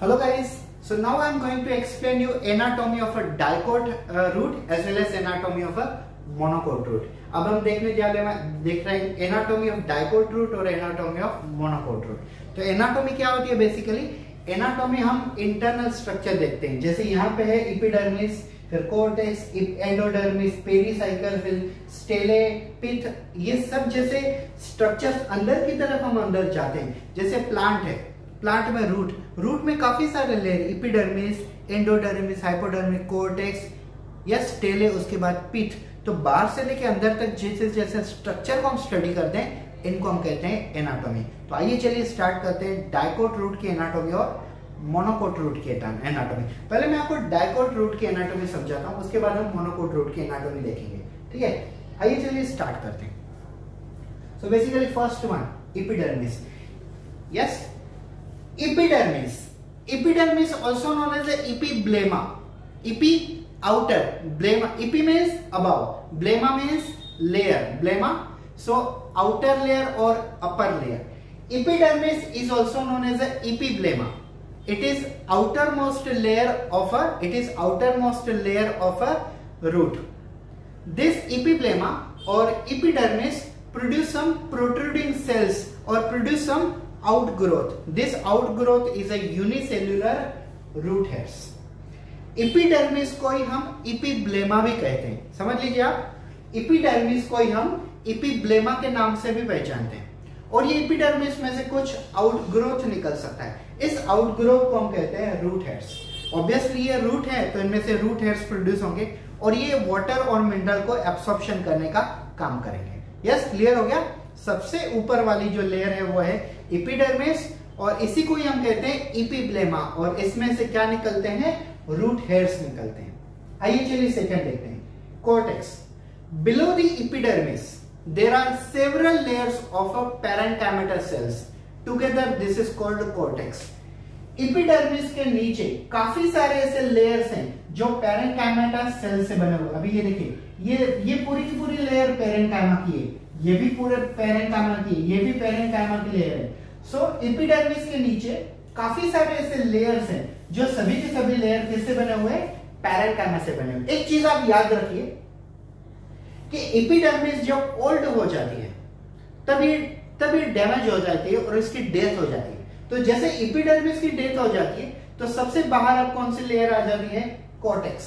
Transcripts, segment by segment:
Hello guys, so now I am going to explain you anatomy of a dicot root as well as anatomy of a monocot root. अब हम देख रहे हैं anatomy of dicot root और anatomy of monocot root. तो anatomy क्या होती है basically? Anatomy हम internal structure देखते हैं. जैसे यहाँ पे है epidermis, फिर cortex, endodermis, pericycle, फिर stele, pith. ये सब जैसे structures अंदर की तरफ हम अंदर जाते हैं. जैसे plant है, प्लांट में रूट में काफी सारे layer epidermis, endodermis, hypodermic, cortex या स्टेले, उसके बाद पिथ. तो बाहर से लेके अंदर तक जैसे जैसे स्ट्रक्चर को हम स्टडी करते हैं इनको हम कहते हैं एनाटॉमी. तो आइए चलिए स्टार्ट करते हैं डाइकोट रूट की एनाटॉमी और मोनोकोट रूट की एनाटॉमी. पहले मैं आपको डाइकोट रूट की एनाटॉमी समझाता हूँ, उसके बाद हम मोनोकोट रूट की एनाटॉमी देखेंगे. ठीक है, आइए चलिए स्टार्ट करते हैं. So basically first one epidermis. Yes, Epidermis also known as the epiblema. Epi outer, blema epi means above, blema means layer, blema so outer layer or upper layer. Epidermis is also known as the epiblema. It is outermost layer of a root. This epiblema or epidermis produce some protruding cells or produce some outgrowth. This outgrowth is a unicellular root hairs. Epidermis को ही हम epiblema भी कहते हैं. समझ लीजिए आप, epidermis को ही हम epiblema के नाम से भी पहचानते हैं. और ये epidermis में से कुछ outgrowth निकल सकता है. इस outgrowth को हम कहते हैं root hairs. Obviously ये root है तो इनमें से root hairs produce होंगे और ये water और mineral को absorption करने का काम करेंगे. Yes, clear हो गया. सबसे ऊपर वाली जो लेयर है वो है एपिडर्मिस और इसी को ही हम कहते हैं एपिब्लेमा और इसमें से क्या निकलते हैं, रूट हेयर्स निकलते हैं. आइए चलिए सेकंड देखते हैं, cortex. Below the epidermis there are several layers of a parenchymatal cells, together this is called cortex. Epidermis के नीचे काफी सारे ऐसे लेयर्स हैं जो पैरेंकाइमेटा सेल से बने हुए. अभी ये देखिए, ये पूरी की पूरी लेयर पैरेंकाइमा की है, ये भी पूरे पैरेंकाइमा की, ये भी पैरेंकाइमा की लेयर है. सो एपिडर्मिस के नीचे काफी सारे ऐसे लेयर्स हैं जो सभी के सभी लेयर किससे बने हुए हैं, पैरेंकाइमा से बने हुए. एक चीज आप याद रखिए कि एपिडर्मिस जब ओल्ड हो जाती है तभी डैमेज हो जाती है और इसकी डेथ हो जाती है. तो जैसे एपिडर्मिस की डेथ हो जाती है तो सबसे बाहर अब कौन सी लेयर आ जाती है, कॉर्टेक्स.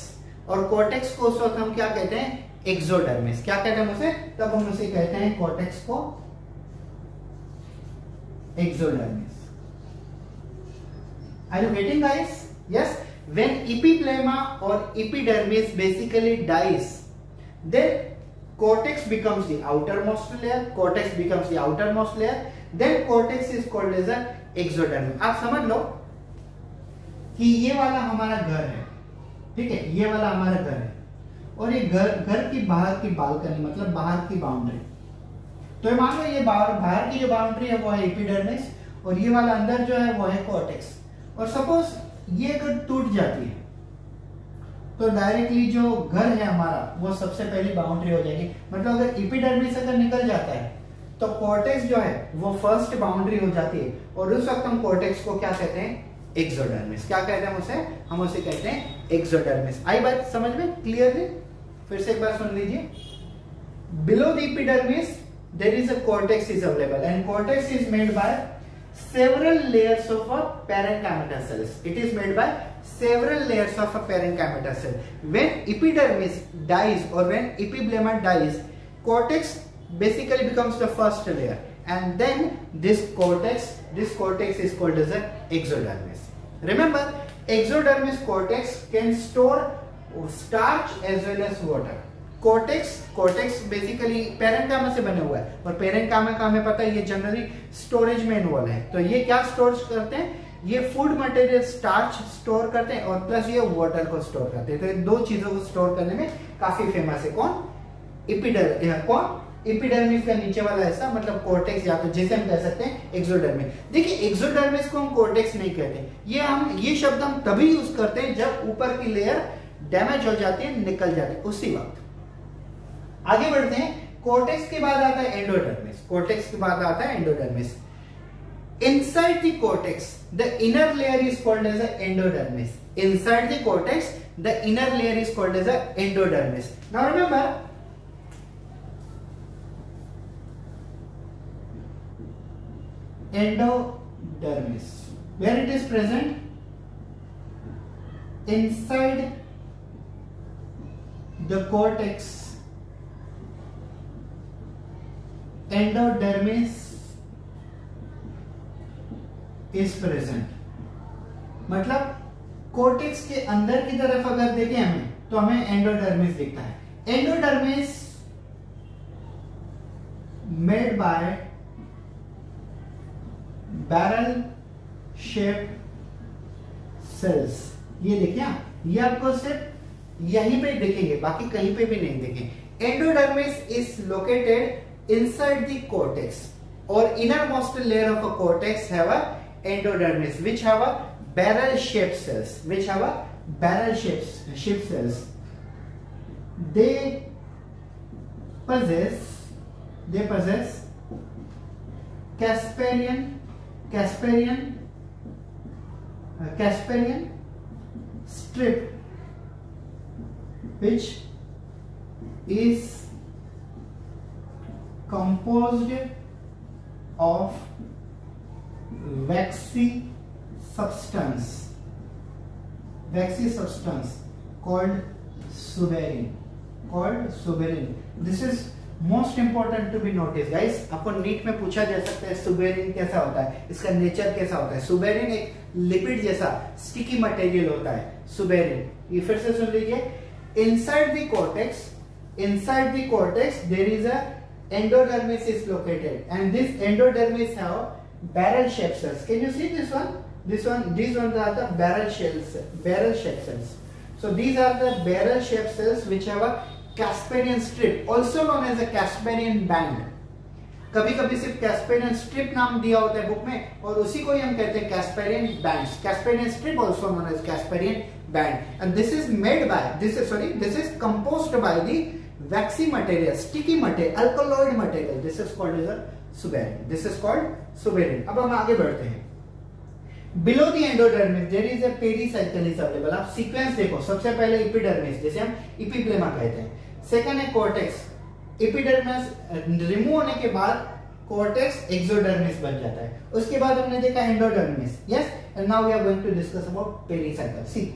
और कॉर्टेक्स को उस वक्त हम क्या कहते हैं, एक्सोडर्मिस. क्या कहते हैं उसे, तब हम उसे कहते हैं कॉर्टेक्स को exodermis. Are you getting guys? Yes, when epiblema और epidermis basically dies then cortex becomes the outermost layer, then cortex is called as an exoderm. आप समझ लो कि ये वाला हमारा घर है, ठीक है, ये वाला हमारा घर है और ये घर की बाहर की बालकनी मतलब बाहर की बाउंड्री. तो ये मान लो ये बाहर की जो बाउंड्री है वो है एपिडर्मिस और ये वाला अंदर जो है वो है कॉर्टेक्स. और सपोज ये अगर टूट जाती है तो डायरेक्टली जो घर है हमारा वो सबसे पहली बाउंड्री हो जाएगी. मतलब अगर एपिडर्मिस अगर निकल जाता है तो कॉर्टेक्स जो है वो फर्स्ट बाउंड्री हो जाती है और उस वक्त हम कॉर्टेक्स को क्या कहते हैं, एक्सोडर्मिस. क्या कहते हैं उसे, हम उसे कहते हैं एक्सोडर्मिस. आई बात समझ में क्लियरली? फिर से एक बार सुन लीजिए, below the epidermis there is a cortex is available and cortex is made by several layers of a parenchymatal cells. It is made by several layers of a parenchymatal cell. When epidermis dies और when epiblema dies, cortex basically becomes the first layer. And then this cortex is called as an exodermis. Remember, exodermis cortex can store starch as well as water. Cortex basically parenchyma से बना हुआ है और parenchyma का हमें पता है ये जनरली स्टोरेज में इन्वॉल्व है. तो ये क्या स्टोर करते हैं, ये फूड मटेरियल स्टार्च स्टोर करते हैं और प्लस ये वाटर को स्टोर करते हैं. तो इन दो चीजों को स्टोर करने में काफी फेमस है कौन, एपिडर्मिस का नीचे वाला हिस्सा मतलब कॉर्टेक्स, या तो जैसे हम कह सकते हैं एक्सोडर्मिस. देखिए एक्सोडर्मिस को हम कॉर्टेक्स नहीं कहते, ये शब्द हम तभी यूज करते हैं जब ऊपर की लेयर डैमेज हो जाती है, निकल जाती है उसी वक्त. आगे बढ़ते हैं, कॉर्टेक्स के बाद आता है endodermis. Inside the cortex, the inner layer is called as a endodermis. Inside the cortex, the inner layer is called as a endodermis. Now remember, endodermis, where it is present? Inside the cortex. Endodermis is present. मतलब cortex के अंदर की तरफ अगर देखें हमें तो हमें एंडोडर्मिस दिखता है. Endodermis made by barrel shape cells. ये देखिए आप, ये आपको सिर्फ यहीं पे दिखेंगे, बाकी कहीं पे भी नहीं दिखेंगे. Endodermis is located inside the cortex. Or innermost layer of a cortex have a endodermis, which have a barrel-shaped cells, They possess Casparian strip, which is composed of waxy substance called suberin. This is most important to be noticed, guys. आपको NEET में पूछा जा सकता है suberin कैसा होता है, इसका नेचर कैसा होता है. सुबेरिन एक लिपिड जैसा स्टिकी मटेरियल होता है. सुबेरिन, ये फिर से सुन लीजिए. Inside the cortex there is a endodermis is located, and this endodermis have barrel shaped cells. Can you see this one? These ones are the barrel shells, barrel shaped cells. So these are the barrel shaped cells which have a Casparian strip, also known as a Casparian band. कभी कभी सिर्फ Casparian strip नाम दिया होता है book में, और उसी को ही हम कहते हैं Casparian bands. Casparian strip also known as Casparian band, and this is made by this is composed by the waxy material, sticky material, alkaloid material. This is called as a suberin. अब हम आगे बढ़ते हैं. Below the endodermis there is a pericycle is available. आप sequence देखो. सबसे पहले epidermis, जैसे हम epiplema कहते हैं. Second है cortex. Epidermis remove होने के बाद cortex exodermis बन जाता है. उसके बाद हमने देखा endodermis. Yes. And now we are going to discuss about pericycle. See,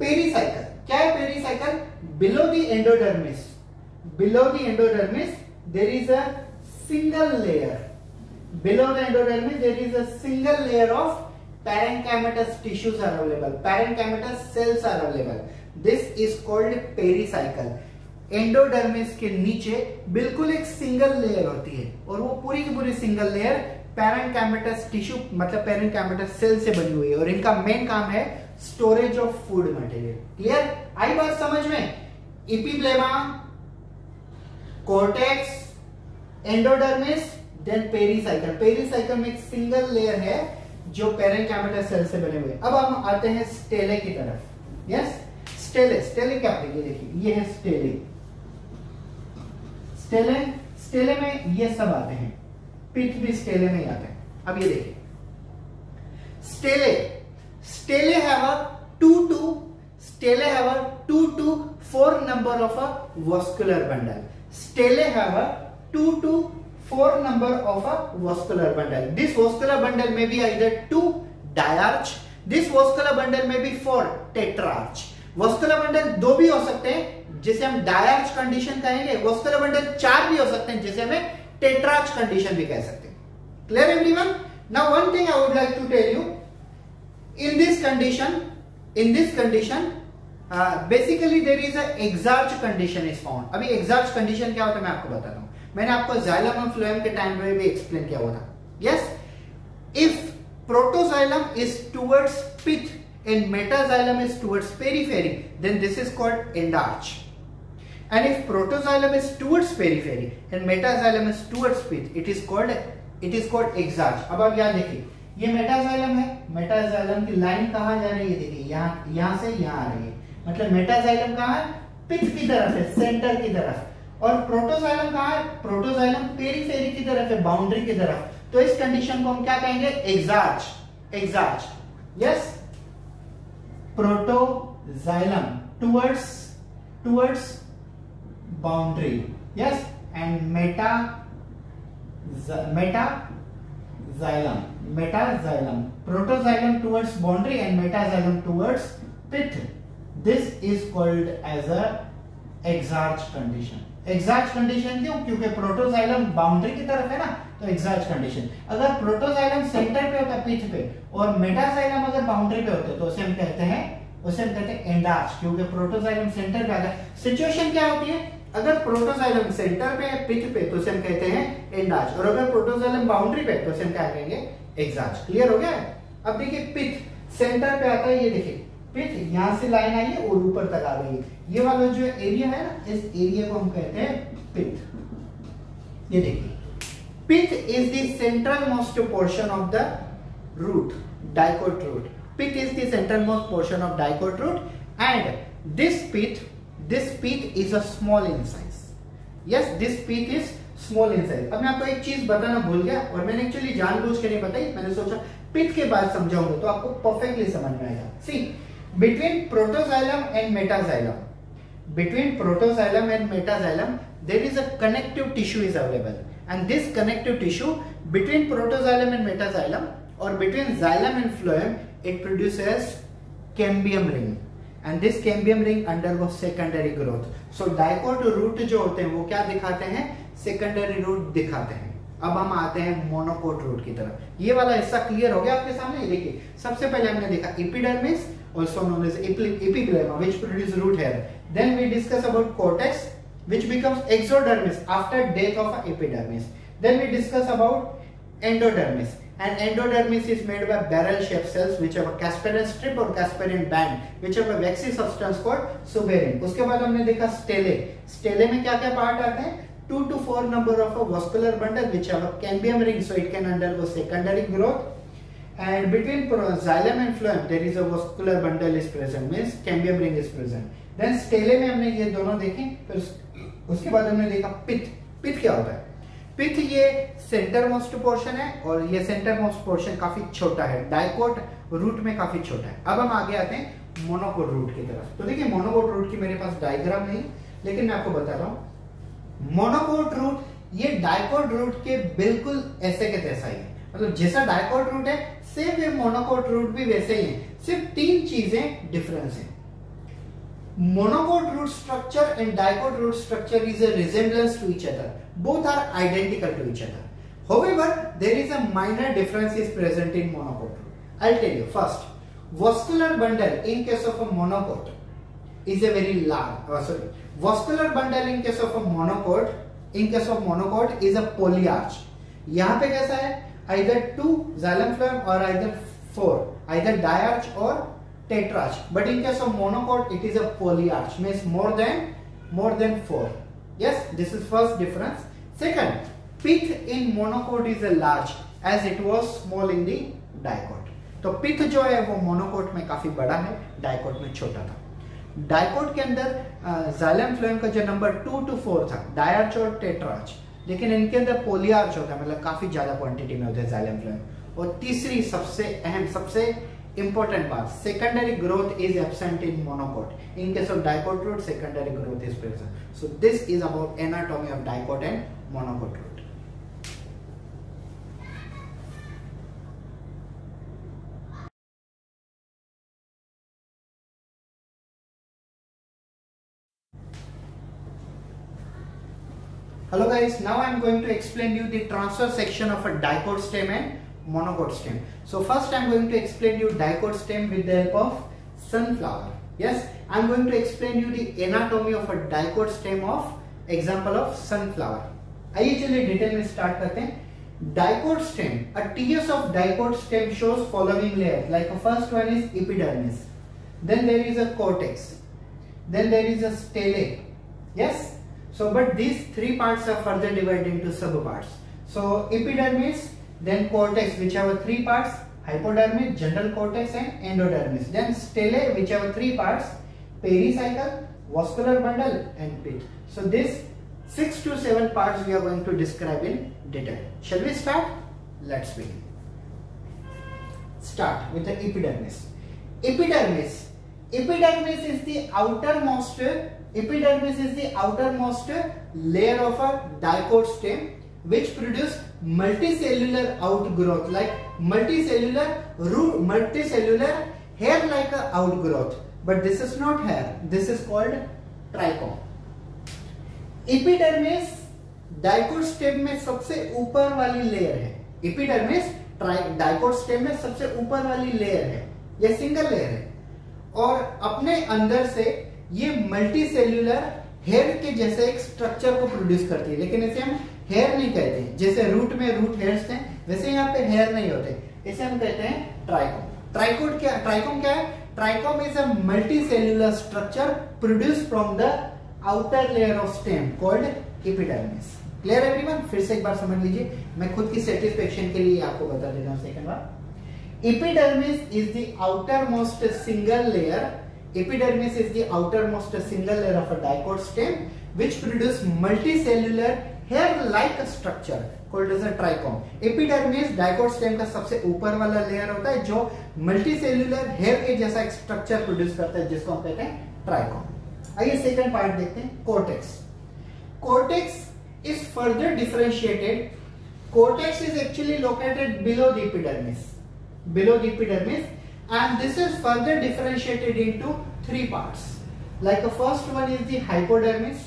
pericycle. क्या है pericycle? Below the endodermis there is a single layer. Below the endodermis there is a single layer of parenchymatous tissues are available, parenchymatous cells are available. This is called pericycle. Endodermis के नीचे बिल्कुल एक single layer होती है, और वो पूरी की पूरी सिंगल लेयर पैरेंकाइमेटस टिश्यू मतलब पैरेंकाइमेटस सेल से बनी हुई है, और इनका मेन काम है storage of food material. Clear? आई बात समझ में? Epiblema, cortex, endodermis, then pericycle. Pericycle में एक सिंगल लेयर है जो पैरेंकाइमेटस सेल से बने हुए. अब हम आते हैं स्टेले की तरफ. यस, स्टेले क्या होती है? देखिए, ये है स्टेले में ये सब आते हैं. पिट भी स्टेले में आता है. अब ये देखिए, stele have a 2 to 4 number of a vascular bundle. This vascular bundle में भी either 2 diarch, this vascular bundle में भी 4 टेट्रार्च. वॉस्कुलर बंडल 2 भी हो सकते हैं जिसे हम डायआर्च कंडीशन कहेंगे. वॉस्कुलर बंडल 4 भी हो सकते हैं जिसे हमें टेट्राज कंडीशन भी कह सकते हैं. Clear everyone? Now one thing I would like to tell you, in this condition basically there is a exarch condition is found. अभी एक्सर्च कंडीशन क्या होता है मैं आपको बताता हूं. मैंने आपको जाइलम और फ्लोएम के टाइम में भी एक्सप्लेन किया हुआ था. Yes, if protoxylem is towards pith and metaxylem is towards periphery then this is called endarch. And if protoxylem is towards periphery and metaxylem is towards pith, it is called exarch. अब आप याद देखिए, ये metaxylem है. metaxylem की line कहाँ जा रही है? देखिए, यहाँ से यहाँ आ रही है. मतलब metaxylem कहाँ है? pith की तरफ है, सेंटर की तरफ. और protoxylem कहाँ है? protoxylem पेरीफेरी की तरफ है, बाउंड्री की तरफ. तो इस कंडीशन को हम क्या कहेंगे, exarch, exarch, yes, protoxylem towards boundary, yes, and metaxylem, protoxylem towards boundary and metazailum towards pith. This is called as a exarch condition. Exarch condition क्यों? क्योंकि प्रोटोजाइलम बाउंड्री की तरफ है ना, तो exarch condition. अगर प्रोटोजाइलम सेंटर पे होता पीठ पे और मेटाजाइलम अगर बाउंड्री पे होते तो उसे हम कहते हैं endarch, क्योंकि प्रोटोजाइलम सेंटर पे आता है. सिचुएशन क्या होती है, अगर प्रोटोजाइलम सेंटर पे पिथ पे तो उसे हम कहते हैं एंडार्च, और अगर प्रोटोजाइलम बाउंड्री पे तो उसे हम क्या कहेंगे, एक्सार्च. क्लियर हो गया. अब देखिए पिथ सेंटर पे आता है, ये देखिए पिथ यहां से लाइन आई है और ऊपर तक आ गई है, ये वाला जो एरिया है ना, इस एरिया को हम कहते हैं पिथ. ये देखिए pith is the central most portion of the root, dicot root. Pith is the central most portion of dicot root and this pith is a small in size. Yes, this pith is small in size. अब मैं आपको एक चीज बताना भूल गया और मैंने एक्चुअली जानबूझ के नहीं बताई, मैंने सोचा पिथ के बाद समझाऊंगा तो आपको परफेक्टली समझ में आएगा. See, between protoxylem and metaxylem there is a connective tissue is available, and this connective tissue between protoxylem and metaxylem or between xylem and phloem, it produces cambium ring. And this cambium ring undergoes secondary growth. So dicot root जो होते हैं वो क्या दिखाते हैं, secondary root दिखाते हैं. अब हम आते हैं मोनोकोट रूट की तरफ. ये वाला हिस्सा क्लियर हो गया आपके सामने. देखिए सबसे पहले हमने देखा epidermis, also known as epiglema, which produces root hair. Then we discuss about cortex, which becomes exodermis after death of an epidermis. Then we discuss about endodermis. And endodermis is made by barrel-shaped cells which have a casparian strip or casparian band, which have a waxy substance called suberin. उसके बाद हमने देखा stele. Stele में क्या-क्या part आते हैं? 2 to 4 number of a vascular bundle which have a cambium ring, so it can undergo secondary growth. And between xylem and phloem there is a vascular bundle is present, means cambium ring is present. Then stele में हमने ये दोनों देखे. फिर उसके बाद हमने देखा pith. Pith क्या होता है? पिथ ये सेंटर मोस्ट पोर्शन है और ये सेंटर मोस्ट पोर्शन काफी छोटा है, डाइकोट रूट में काफी छोटा है. अब हम आगे आते हैं मोनोकोट रूट की तरफ. तो देखिए मोनोकोट रूट की मेरे पास डायग्राम नहीं, लेकिन मैं आपको बता रहा हूं मोनोकोट रूट ये डाइकोट रूट के बिल्कुल ऐसे के तैसा ही है. मतलब जैसा डाइकोट रूट है सेम ये मोनोकोट रूट भी वैसे ही है, सिर्फ 3 चीजें डिफरेंस है. Monocot root structure and dicot root structure is a resemblance to each other. Both are identical to each other. However, there is a minor difference is present in monocot root. I'll tell you first. Vascular bundle in case of a monocot is a very large. Vascular bundle in case of monocot is a polyarch. यहाँ पे कैसा है? Either 2 xylem phloem or either 4, either diarch or tetrarch, but in case of monocot it is a polyarch, means more than 4. Yes, this is first difference. Second, pith in monocot is a large as it was small in the dicot. तो pith जो है वो monocot में काफी बड़ा है, dicot में छोटा था. Dicot के अंदर xylem phloem का जो नंबर 2 to 4 था, diarch और tetrarch, लेकिन इनके अंदर polyarch होता है, मतलब काफी ज्यादा क्वांटिटी में होते हैं xylem phloem. और तीसरी सबसे अहम, सबसे important part, secondary growth is absent in monocot. In case of dicot root, secondary growth is present. So this is about anatomy of dicot and monocot root. Hello guys, now I am going to explain you the transverse section of a dicot stem and monocot stem. So first I am going to explain you dicot stem with the help of sunflower. Yes, I am going to explain you the anatomy of a dicot stem of example of sunflower. आइए चलिए detail में start करते हैं. Dicot stem, a tiers of dicot stem shows following layers. Like the first one is epidermis, then there is a cortex, then there is a stele. Yes, so but these 3 parts are further divided into sub parts. So epidermis, then cortex which have 3 parts, hypodermis, general cortex and endodermis. Then stele which have 3 parts, pericycle, vascular bundle and pith. So this 6 to 7 parts we are going to describe in detail. Shall we start? Let's begin. Start with the epidermis. Epidermis is the outermost layer of a dicot stem which produce multicellular outgrowth like multicellular hair like a outgrowth, but this is not hair, this is called trichome. Epidermis dicot stem में सबसे ऊपर वाली layer है. Epidermis dicot stem में सबसे ऊपर वाली layer है, यह सिंगल लेयर है और अपने अंदर से ये मल्टीसेल्यूलर हेयर के जैसे एक स्ट्रक्चर को प्रोड्यूस करती है, लेकिन इसे हम हेयर नहीं कहते. जैसे रूट में रूट हेयर्स हैं, वैसे यहाँ पे हेयर नहीं होते, इसे हम कहते हैं ट्राइकोम. ट्राइकोम क्या है? Trichome is a multicellular structure produce from the outer layer of stem called epidermis. Clear everyone? फिर से एक बार समझ लीजिए, मैं खुद की सेटिस्फेक्शन के लिए आपको बता देता हूं सेकंड बार. Epidermis is the outermost single layer of a dicot stem which produce multicellular hair like structure called as a trichome. Epidermis dicot stem का सबसे ऊपर वाला लेयर होता है जो मल्टीसेल्यूलर हेयर के जैसा एक स्ट्रक्चर प्रोड्यूस करता है, जिसको हम कहते हैं ट्राइकोम. आइए सेकंड पार्ट देखते हैं, cortex. Cortex is further differentiated. Cortex is actually located below the epidermis, and this is further differentiated into three parts. Like the first one is the hypodermis,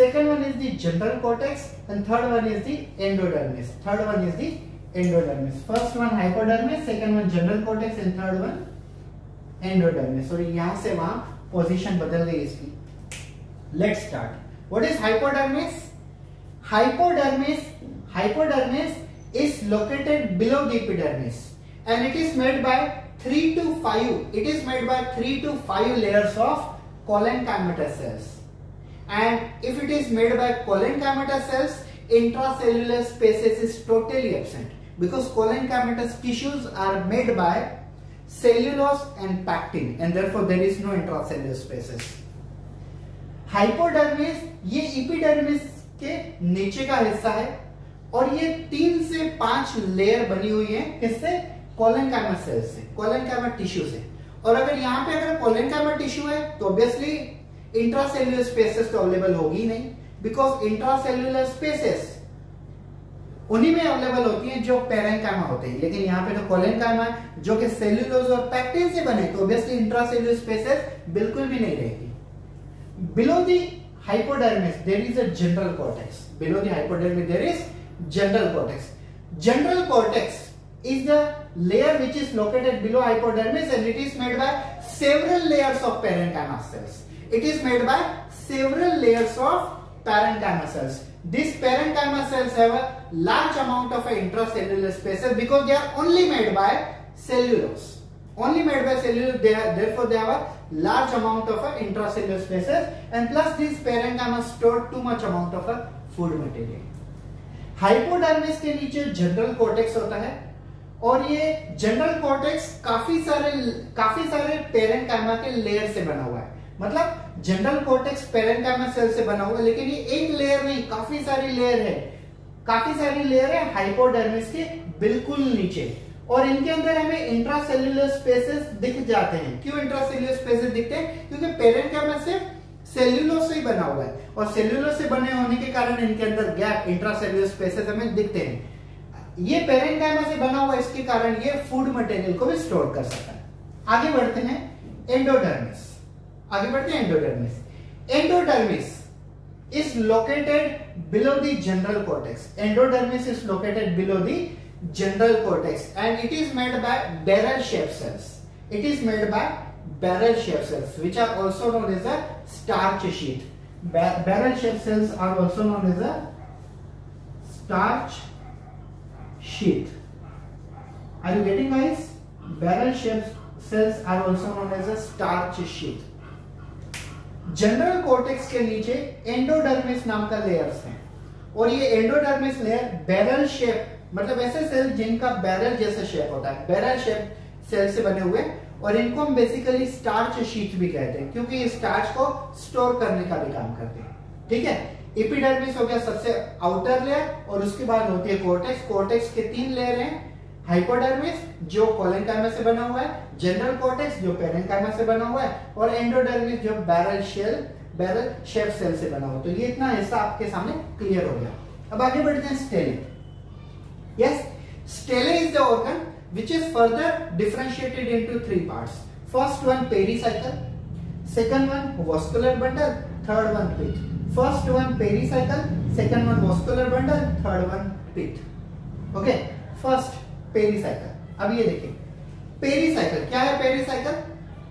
second one is the general cortex, and third one is the endodermis. First one hypodermis, second one general cortex, and third one endodermis. So यहाँ से वहाँ position बदल गई इसकी. Let's start. What is hypodermis? Hypodermis is located below the epidermis, and it is made by 3 to 5 layers of collen-chymata cells. And if it is made by collen-chymata cells, intracellular spaces is totally absent because collen-chymata tissues are made by cellulose and pectin, and therefore there is no intracellular spaces. Hypodermis ये epidermis के नीचे का हिस्सा है और ये 3 से 5 layer बनी हुई है. किससे? कोलेनकाइमा सेल से, कोलेनकाइमा टिश्यू से. और अगर यहाँ पे अगर कोलेनकाइमा टिश्यू है तो ऑब्वियसली इंट्रासेल्युलर स्पेसेस तो अवेलेबल होगी नहीं, बिकॉज इंट्रासेल्युलर स्पेसेस उन्हीं में अवेलेबल होती है जो पैरेन्काइमा होते हैं. लेकिन यहाँ पे तो कोलेनकाइमा जो कि सेल्यूलोज और पैक्टिन से बने, तो ऑब्वियसली इंट्रासेल्युलर स्पेसेस बिल्कुल भी नहीं रहेगी. Below the hypodermis there is a general cortex. General cortex is the layer which is located below hypodermis, and it is made by several layers of parenchyma cells. These parenchyma cells have a large amount of intracellular spaces because they are only made by cellulose. Therefore they have a large amount of intracellular spaces, and plus these parenchyma store too much amount of food material. Hypodermis के नीचे general cortex होता है और ये general cortex काफी सारे parenchyma के layer से बना हुआ है. मतलब जनरल कॉर्टेक्स पैरेन्काइमा सेल से बना हुआ है, लेकिन ये एक लेयर नहीं, काफी सारी लेयर है. हाइपोडर्मिस के बिल्कुल नीचे, और इनके अंदर हमें इंट्रासेल्युलर स्पेसेस दिख जाते हैं. क्यों इंट्रासेल्युलर स्पेसेस दिखते हैं? क्योंकि पैरेन्काइमा सिर्फ सेल्यूलोज से ही बना हुआ है और सेल्यूलोज से बने होने के कारण इनके अंदर गैप इंट्रासेल्युलर स्पेसेस हमें दिखते हैं. ये पैरेन्काइमा से बना हुआ, इसके कारण ये फूड मटेरियल को भी स्टोर कर सकता है. आगे बढ़ते हैं endodermis. Endodermis is located below the general cortex. And it is made by barrel-shaped cells. Which are also known as a starch sheath. Barrel-shaped cells are also known as a starch sheath. Are you getting, guys? Barrel-shaped cells are also known as a starch sheath. General cortex के नीचे endodermis नाम का layers हैं, और ये endodermis layer barrel-shaped मतलब ऐसे cell जिनका बैरल जैसा शेप होता है, बैरल शेप सेल से बने हुए, और इनको हम बेसिकली स्टार्च शीट भी कहते हैं क्योंकि ये स्टार्च को स्टोर करने का भी काम करते हैं. ठीक है, एपिडर्मिस हो गया सबसे आउटर लेयर और उसके बाद होती है कॉर्टेक्स। कॉर्टेक्स के तीन लेयर हैं, हाइपोडर्मिस जो कोलेनकाइमा से बना हुआ है, जनरल कॉर्टेक्स जो पैरेन्काइमा से बना हुआ है और एंडोडर्मिस जो बैरल शेप सेल से बना हुआ है। तो ये इतना हिस्सा आपके सामने क्लियर हो गया। अब आगे बढ़ते हैं stele. Yes, stele is the organ which is further differentiated into three parts. First one pericycle, second one vascular bundle, third one pit. First one pericycle, second one vascular bundle, third one pit. Okay, first pericycle. अब ये देखिए pericycle क्या है। pericycle,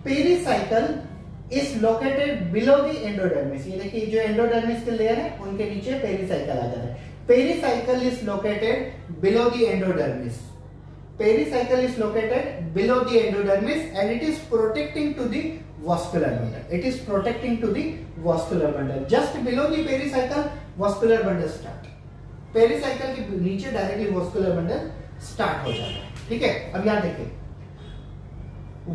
pericycle is located below the endodermis. ये देखिए जो endodermis के layer है उनके नीचे pericycle आ जाता है। Pericycle is located below the endodermis. Pericycle is located below the endodermis and it is protecting to the vascular bundle. It is protecting to the vascular bundle. Just below the pericycle, vascular bundle start. Pericycle के नीचे directly vascular bundle start हो जाता है। ठीक है, अब यहाँ देखिए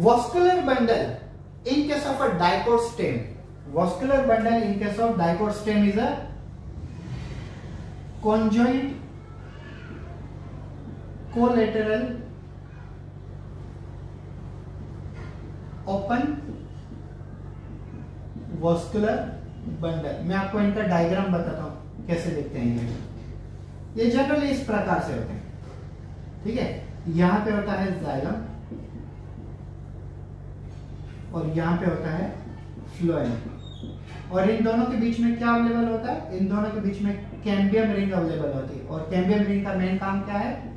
vascular bundle in case of a dicot stem, vascular bundle in case of dicot stem is a conjoint collateral open vascular bundle. मैं आपको इनका डायग्राम बताता हूं कैसे देखते हैं। ये जनरली इस प्रकार से होते हैं। ठीक है, यहां पे होता है जाइलम और यहां पे होता है फ्लोएम और इन दोनों के बीच में क्या अवेलेबल होता है, इन दोनों के बीच में कैम्बियम रिंग अवेलेबल होती है और कैम्बियम रिंग का मेन काम क्या है,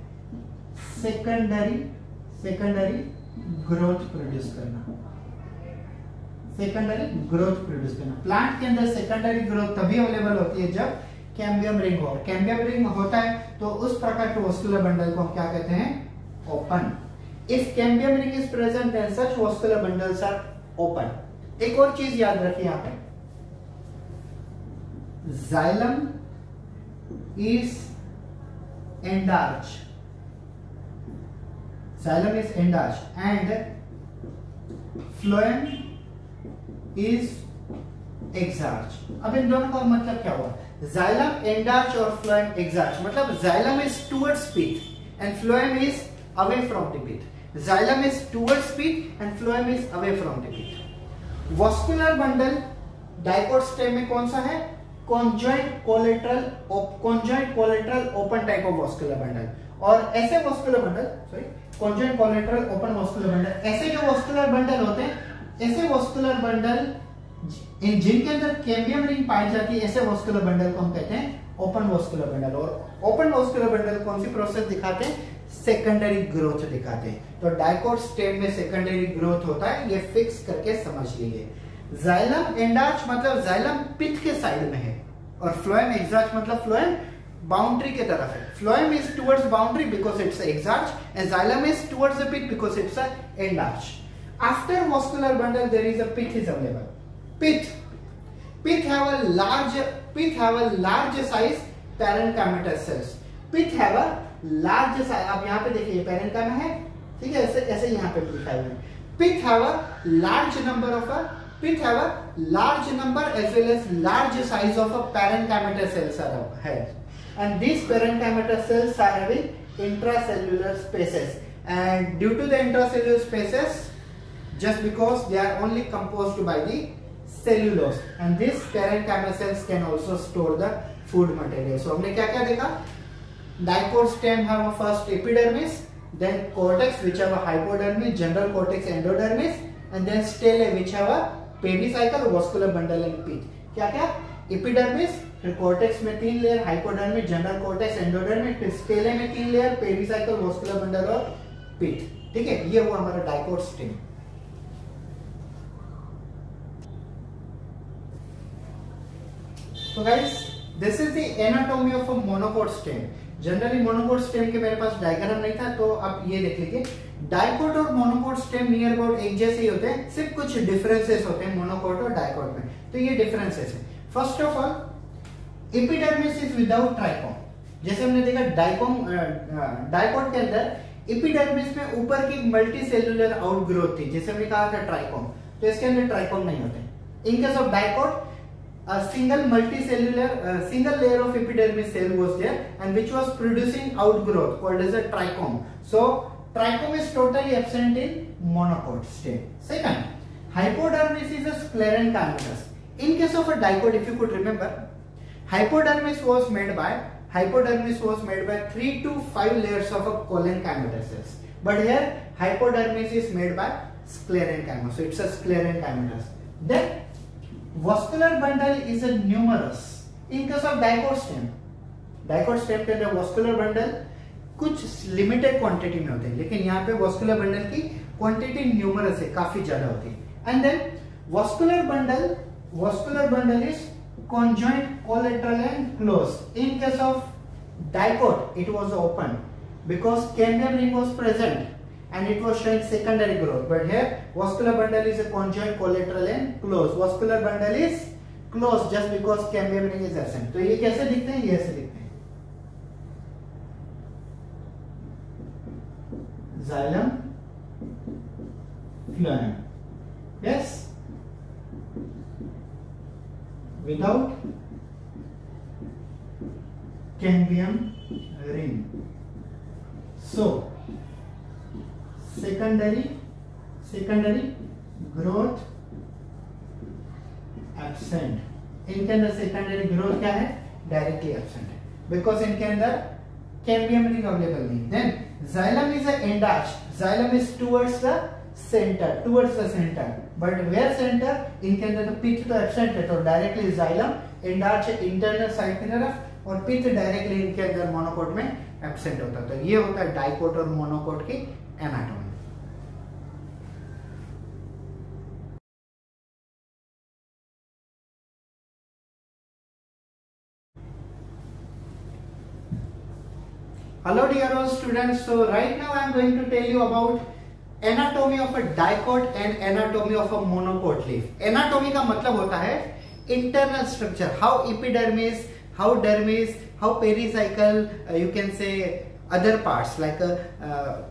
सेकेंडरी ग्रोथ प्रोड्यूस करना। सेकेंडरी ग्रोथ प्रोड्यूस करना। प्लांट के अंदर सेकेंडरी ग्रोथ तभी अवेलेबल होती है जब कैम्बियम रिंग हो। कैम्बियम रिंग होता है तो उस प्रकार के वॉस्कुलर बंडल को हम क्या कहते हैं, open. If cambium ring is present then such vascular bundles are open. एक और चीज याद रखिए यहाँ पे, xylem is endarch, xylem is endarch and phloem is exarch. अब इन दोनों का मतलब क्या हुआ, xylem endarch और phloem exarch, मतलब xylem is towards pith and phloem is away from the pith. Xylem is towards pith and phloem is away from the pith. Vascular bundle dicot stem में कौन सा है, conjoint collateral open type of vascular bundle। और ऐसे vascular bundle, sorry conjoint collateral open vascular bundle, ऐसे जो vascular bundle होते हैं, ऐसे वॉस्कुलर बंडल जिनके अंदर कैम्बियम रिंग पाई जाती है, ऐसे वॉस्कुलर बंडल को हम कहते हैं ओपन वॉस्कुलर बंडल। और ओपन वॉस्कुलर बंडल कौन सी प्रोसेस दिखाते हैं, सेकेंडरी ग्रोथ दिखाते हैं। तो डाइकोट स्टेम में सेकेंडरी ग्रोथ होता है, ये फिक्स करके समझ लीजिए। जाइलम एंडार्च मतलब जाइलम पिथ के साइड में है और फ्लोएम एक्सार्च मतलब फ्लोएम बाउंड्री के तरफ है। Phloem is towards boundary because it's exarch and xylem is towards the pith because it's endarch. After vascular bundle there is a pith is available. Pith have a large size parenchymatous cells. Pith have a large size, आप यहां पे देखिए parenchyma है, ठीक है, ऐसे ऐसे यहां पे लिखा हुआ है। Pith have a large number of a pith have a large number as well as large size of a parenchymatous cells है। And these parenchymatous cells are having intracellular spaces, and due to the intracellular spaces, just because they are only composed by the cellulose, and these parenchymatous cells can also store the food material. So हमने क्या क्या देखा? Dicot stem have a first epidermis, then cortex which have a hypodermis, general cortex, endodermis, and then stele which have a pericycle, vascular bundle and pith. क्या क्या? Epidermis, फिर cortex में तीन layer, hypodermis, general cortex, endodermis, फिर stele में तीन layer, pericycle, vascular bundle और pith. ठीक है, ये हुआ हमारा डाइकोट स्टेम। तो guys, this is the anatomy of a monocot stem. Generally monocot stem के मेरे पास डायग्राम नहीं था तो आप ये देख लीजिए। डाइकोट और मोनोकोट स्टेम नियर अबाउट एक जैसे ही होते हैं, सिर्फ कुछ डिफरेंसेस होते हैं मोनोकोट और डाइकोट में। तो ये डिफरेंसेस है। First of all epidermis is without trichome. जैसे हमने देखा डाइकोट के अंदर एपिडर्मिस में ऊपर की मल्टीसेल्युलर आउटग्रोथ थी, जैसे हमने कहा था ट्राइकोम, तो इसके अंदर ट्राइकोम नहीं होते। In case of dicot a single multicellular, single layer of epidermis cell was there, and which was producing outgrowth called as a trichome. So trichome is totally absent in monocot state. Second, hypodermis is a sclerent calculus. In case of a dicot, if you could remember, hypodermis was made by 3 to 5 layers of a colon chymera cells. But here hypodermis is made by sclerent chymera, so it's a sclerent chymera. Then vascular bundle is a numerous. In case of dicot stem के अंदर vascular bundle कुछ limited quantity में होते हैं, लेकिन यहाँ पे vascular bundle की quantity numerous है, काफी ज्यादा होती है. And then vascular bundle is conjoint, collateral and closed. In case of dicot, it was open because Kernel ring was present and it was showing secondary growth. But here vascular bundle is a conjoint, collateral and closed. Vascular bundle is closed just because cambium ring is absent. तो ये कैसे दिखते हैं? ये ऐसे दिखते हैं. Xylem, phloem. Yes, without cambium ring. So secondary growth absent. इनके अंदर secondary growth क्या है? Directly absent है, because इनके अंदर cambium ring available नहीं. Then xylem is a end arch. Xylem is towards the center. But where center? इनके अंदर तो pith तो absent है, तो directly xylem end arch internal side की तरफ, और pith directly इनके अंदर monocot में absent होता है. तो ये होता है dicot और monocot की anatomy. Hello dear all students, so right now I am going to tell you about anatomy of a dicot and anatomy of a monocot leaf. Anatomy का मतलब होता है internal structure, how epidermis, how dermis, how pericycle, you can say other parts like a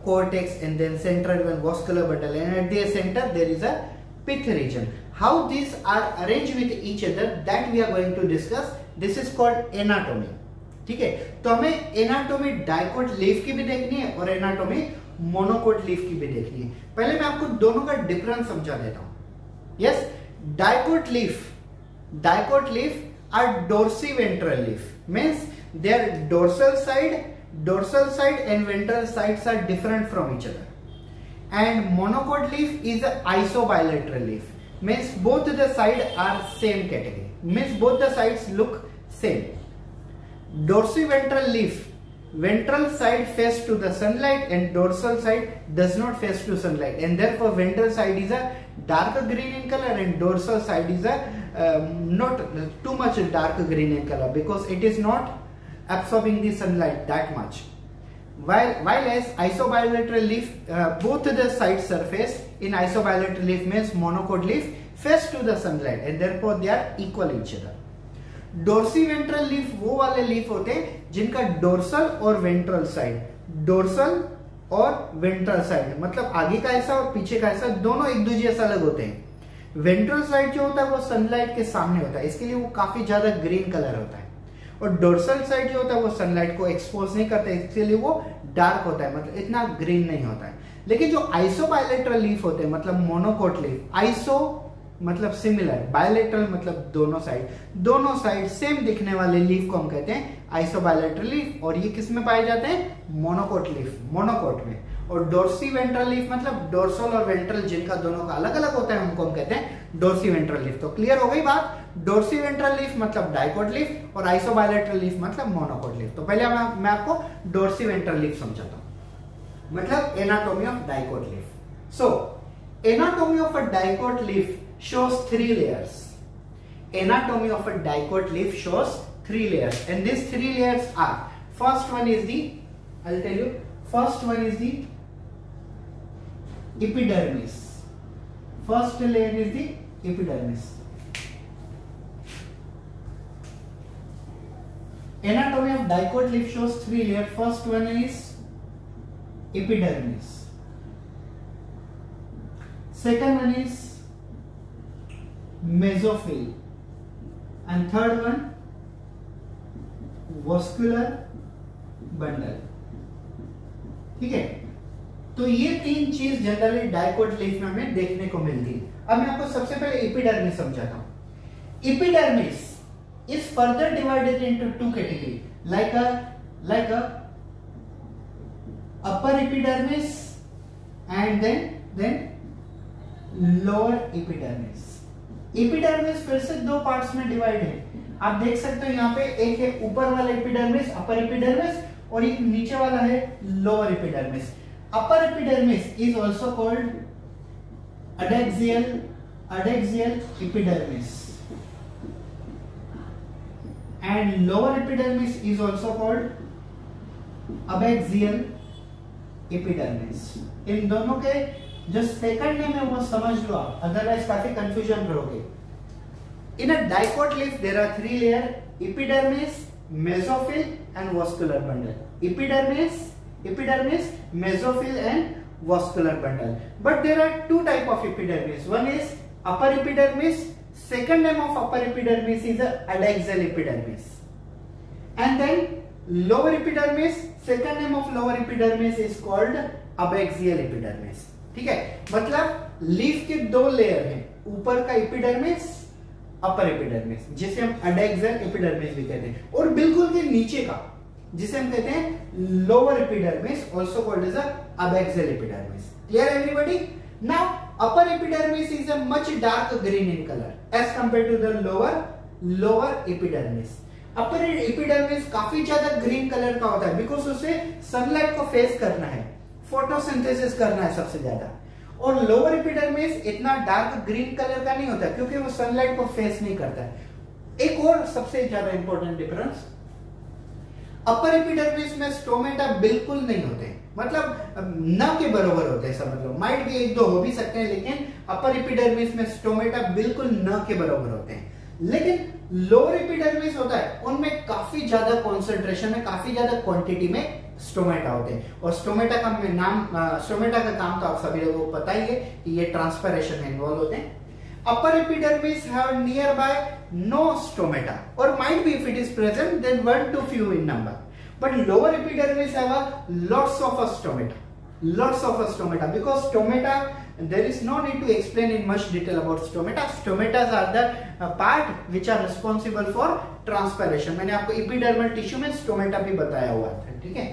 cortex and then central one vascular bundle, and at their center there is a pith region. How these are arranged with each other, that we are going to discuss. This is called anatomy. ठीक है, तो हमें anatomy dicot leaf की भी देखनी है और anatomy monocot leaf की भी देखनी है. पहले मैं आपको दोनों का डिफरेंस समझा देता हूं. Yes, dicot leaf are dorsiventral leaf, means they are dorsal side and ventral sides are different from each other. And monocot leaf is isobilateral leaf, means both the side are same category, means both the sides look same. Dorsiventral leaf, ventral side face to the sunlight and dorsal side does not face to sunlight, and therefore ventral side is a dark green in color and dorsal side is a not too much dark green in color because it is not absorbing the sunlight that much. While as isobilateral leaf, both the side surface in isobilateral leaf means monocot leaf face to the sunlight and therefore they are equal each other. Dorsiventral leaf वो वाले leaf होते हैं जिनका dorsal और ventral side मतलब आगे का ऐसा और पीछे का ऐसा दोनों एक दूसरे से अलग होते हैं. वेंट्रल साइड जो होता है वो सनलाइट के सामने होता है, इसके लिए वो काफी ज्यादा ग्रीन कलर होता है, और डोर्सल साइड जो होता है वो सनलाइट को एक्सपोज नहीं करता, इसके लिए वो डार्क होता है, मतलब इतना ग्रीन नहीं होता है. लेकिन जो आइसोबायलैटरल लीफ होते हैं मतलब मोनोकोट लीफ, आइसो मतलब सिमिलर, बायलैटरल मतलब दोनों साइड सेम दिखने वाले लीफ को हम कहते हैं आइसोबायलैटरल लीफ, और ये किस में पाए जाते हैं? मोनोकोट लीफ, मोनोकोट में. और डोर्सीवेंट्रल लीफ मतलब डोर्सल और वेंट्रल जिनका दोनों का अलग अलग होता है उनको हम कहते हैं डोर्सीवेंट्रल लीफ. तो क्लियर हो गई बात. डोर्सीवेंट्रल लीफ मतलब डाइकोट लीफ और आइसोबायलैटरल लीफ मतलब मोनोकोट लीफ. तो पहले मैं आपको डोर्सीवेंट्रल लीफ समझाता हूँ, मतलब anatomy of dicot leaf. So anatomy of a dicot leaf shows 3 layers. Anatomy of a dicot leaf shows 3 layers, and these 3 layers are, first one is the epidermis. First layer is the epidermis. Anatomy of dicot leaf shows 3 layers. First one is epidermis. Second one is mesophyll and third one vascular bundle. ठीक है, तो ये तीन चीज generally dicot leaf में देखने को मिलती है. अब मैं आपको सबसे पहले एपिडर्मिस समझाता हूं. Epidermis is further divided into two category, like a upper epidermis and then lower epidermis. Epidermis फिर से दो पार्ट्स में डिवाइड है. आप देख सकते हो यहाँ पे एक है ऊपर वाला एपिडर्मिस, अपर एपिडर्मिस, और एक नीचे वाला है lower epidermis. Upper epidermis is also called adaxial epidermis and lower epidermis is also called abaxial epidermis. इन दोनों के जो सेकंड नेम है वो समझ लो आप, अदरवाइज काफी कंफ्यूजन करोगे. In a dicot leaf there are three layer: epidermis, mesophyll, and vascular bundle. Epidermis, mesophyll, and vascular bundle. But there are two type of epidermis. One is upper epidermis. Second name of upper epidermis is the adaxial epidermis. And then lower epidermis. Second name of lower epidermis is called abaxial epidermis. ठीक है, मतलब leaf के दो layer हैं, ऊपर का epidermis, upper epidermis जिसे हम एडैक्सियल एपिडर्मिस भी कहते हैं, और बिल्कुल के नीचे का जिसे हम कहते हैं lower epidermis, also called as abaxial epidermis. Clear everybody? Now upper epidermis is a much dark green in colour as compare to the lower epidermis. Upper epidermis काफी ज्यादा ग्रीन कलर का होता है बिकॉज उसे सनलाइट को face करना है, photosynthesis करना है सबसे ज्यादा. और लोअर एपिडर्मिस इतना डार्क ग्रीन कलर का नहीं होता क्योंकि वो सनलाइट को फेस नहीं करता है. एक और सबसे ज्यादा इंपॉर्टेंट डिफरेंस, अपर एपिडर्मिस में स्टोमेटा बिल्कुल नहीं होते, मतलब न के बराबर होते हैं, समझ लो. माइट भी एक दो हो भी सकते हैं, लेकिन अपर एपिडर्मिस में स्टोमेटा बिल्कुल न के बराबर होते हैं. लेकिन लोअर एपिडर्मिस होता है उनमें काफी ज्यादा कॉन्सेंट्रेशन में, काफी ज्यादा क्वांटिटी में स्टोमेटा होते हैं. और स्टोमेटा का काम तो आप सभी लोगों को पता ही है कि ये ट्रांसपिरेशन में इन्वॉल्व होते हैं. Upper epidermis have near by no stomata और might be if it is present then one to few in number. But lower epidermis have lots of stomata because stomata there is no need to explain in much detail about stomata. Stomatas are the part which are responsible for transpiration. मैंने आपको epidermal tissue में stomata भी बताया हुआ था, ठीक है.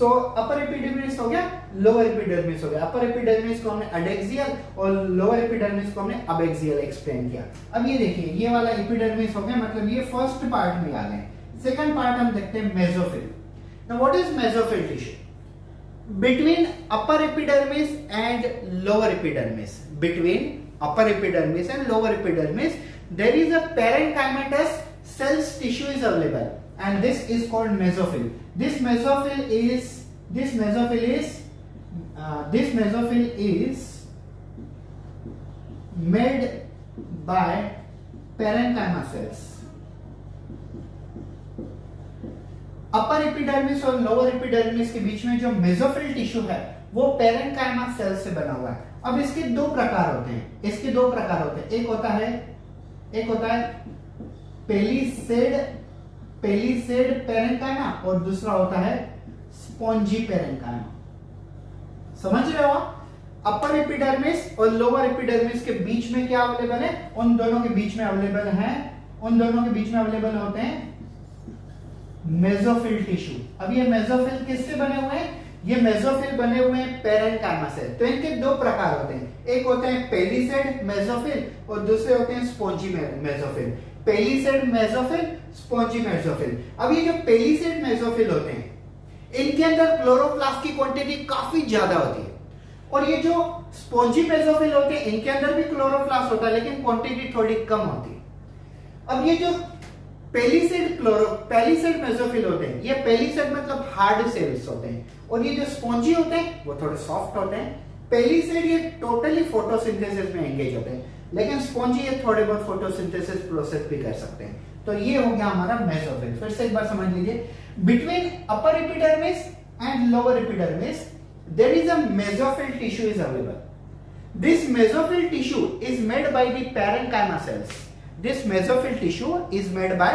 So upper epidermis हो गया, lower epidermis हो गया. Upper epidermis को हमने adaxial और lower epidermis को हमने abaxial explain किया. अब ये देखिए, ये वाला epidermis हो गया, मतलब ये first part में आ गए. Second part हम देखते हैं mesophyll. Now what is mesophyll tissue? Between upper epidermis and lower epidermis there is a parenchymatous cells tissue is available and this is called mesophyll. This mesophyll is made by parenchyma cells. Upper epidermis और lower epidermis के बीच में जो mesophyll tissue है वो parenchyma cell से बना हुआ है. अब इसके दो प्रकार होते हैं, एक होता है पेलिसेड पैरेन्काइमा और दूसरा होता है स्पॉन्जी पैरेन्काइमा. समझ रहे हो? अपर एपिडर्मिस और लोअर एपिडर्मिस के बीच में क्या अवेलेबल है? उन दोनों के बीच में अवेलेबल होते हैं मेसोफिल टिश्यू. अब ये मेसोफिल किससे बने हुए हैं? ये मेसोफिल बने हुए हैं पैरेन्काइमा से. तो इनके दो प्रकार होते हैं, एक होते हैं पेलिसेड मेसोफिल और दूसरे होते हैं spongy mesophyll. Palisade mesophyll, spongy mesophyll. अब ये जो पेलिसेड मेसोफिल होते हैं इनके अंदर क्लोरोप्लास्ट की क्वांटिटी काफी ज्यादा होती है, और ये जो स्पॉन्जी मेसोफिल होते हैं इनके अंदर भी क्लोरोप्लास्ट होता है लेकिन क्वांटिटी थोड़ी कम होती है. अब ये जो पेलिसेड मेसोफिल होते हैं, ये पेलिसेड मतलब हार्ड सेल्स होते हैं, और ये जो स्पॉन्जी होते हैं वो थोड़े सॉफ्ट होते हैं. पेलिसेड ये टोटली फोटोसिंथेसिस में एंगेज होते हैं, लेकिन स्पॉन्जी ये थोड़े बहुत फोटोसिंथेसिस प्रोसेस भी कर सकते हैं. तो ये हो गया हमारा मेसोफिल. फिर से एक बार समझ लीजिए, between upper epidermis and lower epidermis there is a mesophyll tissue is available. This mesophyll tissue is made by the parenchyma cells This mesophyll tissue is made by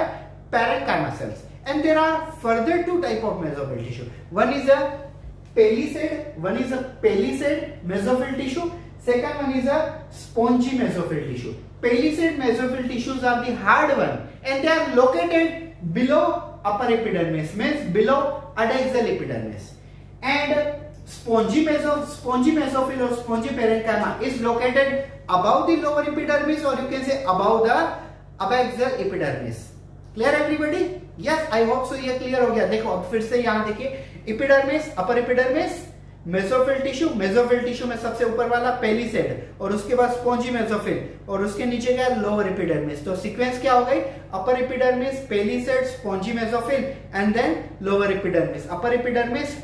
parenchyma cells, and there are further two type of mesophyll tissue. One is a pellicid, one is a pellicid mesophyll tissue. Second one is a spongy mesophyll tissue. Pellicid mesophyll tissues are the hard one, and they are located below upper epidermis, means below adaxial epidermis. And spongy mesophyll or spongy parenchyma is located above the lower epidermis, or you can say above the abaxial epidermis. Clear everybody? Yes, I hope so. ये clear हो गया. देखो अब फिर से यहाँ देखिए, epidermis, upper epidermis, mesophyll tissue में सबसे ऊपर वाला pellicid, और उसके बाद spongy mesophyll, और उसके नीचे क्या lower epidermis. तो sequence क्या हो गई? Upper epidermis, pellicid, spongy mesophyll, and then lower epidermis. Upper epidermis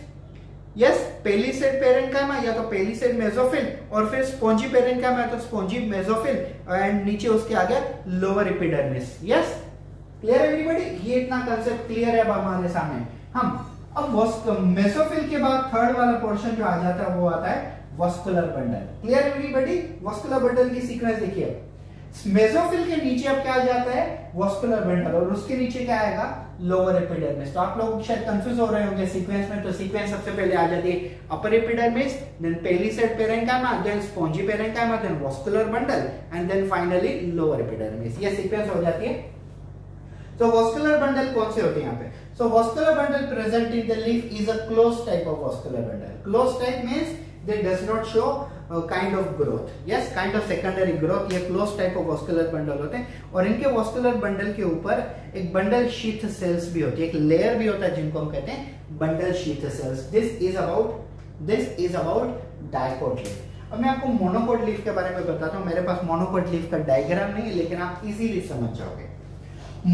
yes palisade parenchyma या तो पेलिसेड मेसोफिल, और फिर स्पॉन्जी पेरेन्काइमा या तो स्पॉन्जी मेसोफिल, एंड नीचे उसके आ गया lower epidermis. Yes, clear everybody? ये इतना कांसेप्ट क्लियर है हमारे सामने. हम अब मेसोफिल के बाद थर्ड वाला पोर्शन जो आ जाता है वो आता है vascular bundle. Clear everybody? Vascular bundle की सीक्वेंस देखिए. मेसोफिल के नीचे अब क्या आ जाता है? वस्कुलर बंडल, और उसके नीचे क्या आएगा? Lower epidermis. तो आप लोग शायद कंफ्यूज हो रहे होंगे सीक्वेंस में. तो सीक्वेंस सबसे पहले आ जाती है upper epidermis, then palisade parenchyma, then spongy parenchyma, then vascular bundle, and then finally lower epidermis. ये सीक्वेंस हो जाती है. तो वस्कुलर बंडल कौन से होते हैं यहाँ पे? So vascular bundle present in the leaf is a close type of vascular bundle. Close type means they does not show kind of growth. Yes, kind of secondary growth. ये closed type of vascular bundle होते हैं, और इनके vascular bundle के ऊपर एक bundle sheath cells भी होती है, एक layer भी होता है जिनको हम कहते हैं bundle sheath cells. This is about dicot leaf. अब मैं आपको monocot leaf के बारे में बताता हूँ. मेरे पास monocot leaf का diagram नहीं है, लेकिन आप easily समझ जाओगे.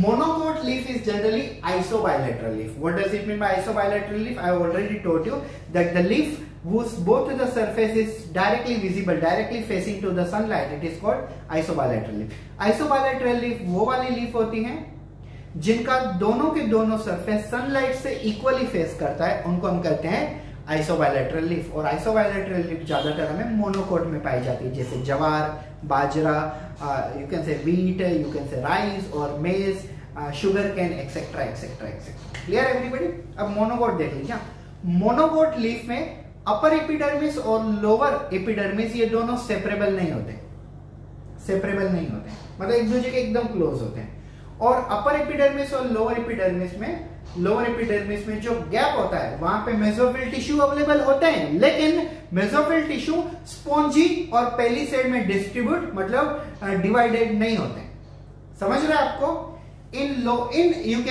Monocot leaf is generally isobilateral leaf. What does it mean by isobilateral leaf? I already told you that the leaf whose both the surface is directly visible, directly facing to the sunlight, it is called isobilateral leaf. Isobilateral leaf वो वाली leaf होती हैं जिनका दोनों के दोनों surface sunlight से equally face करता है, उनको हम कहते हैं आइसोबायलैटरल लीफ. और आइसोबायलैटरल लीफ ज्यादातर हमें मोनोकोट में पाई जाती है, जैसे जवार, बाजरा, you can say wheat, you can say rice और maize, sugar cane, etcetera etcetera etcetera. Clear everybody? अब मोनोकोट देख लीजिए. मोनोकोट लीफ में अपर एपिडर्मिस और लोअर एपिडर्मिस ये दोनों सेपरेबल नहीं होते, सेपरेबल नहीं होते, मतलब एक दूसरे के एकदम क्लोज होते हैं. और अपर एपिडर्मिस और लोअर एपिडर्मिस में जो गैप होता है वहां पे मेसोफिल टिश्यू अवेलेबल होते हैं, लेकिन मेसोफिल टिश्यू स्पॉन्जी और पेलिसेड में डिस्ट्रीब्यूट मतलब डिवाइडेड नहीं होते. समझ रहे आपको? In you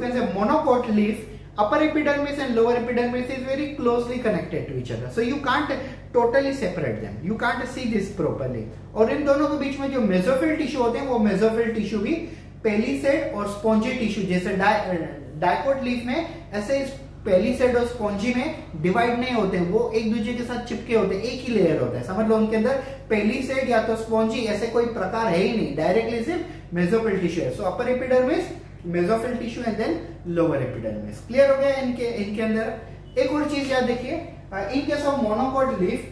can say monocot leaf upper epidermis and lower epidermis is very closely connected to each other, so you can't totally separate them, you can't see this properly. और इन दोनों के बीच में जो मेसोफिल टिश्यू होते हैं वो mesophyll tissue भी पेलिसेड और स्पॉन्जी टिश्यू, जैसे डाइकोट लीफ में ऐसे पेलिसेड और स्पॉन्जी में डिवाइड नहीं होते, वो एक दूसरे के साथ चिपके होते, एक ही लेयर होता है. समझ लो उनके अंदर पेलिसेड या तो स्पॉन्जी ऐसे कोई प्रकार है ही नहीं, डायरेक्टली सिर्फ मेसोफिल टिश्यू है. So upper epidermis, mesophyll tissue and then lower epidermis. Clear हो गया? इनके अंदर एक और चीज याद देखिए. In case of monocot leaf,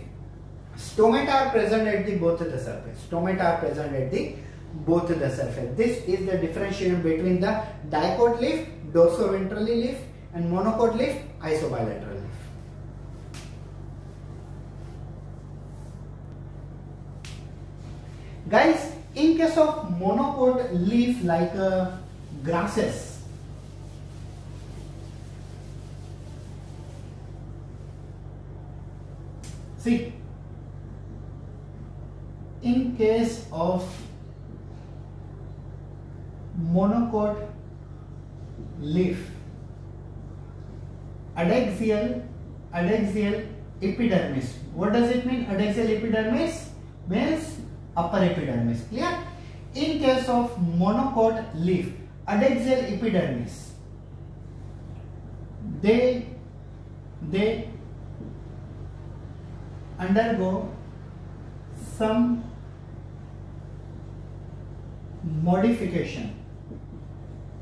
stomata are present at the both the surface. Stomata are present at the both the surface. This is the differentiation between the dicot leaf, dorsoventral leaf and monocote leaf, isobilateral leaf. Guys, in case of monocote leaf like grasses, see, in case of monocote leaf adaxial epidermis. What does it mean? Adaxial epidermis means upper epidermis. Clear? In case of monocot leaf, adaxial epidermis, they undergo some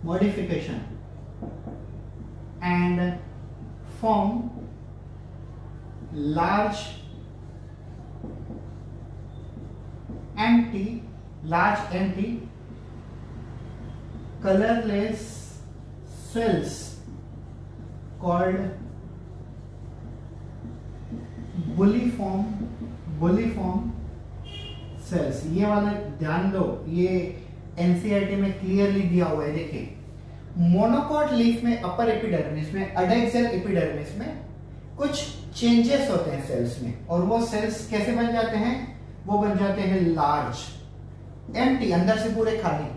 modification and form large large empty colorless cells called bulliform cells. ये वाला ध्यान दो, ये NCERT में clearly दिया हुआ है। देखिए, मोनोकॉट लीफ में अपर एपिडर्मिस में, एडैक्सियल एपिडर्मिस में कुछ चेंजेस होते हैं सेल्स में, और वो सेल्स कैसे बन जाते हैं? वो बन जाते हैं लार्ज, एम्प्टी, अंदर से पूरे खाली,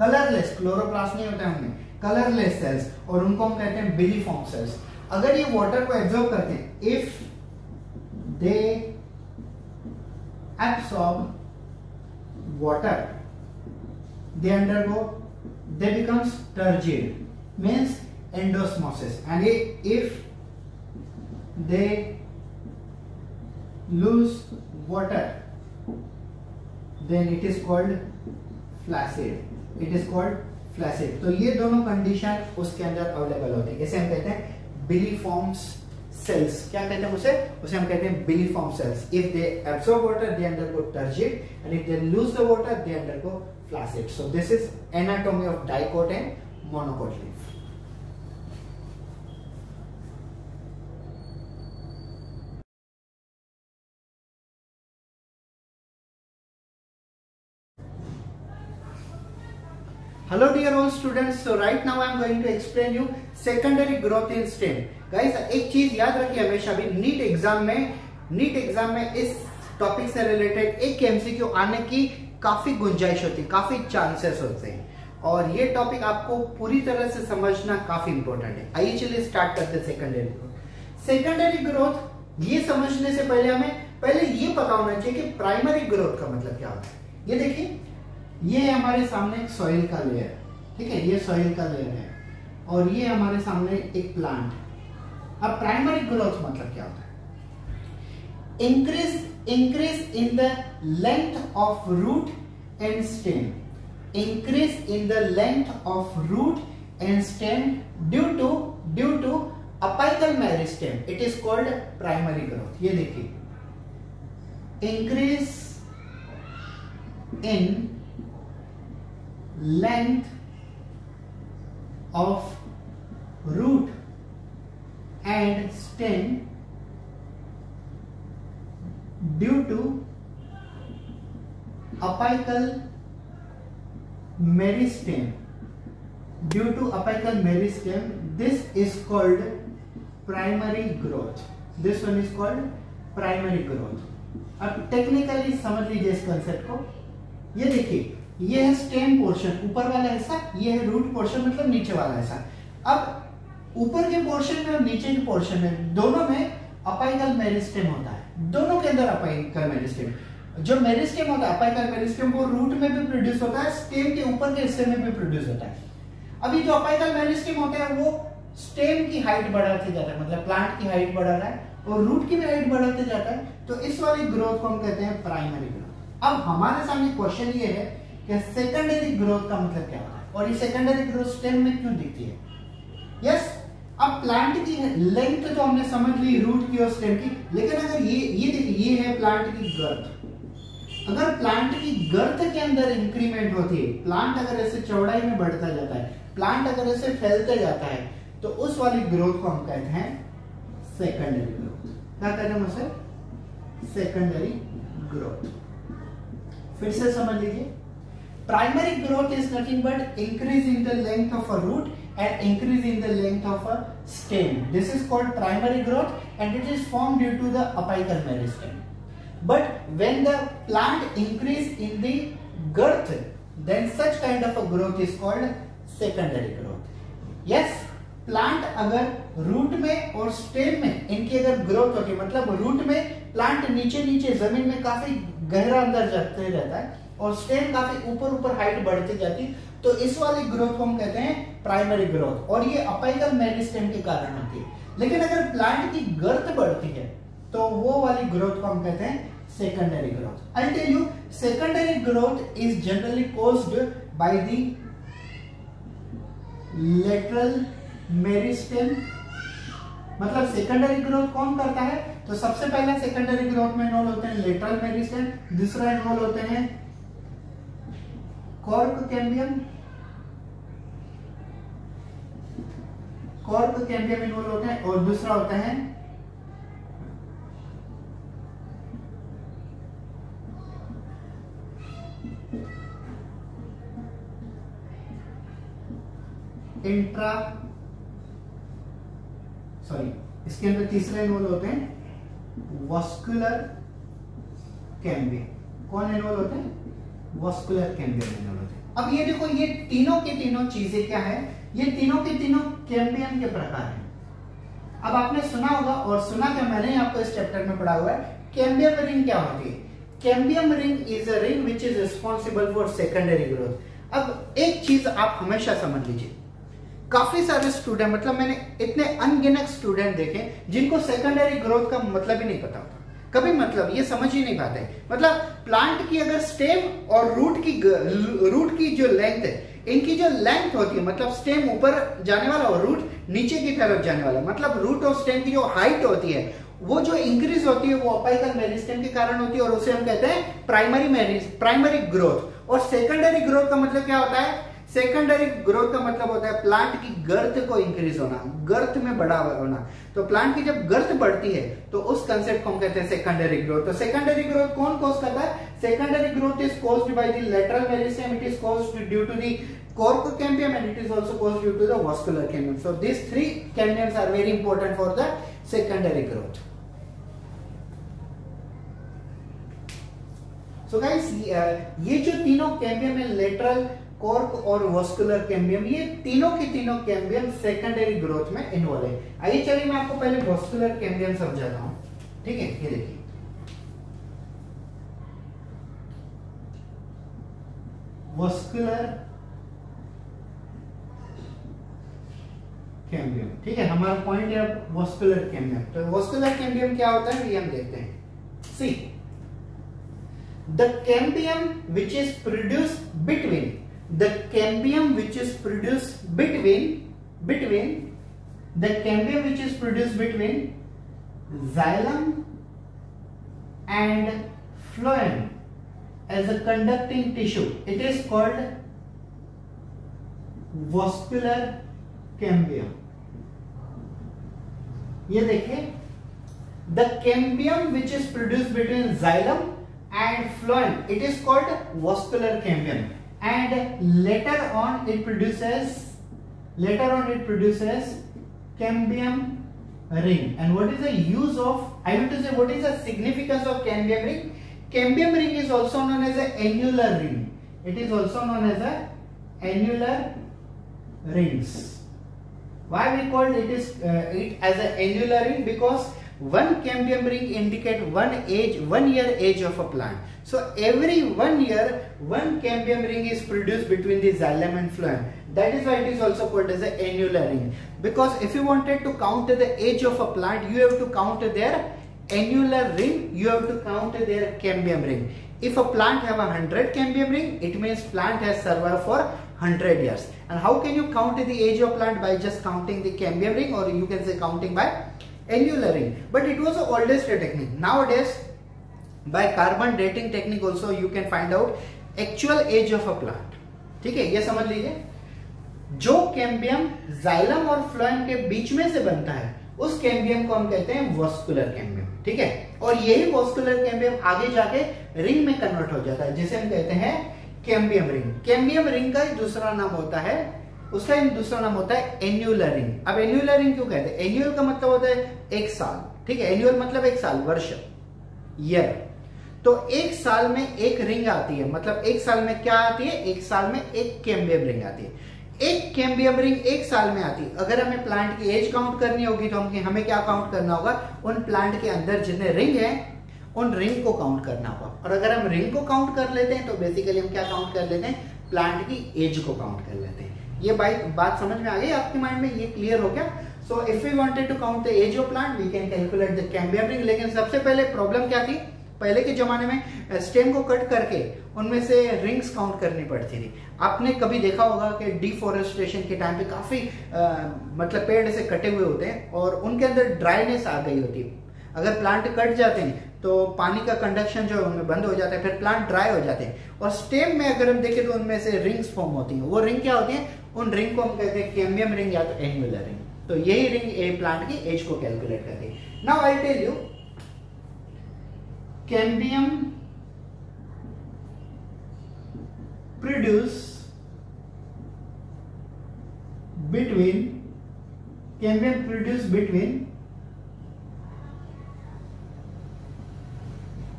कलरलेस, क्लोरोप्लास्ट नहीं होता है उनमें, कलरलेस सेल्स, और उनको हम कहते हैं बिलीफॉर्म सेल्स। अगर ये वाटर को एब्जॉर्ब करते हैं, if they absorb water, they undergo, they becomes turgid, means endosmosis, and if they lose water then it is called flaccid, it is called flaccid। तो ये दोनों कंडीशन उसके अंदर अवेलेबल होती है। जैसे हम कहते हैं बिलीफॉर्म सेल्स, क्या कहते हैं उसे? उसे हम कहते हैं bulliform cells. If they absorb water they undergo turgid, and if they lose the water they undergo flaccid. So this is anatomy of dicot and monocot leaf. Hello dear all students, so right now I am going to explain you secondary growth in stem। Guys, एक चीज याद रखिए हमेशा भी, NEET exam में इस topic से related एक एमसीक्यू आने की काफी गुंजाइश होती है, काफी चांसेस होते हैं, और ये टॉपिक आपको पूरी तरह से समझना काफी इंपॉर्टेंट है। आइए चलिए स्टार्ट करते हैं सेकेंडरी ग्रोथ। सेकेंडरी ग्रोथ ये समझने से पहले हमें पहले ये पता होना चाहिए कि प्राइमरी ग्रोथ का मतलब क्या होता है। ये देखिए, ये हमारे सामने एक सॉइल का लेयर है, ठीक है, ये सॉइल का लेयर है, और ये हमारे सामने एक प्लांट है। अब प्राइमरी ग्रोथ मतलब क्या होता है? Increase in the length of root and stem, increase in the length of root and stem due to apical meristem, it is called primary growth. ये देखिए, increase in length of root and stem due to apical meristem, this is called primary growth, this one is called primary growth। अब technically समझ लीजिए इस concept को। ये देखिए, ये है स्टेम पोर्शन ऊपर वाला हिस्सा, ये है रूट पोर्शन मतलब नीचे वाला हिस्सा। अब ऊपर के पोर्शन में और नीचे के पोर्शन में दोनों में अपिकल मेरिस्टेम होता है, दोनों के अंदर अपिकल मेरिस्टेम। जो मेरिस्टेम होता है अपिकल मेरिस्टेम, वो रूट में भी प्रोड्यूस होता है, स्टेम के ऊपर के हिस्से में भी प्रोड्यूस होता है। अभी जो अपिकल मेरिस्टेम होता है वो स्टेम की हाइट बढ़ाते जाता है, मतलब प्लांट की हाइट बढ़ा रहा है और रूट की भी हाइट बढ़ाते जाता है। तो इस वाली ग्रोथ को हम कहते हैं प्राइमरी ग्रोथ। अब हमारे सामने क्वेश्चन ये है कि सेकेंडरी ग्रोथ का मतलब क्या होता है, और ये सेकेंडरी ग्रोथ स्टेम में क्यों दिखती है? यस, अब प्लांट की लेंथ तो हमने समझ ली, रूट की और स्टेम की, लेकिन अगर ये देखिए, ये है प्लांट की गर्थ। अगर प्लांट की गर्थ के अंदर इंक्रीमेंट होती है, प्लांट अगर ऐसे चौड़ाई में बढ़ता जाता है, प्लांट अगर ऐसे फैलते जाता है, तो उस वाली ग्रोथ को हम कहते हैं सेकेंडरी ग्रोथ। क्या कहते हैं उसे? Secondary growth. फिर से समझ लीजिए, primary growth is nothing but increase in the length of a root and increase in the length of a stem, this is called primary growth, and it is formed due to the apical meristem। But when the plant increase in the girth, then such kind of a growth is called secondary growth। Yes, plant अगर root में और stem में इनकी अगर growth होती है, मतलब root में प्लांट नीचे जमीन में काफी गहरा अंदर जाते रहता है और स्टेम काफी ऊपर हाइट बढ़ती जाती, तो इस वाली ग्रोथ को हम कहते हैं प्राइमरी ग्रोथ, और ये अपिकल मेरिस्टेम के कारण होती है। लेकिन अगर प्लांट की गर्थ बढ़ती है तो वो वाली ग्रोथ को हम कहते हैं secondary growth. I tell you, secondary growth is generally caused by the lateral meristem. मतलब सेकेंडरी ग्रोथ कौन करता है? तो सबसे पहला सेकेंडरी ग्रोथ में इन्वॉल्व होते हैं लेटरल मेरिस्टेम, दूसरा इन्वॉल्व होते हैं कॉर्क कैम्बियम इन्वॉल्व होता है और दूसरा होता है इसके अंदर तीसरा इन्वॉल्व होते हैं वास्कुलर कैम्बियम। कौन इन्वॉल्व होते हैं? वास्कुलर कैम्बियम इन्वॉल्व होते हैं। अब ये देखो, ये तीनों के तीनों चीजें क्या है? ये तीनों के तीनों कैम्बियम के प्रकार हैं। अब आपने सुना होगा और सुना क्या मैंने आपको इस चैप्टर में पढ़ा हुआ है, कैम्बियम रिंग क्या होती है? Cambium ring is a ring which is responsible for secondary growth. अब एक चीज आप हमेशा समझ लीजिए, काफी सारे स्टूडेंट, मतलब मैंने इतने अनगिनत स्टूडेंट देखे जिनको सेकेंडरी ग्रोथ का मतलब ही नहीं पता होता, कभी मतलब ये समझ ही नहीं पाते। मतलब प्लांट की अगर स्टेम और रूट की जो लेंथ है, इनकी जो लेंथ होती है, मतलब स्टेम ऊपर जाने वाला और रूट नीचे की तरफ जाने वाला, मतलब रूट और स्टेम की जो हाइट होती है वो जो इंक्रीज होती है वो अपिकल मेरिस्टेम के कारण होती है और उसे हम कहते हैं प्राइमरी ग्रोथ। और सेकेंडरी ग्रोथ का मतलब क्या होता है? सेकेंडरी ग्रोथ का मतलब होता है प्लांट की गर्थ को इंक्रीज होना, गर्थ में बड़ा होना। तो प्लांट की जब गर्थ बढ़ती है तो उस कंसेप्ट को हम कहते हैं सेकेंडरी ग्रोथ। तो सेकेंडरी ग्रोथ कौन कॉज करता है? Secondary growth is caused by the lateral meristem, it is caused due to the cork cambium and it is also caused due to the vascular cambium. So this three cambiums are very important for the secondary growth. So guys, ये जो तीनों cambium है, lateral, cork और vascular cambium, ये तीनों के तीनों cambium secondary growth में इन्वॉल्व है। आइए चलिए मैं आपको पहले वास्कुलर कैम्बियम समझाता हूं, ठीक है? ये देखिए, वास्कुलर कैम्बियम, ठीक है, हमारा पॉइंट है वास्कुलर कैम्बियम। तो वास्कुलर कैम्बियम क्या होता है ये हम देखते हैं। See the cambium which is produce between the cambium which is produced between xylem and phloem as a conducting tissue, it is called vascular cambium. ये देखिए, the cambium which is produced between xylem and phloem, it is called vascular cambium. And later on it produces cambium ring. And what is the use of, I want to say, what is the significance of cambium ring? Cambium ring is also known as an annular ring. It is also known as an annular rings. Why we called it as an annular ring? Because one cambium ring indicate one year age of a plant. So every 1 year one cambium ring is produced between the xylem and phloem. That is why it is also called as an annular ring, because if you wanted to count the age of a plant you have to count their annular ring, you have to count their cambium ring. If a plant have 100 cambium ring, it means plant has survived for 100 years. And how can you count the age of plant? By just counting the cambium ring, or you can say counting by annular ring. But it was the oldest technique. Nowadays by carbon dating technique also you can find out actual age of a plant. ठीक है, ये समझ लीजिए, जो cambium xylem और phloem के बीच में से बनता है उस कैम्बियम को हम कहते हैं वास्कुलर कैम्बियम, ठीक है? और यही वास्कुलर कैम्बियम आगे जाके रिंग में कन्वर्ट हो जाता है जिसे हम कहते हैं कैम्बियम रिंग। कैम्बियम रिंग का दूसरा नाम होता है एन्युलर रिंग। अब एन्युलर रिंग क्यों कहते हैं? एन्युअल का मतलब होता है एक साल, ठीक है? एन्युअल मतलब एक साल, वर्ष, ईयर। तो एक साल में एक रिंग आती है, मतलब एक साल में क्या आती है? एक साल में एक कैम्बियम रिंग आती है। एक कैम्बियम रिंग एक साल में आती है। अगर हमें प्लांट की एज काउंट करनी होगी तो हमें क्या काउंट करना होगा? उन प्लांट के अंदर जितने रिंग है उन रिंग को काउंट करना होगा। और अगर हम रिंग को काउंट कर लेते हैं तो बेसिकली हम क्या काउंट कर लेते हैं? प्लांट की एज को काउंट कर लेते हैं। ये बात समझ में आ गई आपके माइंड में? ये क्लियर हो गया? So if we wanted to count the age of plant we can calculate the cambium ring. लेकिन सबसे पहले प्रॉब्लम क्या थी? पहले के जमाने में स्टेम को कट करके उनमें से रिंग्स काउंट करनी पड़ती थी। आपने कभी देखा होगा कि डिफॉरेस्टेशन के टाइम पे काफी मतलब पेड़ ऐसे कटे हुए होते हैं और उनके अंदर ड्राइनेस आ गई होती है। अगर प्लांट कट जाते हैं तो पानी का कंडक्शन जो है उनमें बंद हो जाता है, फिर प्लांट ड्राई हो जाते हैं। और स्टेम में अगर हम देखें तो उनमें से रिंग्स फॉर्म होती हैं। वो रिंग क्या होती हैं? उन रिंग को हम कहते हैं कैम्बियम रिंग या तो एन्युलर रिंग। तो यही रिंग ए प्लांट की एज को कैलकुलेट करती है। Now I tell you cambium produce between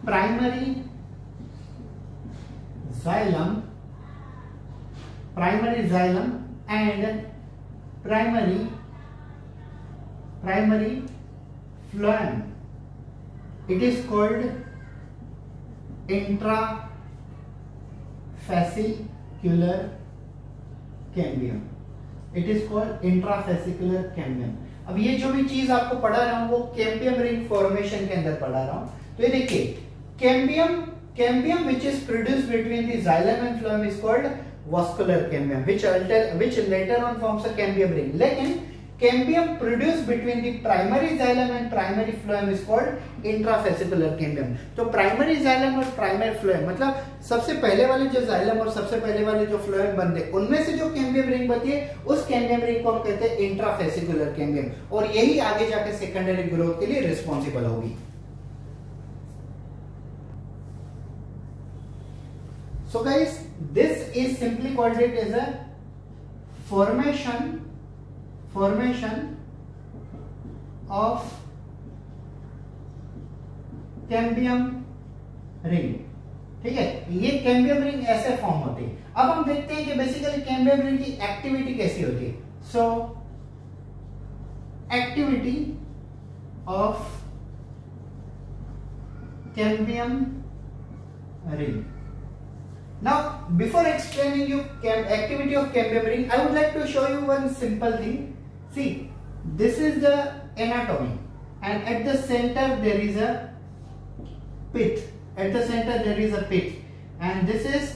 primary xylem and primary phloem. It is called intrafascicular cambium. अब ये जो भी चीज आपको पढ़ा रहा हूं वो कैम्बियम रिंग फॉर्मेशन के अंदर पढ़ा रहा हूं। तो ये देखिए cambium which is produced between the xylem and phloem is called vascular cambium, which later on forms a cambium ring. लेकिन cambium produced between the primary xylem and primary phloem is called intrafascicular cambium. तो primary xylem और primary phloem मतलब सबसे पहले वाले जो xylem और सबसे पहले वाले जो phloem बनते हैं उनमें से जो cambium ring बनती है उस cambium ring को हम कहते हैं intrafascicular cambium। और यही आगे जाके secondary growth के लिए responsible होगी। So guys, this is simply called it as a formation of cambium ring। ठीक है, ये cambium ring ऐसे फॉर्म होती है। अब हम देखते हैं कि बेसिकली cambium ring की एक्टिविटी कैसी होती है। So activity of cambium ring। Now, before explaining you activity of cambium ring, I would like to show you one simple thing. See, this is the anatomy, and at the center there is a pith. And this is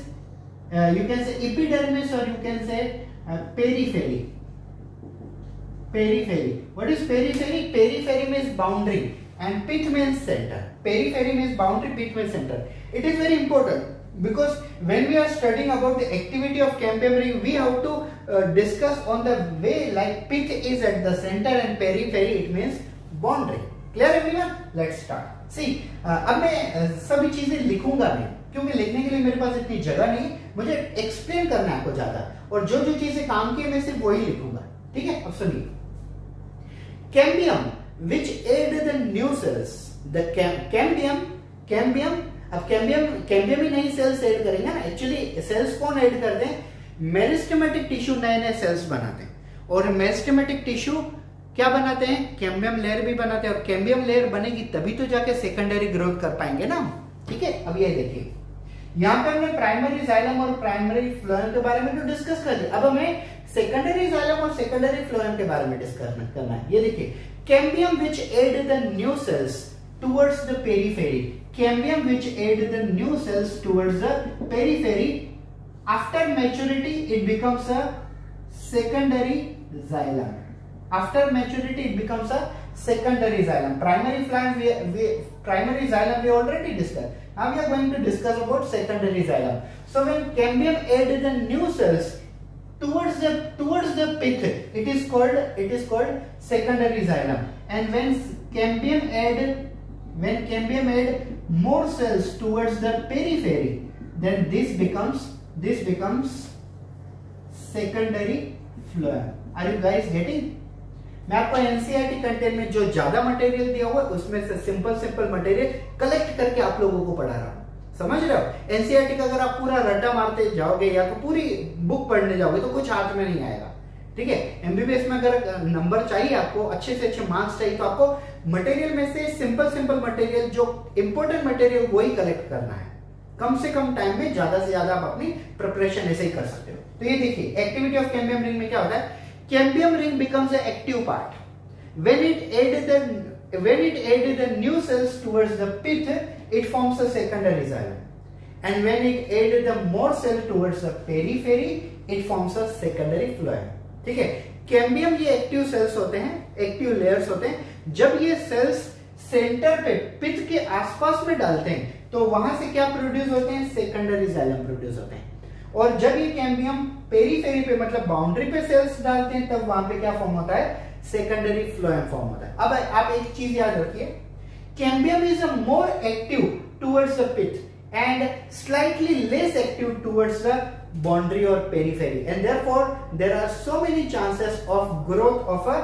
you can say epidermis or you can say periphery. What is periphery? Periphery means boundary, and pith means center. It is very important, because when we are studying about the activity of cambium ring we have to discuss on the way like pith is at the center and periphery it means boundary. Clear everyone? Let's start. See, अब मैं सभी चीजें लिखूंगा नहीं क्योंकि लिखने के लिए मेरे पास इतनी जगह नहीं, मुझे एक्सप्लेन करना है आपको ज्यादा, और जो जो चीजें काम की मैं सिर्फ वही लिखूंगा। ठीक है, अब सुनिए। Cambium which add the new cells, the cambium. अब कैम्बियम ही नई सेल्स ऐड करेंगे ना, एक्चुअली सेल्स कौन ऐड करते हैं? मेरिस्टेमेटिक टिश्यू नए सेल्स बनाते हैं, और मेरिस्टेमेटिक टिश्यू क्या बनाते हैं? कैम्बियम लेयर भी बनाते हैं, और कैम्बियम लेयर बनेगी तभी तो जाके सेकेंडरी ग्रोथ कर पाएंगे ना। ठीक है, अब ये देखिए यहाँ पे हमने प्राइमरी जाइलम और प्राइमरी फ्लोएम के बारे में तो डिस्कस कर लिया, अब हमें सेकेंडरी जाइलम और सेकेंडरी फ्लोएम के बारे में डिस्कस करना है। ये देखिए cambium which add the new cells towards the periphery, cambium which aid the new cells towards the periphery. After maturity it becomes a secondary xylem. Primary phloem primary xylem we already discussed. Now we are going to discuss about secondary xylem. So when cambium aid the new cells towards the pith it is called secondary xylem, and when cambium aid more cells towards the periphery then this becomes secondary phloem. Are you guys getting? मैं आपको NCERT content में जो ज्यादा material दिया हुआ है उसमें से सिंपल मटेरियल कलेक्ट करके आप लोगों को पढ़ा रहा हूं। समझ रहे हो? NCERT का अगर आप पूरा रट्टा मारते जाओगे या तो पूरी बुक पढ़ने जाओगे तो कुछ हाथ में नहीं आएगा। ठीक है, MBBS में अगर नंबर चाहिए आपको, अच्छे से अच्छे मार्क्स चाहिए, तो आपको मटेरियल में से सिंपल मटेरियल जो इंपॉर्टेंट मटेरियल वही कलेक्ट करना है। कम से कम टाइम में ज्यादा से ज्यादा आप अपनी प्रिपरेशन ऐसे ही कर सकते हो। तो ये देखिए एक्टिविटी ऑफ कैम्बियम रिंग में क्या होता है? Cambium ring becomes the active part when it add the new cells towards the pith it forms a secondary xylem, and when it add the more cell towards the periphery it forms a secondary phloem. ठीक है, cambium ये active cells होते हैं, active layers होते हैं। जब ये sales centre पे पित्त के आसपास में डालते हैं तो वहां से क्या प्रोड्यूस होते हैं, सेकेंडरी जाइलम प्रोड्यूस होते हैं। और जब ये कैम्बियम पेरीफेरी पे मतलब बाउंड्री पे सेल्स डालते हैं तब वहां पे क्या फॉर्म होता है, सेकेंडरी फ्लोएम फॉर्म होता है। अब आप एक चीज याद रखिए, cambium is a more active towards the pith and slightly less active towards the boundary or periphery, and therefore there are so many chances of growth of a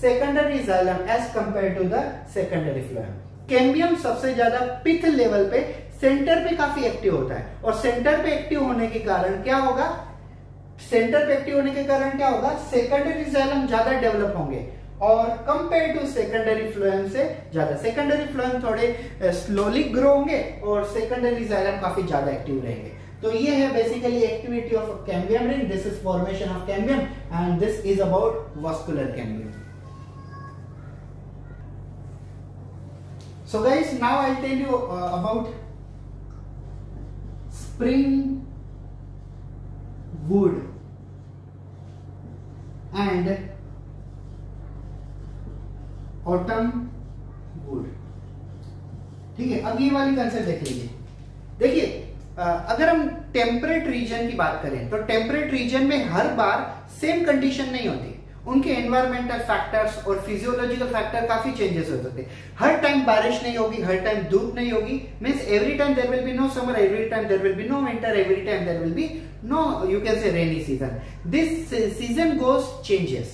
secondary xylem as compared to the secondary phloem। Cambium सबसे ज्यादा पित्त level पे centre पे काफी active होता है और centre पे एक्टिव होने के कारण क्या होगा, सेंटर पे एक्टिव होने के कारण क्या होगा, सेकेंडरी xylem ज्यादा डेवलप होंगे और कंपेयर टू सेकेंडरी फ्लोएम से ज्यादा। सेकेंडरी फ्लोएम थोड़े स्लोली ग्रो होंगे और सेकेंडरी xylem काफी ज्यादा एक्टिव रहेंगे। तो ये है basically activity of cambium ring, this is formation of cambium and this is about vascular cambium. So guys, now I tell you about spring wood and autumn wood. ठीक है, अब ये वाली कंसेप्ट देख लीजिए। देखिए अगर हम टेम्परेट रीजन की बात करें तो टेम्परेट रीजन में हर बार सेम कंडीशन नहीं होती, उनके एनवायरमेंटल फैक्टर्स और फिजियोलॉजिकल फैक्टर काफी चेंजेस हो सकते हैं। हर टाइम बारिश नहीं होगी, हर टाइम धूप नहीं होगी, means every time there will be no summer, every time there will be no winter, every time there will be no you can say rainy season. This season goes changes,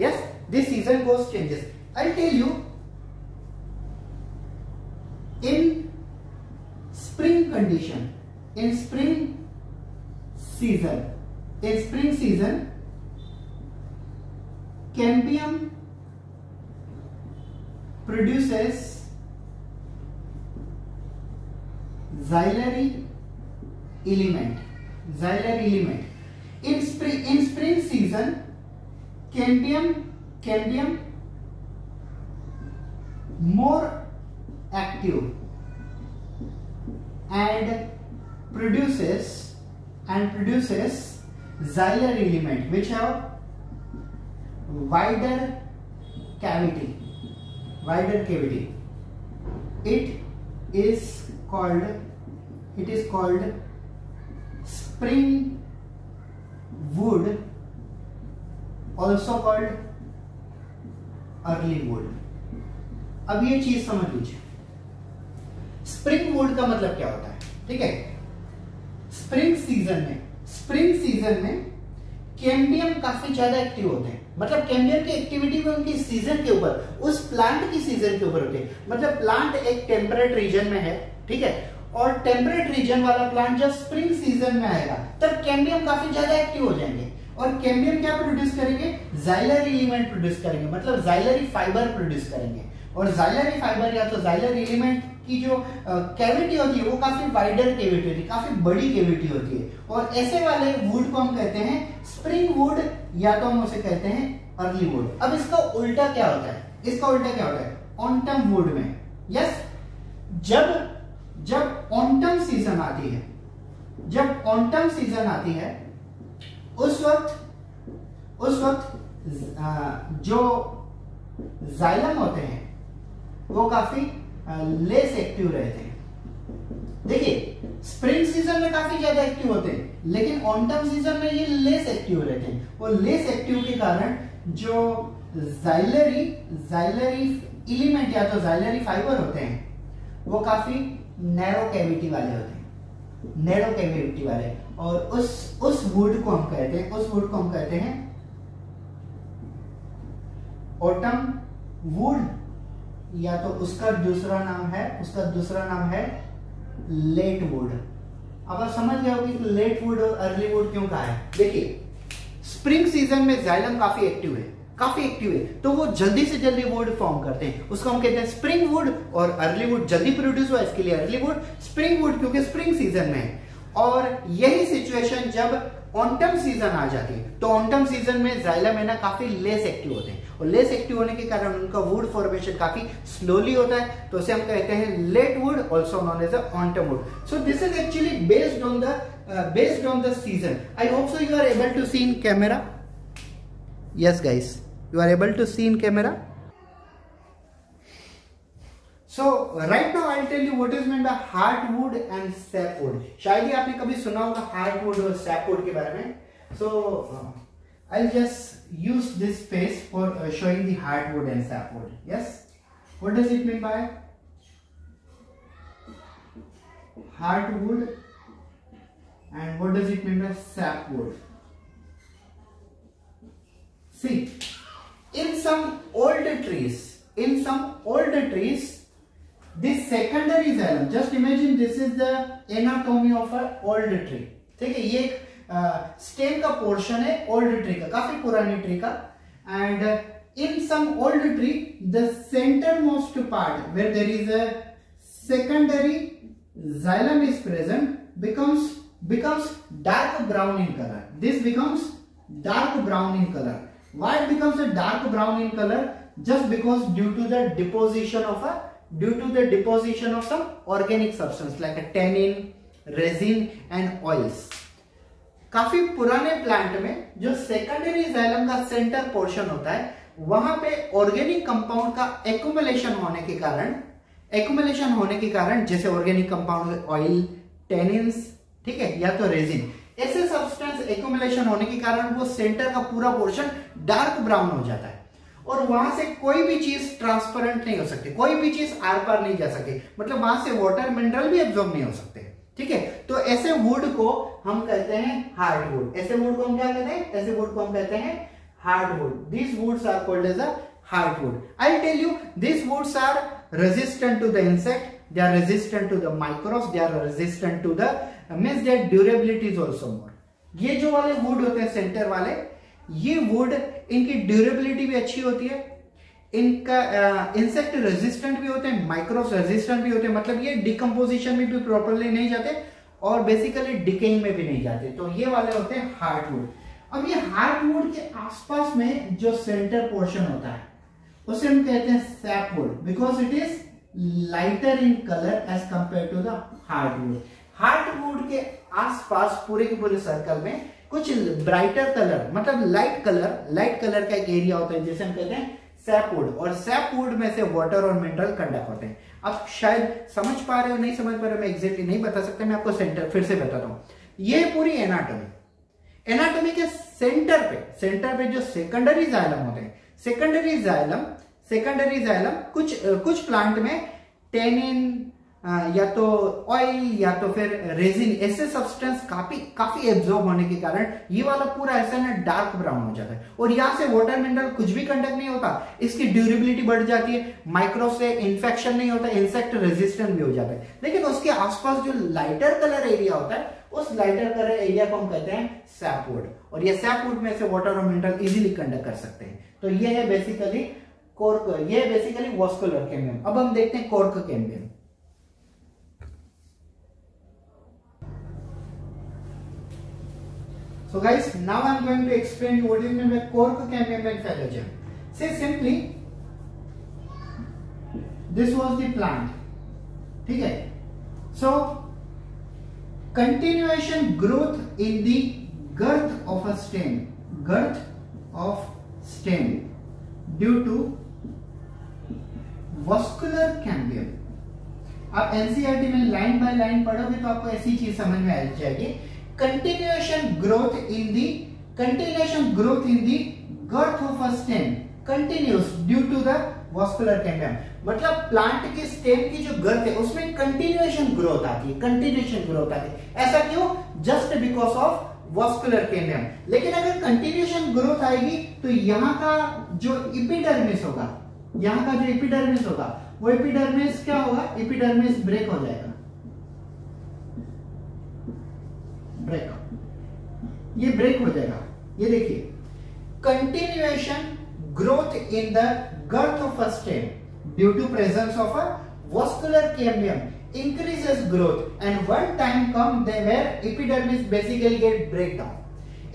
yes this season goes changes. I tell you in spring condition, in spring season, cambium produces xylem element, in spring season cambium more active and produces xylem element which have wider cavity. It is called spring wood, also called early wood। अब ये चीज समझ लीजिए, spring would का मतलब क्या होता है। ठीक है, स्प्रिंग सीजन में कैम्बियम काफी ज्यादा एक्टिव होते हैं, मतलब कैम्बियम की एक्टिविटी में उनकी सीजन के ऊपर, उस प्लांट की सीजन के ऊपर होती है। मतलब प्लांट एक टेम्परेट रीजन में है, ठीक है, और टेम्परेट रीजन वाला प्लांट जब स्प्रिंग सीजन में आएगा तब कैम्बियम काफी ज्यादा एक्टिव हो जाएंगे और कैम्बियम क्या प्रोड्यूस करेंगे, जाइलरी एलिमेंट प्रोड्यूस करेंगे, मतलब जाइलरी फाइबर प्रोड्यूस करेंगे। और जाइलरी फाइबर या तो जाइलरी एलिमेंट की जो कैविटी होती है वो काफी वाइडर कैविटी होती है, काफी बड़ी कैविटी होती है, और ऐसे वाले वुड को हम कहते हैं स्प्रिंग वुड या तो हम उसे कहते हैं अर्ली वुड। अब इसका उल्टा क्या होता है, ऑटम वुड में, यस, जब ऑटम सीजन आती है, उस वक्त जो जाइलम होते हैं वो काफी लेस एक्टिव रहते हैं। देखिए स्प्रिंग सीजन में काफी ज्यादा एक्टिव होते हैं लेकिन ऑटम सीजन में ये लेस एक्टिव रहते हैं, और लेस एक्टिव के कारण जो जाइलरी एलिमेंट या तो जाइलरी फाइबर होते हैं वो काफी नैरो कैविटी वाले होते हैं, और उस वुड को हम कहते हैं ऑटम वुड, या तो उसका दूसरा नाम है लेट वुड। अब आप समझ गए होगी कि लेट वुड और अर्ली वुड क्यों कहा है। देखिए स्प्रिंग सीजन में जाइलम काफी एक्टिव है तो वो जल्दी से जल्दी वुड फॉर्म करते हैं, उसको हम कहते हैं स्प्रिंग वुड। और अर्ली वुड जल्दी प्रोड्यूस हुआ इसके लिए अर्ली वुड, स्प्रिंग वुड क्योंकि स्प्रिंग सीजन में है। और यही सिचुएशन जब ऑटम सीजन आ जाती है तो ऑटम सीजन में जाइलम है ना काफी लेस एक्टिव होते हैं, और लेस एक्टिव होने के कारण उनका वुड फॉर्मेशन काफी स्लोली होता है, तो उसे हम कहते हैं late wood, also known as autumn wood. So this is actually based on the season. I hope so you are able to see in camera, yes guys, you are able to see in camera. So right now I'll tell you what is meant by hardwood and sapwood. शायद ही आपने कभी सुना होगा hardwood और sapwood के बारे में. So I'll just use this space for showing the hardwood and sapwood. Yes. What does it mean by hardwood and what does it mean by sapwood? See, in some older trees. This secondary xylem, just imagine this is the anatomy of an old tree. ठीक है, ये एक stem का portion है old tree का, काफी पुरानी tree का. And in some old tree, the centermost part where there is a secondary xylem is present becomes dark brown in color. This becomes dark brown in color. Why it becomes a dark brown in color? Just because due to the deposition of some organic substance like a tannin, resin and oils. काफी पुराने plant में जो secondary xylem का centre portion होता है वहां पे organic compound का एक्युमुलेशन होने के कारण जैसे ऑर्गेनिक कंपाउंड ऑयल, टेनिन्स, ठीक है, या तो रेजिन, ऐसे सब्सटेंस एक्युमुलेशन होने के कारण वो सेंटर का पूरा पोर्शन डार्क ब्राउन हो जाता है और वहां से कोई भी चीज ट्रांसपेरेंट नहीं हो सकती, कोई भी चीज आर पार नहीं जा सकती, मतलब वहां से वाटर मिनरल भी एब्जॉर्ब नहीं हो सकते. ठीक है, तो ऐसे वुड को हम कहते हैं हार्डवुड. ऐसे वुड को हम कहते हैं hardwood. This woods are called as a hardwood. I will tell you this woods are resistant to the insect, they are resistant to the microbes, they are resistant to the means their durability is also more. ये जो वाले would होते हैं centre वाले, ये would इनकी durability भी अच्छी होती है, इनका इंसेक्ट रेजिस्टेंट भी होते हैं, माइक्रोब्स रेजिस्टेंट भी होते हैं, मतलब ये डिकम्पोजिशन में भी प्रॉपरली नहीं जाते और बेसिकली डिकेइंग में भी नहीं जाते. तो ये वाले होते हैं हार्डवुड. अब ये हार्डवुड के आसपास में जो सेंटर पोर्शन होता है उसे हम कहते हैं sapwood because it is lighter in colour as compare to the hardwood. Hardwood के आसपास पूरे के पूरे सर्कल में कुछ ब्राइटर कलर, मतलब लाइट कलर का एक एरिया होता है जिसे हम कहते हैं सैपवुड. और सैपवुड में से वाटर और मिनरल कंडक्ट होते हैं. आप शायद समझ पा रहे हो नहीं समझ पा रहे हो, मैं एग्जैक्टली नहीं बता सकता, मैं आपको सेंटर फिर से बताता हूँ. ये पूरी एनाटॉमी के सेंटर पे जो सेकेंडरी जाइलम होते हैं, सेकेंडरी जाइलम कुछ प्लांट में टेनिन या तो ऑयल या तो फिर रेजिन ऐसे सब्सटेंस काफी एब्जॉर्ब होने के कारण ये वाला पूरा ऐसा ना डार्क ब्राउन हो जाता है और यहाँ से वाटर मिनरल कुछ भी कंडक्ट नहीं होता, इसकी ड्यूरेबिलिटी बढ़ जाती है, माइक्रो से इन्फेक्शन नहीं होता, इंसेक्ट रेजिस्टेंट भी हो जाता है. लेकिन उसके आसपास जो लाइटर कलर एरिया होता है उस लाइटर कलर एरिया को हम कहते हैं सैपवुड और ये सैपवुड में से वाटर और मिनरल इजिली कंडक्ट कर सकते हैं. तो ये है बेसिकली कोर्क, ये बेसिकली वॉस्कुलर कैम्बियम. अब हम देखते हैं cork cambium. So guys, now I'm going to explain you what is meant by cork cambium and phallogem. Say simply, this was the plant. ठीक है. So continuation growth in the girth of a stem due to vascular cambium. आप NCERT में line by line पढ़ोगे तो आपको ऐसी चीज समझ में आ जाएगी. Continuation growth in the girth of a stem continues due to the vascular cambium. मतलब प्लांट के स्टेम की जो गर्थ है उसमें कंटिन्यूएशन ग्रोथ आती है. ऐसा क्यों? Just because of vascular cambium. लेकिन अगर कंटिन्यूएशन ग्रोथ आएगी तो यहाँ का जो एपिडर्मिस होगा वो एपिडर्मिस क्या होगा? एपिडर्मिस ब्रेक हो जाएगा. ये ब्रेक हो जाएगा. ये देखिए, continuation growth in the girth of a stem due to presence of a vascular cambium increases growth and one time come where epidermis basically get break down.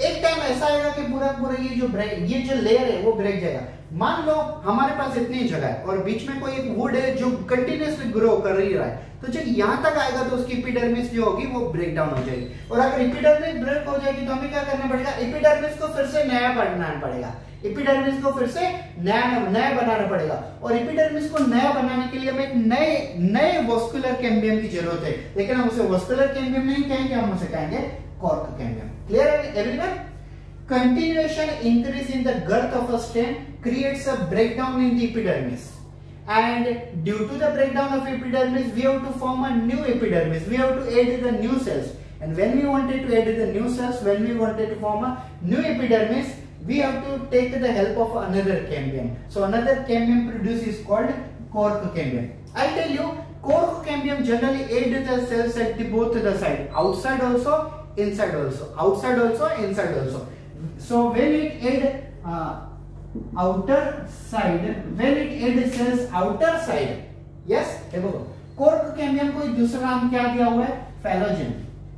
एक टाइम ऐसा आएगा कि पूरा ये जो लेयर है वो ब्रेक जाएगा. मान लो हमारे पास इतनी जगह है और बीच में कोई एक वुड है जो कंटिन्यूअसली ग्रो कर ही रहा है, तो जब यहाँ तक आएगा तो उसकी एपिडर्मिस जो होगी वो ब्रेक डाउन हो जाएगी। और अगर एपिडर्मिस ब्रेक हो जाएगी तो हमें क्या करना पड़ेगा, एपिडर्मिस को फिर से नया बनाना पड़ेगा, एपिडर्मिस को फिर से नया बनाना पड़ेगा। और एपिडर्मिस को नया बनाने के लिए हमें नए वस्कुलर कैम्बियम की जरूरत है, लेकिन हम उसे वस्कुलर कैम्बियम नहीं कहेंगे, हम उसे कहेंगे कॉर्क कैम्बियम। क्लियर है everyone? Continuation increase in the girth of a stem creates a breakdown in the epidermis, and due to the breakdown of epidermis, we have to form a new epidermis. We have to add the new cells, and when we wanted to add the new cells, when we wanted to form a new epidermis, we have to take the help of another cambium. So another cambium produced is called cork cambium. I tell you, cork cambium generally add the cells at the both the side, outside also, inside also, outside also, inside also. So when it add outer side, when it add cells outer side, yes, देखो cork cambium को दूसरा नाम क्या दिया हुआ है, phellogen.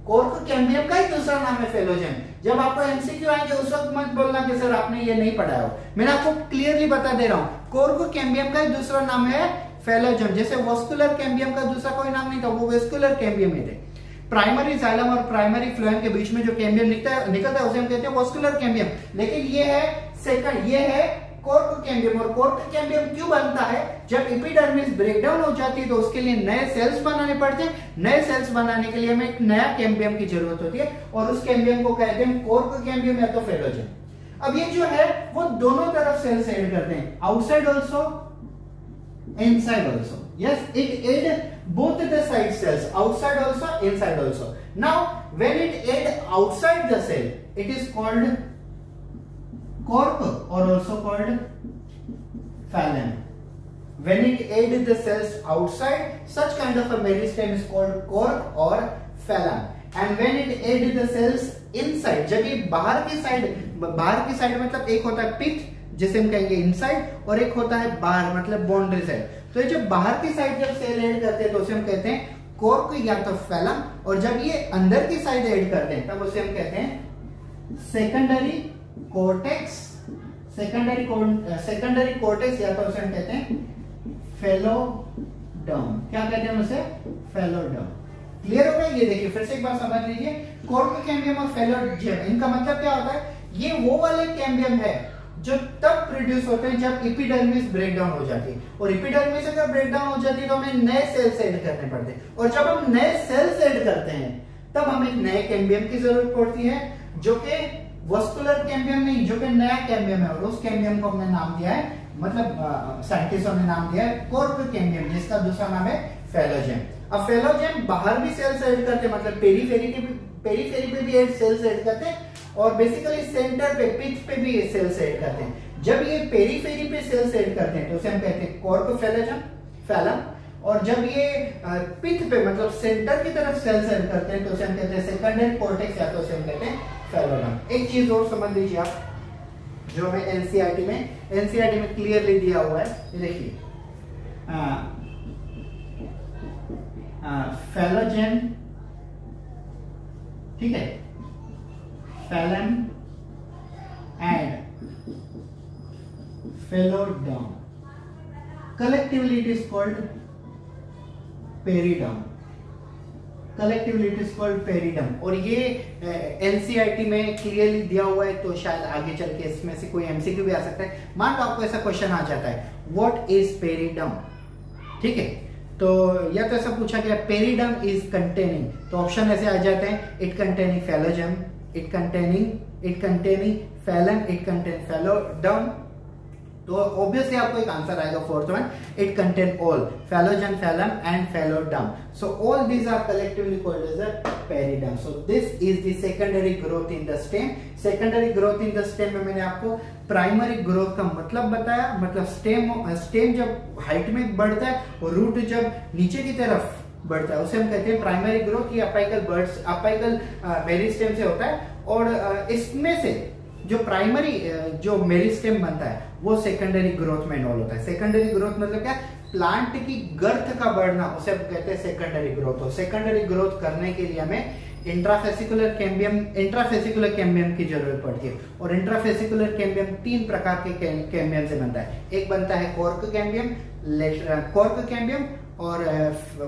Cork cambium का ही दूसरा नाम है फेलोजन। जब आपको एमसीक्यू आएंगे उस वक्त मत बोलना कि सर आपने ये नहीं पढ़ाया हो, मैंने आपको क्लियरली बता दे रहा हूँ। कोर्क कैम्बियम का ही दूसरा नाम है फेलोजन। जैसे वस्कुलर कैम्बियम का दूसरा कोई नाम नहीं था, वो वस्कुलर कैम्बियम ही थे। प्राइमरी जाइलम और प्राइमरी फ्लोएम के बीच में जो कैम्बियम निकलता है उसे हम कहते हैं वस्कुलर कैम्बियम। लेकिन ये है सेकंड, ये है कॉर्क कैम्बियम। और कॉर्क कैम्बियम क्यों बनता है, जब एपिडर्मिस ब्रेकडाउन हो जाती है तो उसके लिए नए सेल्स बनाने पड़ते हैं। नए सेल्स बनाने के लिए हमें एक नया कैम्बियम की जरूरत होती है और उस कैम्बियम को कहते हैं कॉर्क कैम्बियम या तो फेलोजन। अब ये जो है वो दोनों तरफ सेल्स ऐड करते हैं, outside also, inside also. Yes, it add both the side cells, outside also, inside also. Now, when it add outside the cell, it is called cork or also called phallum. When it add the cells outside, such kind of a meristem is called cork or phallum. And when it add the cells inside, जब ये बाहर की side मतलब एक होता है pith, जिसे हम कहेंगे इनसाइड, और एक होता है बाहर मतलब बाउंड्री साइड। तो ये जब बाहर की साइड जब सेल ऐड करते हैं तो उसे हम कहते हैं कॉर्क या तो फेलम, और जब ये अंदर की साइड ऐड करते हैं तब उसे हम कहते हैं सेकेंडरी कोर्टेक्स, सेकेंडरी कोर्टेक्स या तो उसे हम कहते हैं फेलोडर्म। क्या कहते हैं उसे? फेलोडर्म। क्लियर हो गया? ये देखिए फिर से एक बार समझ लीजिए, कॉर्क कैम्बियम और फेलोडर्म, इनका मतलब क्या होता है? ये वो वाले कैम्बियम है जो तब प्रोड्यूस होते हैं जब एपिडर्मिस ब्रेकडाउन हो जाती है, और एपिडर्मिस अगर ब्रेकडाउन हो जाती है तो हमें नए सेल्स ऐड करने पड़ते हैं, और जब हम नए सेल्स ऐड करते हैं तब हमें नए कैम्बियम की जरूरत पड़ती है, जो कि वस्कुलर कैम्बियम नहीं, जो कि नया कैम्बियम है। और उस कैम्बियम को हमने नाम दिया है, मतलब साइंटिस्टों ने नाम दिया है कॉर्क कैम्बियम, जिसका दूसरा नाम है फेलोजन। अब फेलोजन बाहर भी सेल्स ऐड करते हैं, मतलब पेरीफेरी पे भी सेल्स ऐड करते हैं, और बेसिकली सेंटर पे पिथ पे भी ये सेल्स ऐड करते हैं। जब ये पेरीफेरी पे सेल्स ऐड करते हैं तो उसे हम कहते हैं कॉर्क फेलम, और जब ये पिथ पे मतलब सेंटर की तरफ सेल्स ऐड करते हैं तो उसे हम कहते हैं सेकेंडरी कोर्टेक्स या तो उसे हम कहते हैं फेलोडर्म। एक चीज और समझ लीजिए आप, जो हमें एनसीईआरटी में क्लियरली दिया हुआ है, देखिए फेलोजन, ठीक है, phellem and phelloderm, collectively it is called periderm, collectively it is called periderm. और ये एनसीईआरटी में क्लियरली दिया हुआ है, तो शायद आगे चल के इसमें से कोई एमसीक्यू भी आ सकता है। मान लो आपको ऐसा क्वेश्चन आ जाता है, व्हाट इज पेरीडर्म, ठीक है, तो या तो ऐसा पूछा गया पेरीडर्म इज कंटेनिंग, तो ऑप्शन ऐसे आ जाते हैं, it containing phellogen, it containing phallum, it contain phallodum, तो ऑब्वियसली आपको एक आंसर आएगा fourth one, it contain all, phellogen, phellem and phelloderm. So all these are collectively called as a periderm. So this is the secondary growth in the stem. Secondary growth in the stem में मैंने आपको primary growth का मतलब बताया, मतलब stem जब height में बढ़ता है और रूट जब नीचे की तरफ बढ़ता है उसे हम कहते हैं प्राइमरी ग्रोथ। ये अपाइकल मेरिस्टेम से होता है, और इसमें से जो प्राइमरी जो मेरिस्टेम बनता है वो सेकेंडरी ग्रोथ में इन्वॉल्व होता है। सेकेंडरी ग्रोथ मतलब क्या? प्लांट की गर्थ का बढ़ना, उसे हम कहते हैं सेकेंडरी ग्रोथ। और सेकेंडरी ग्रोथ करने के लिए हमें इंट्राफेसिकुलर कैम्बियम की जरूरत पड़ती है। और इंट्राफेसिकुलर कैम्बियम तीन प्रकार के कैम्बियम से बनता है। एक बनता है कॉर्क कैम्बियम और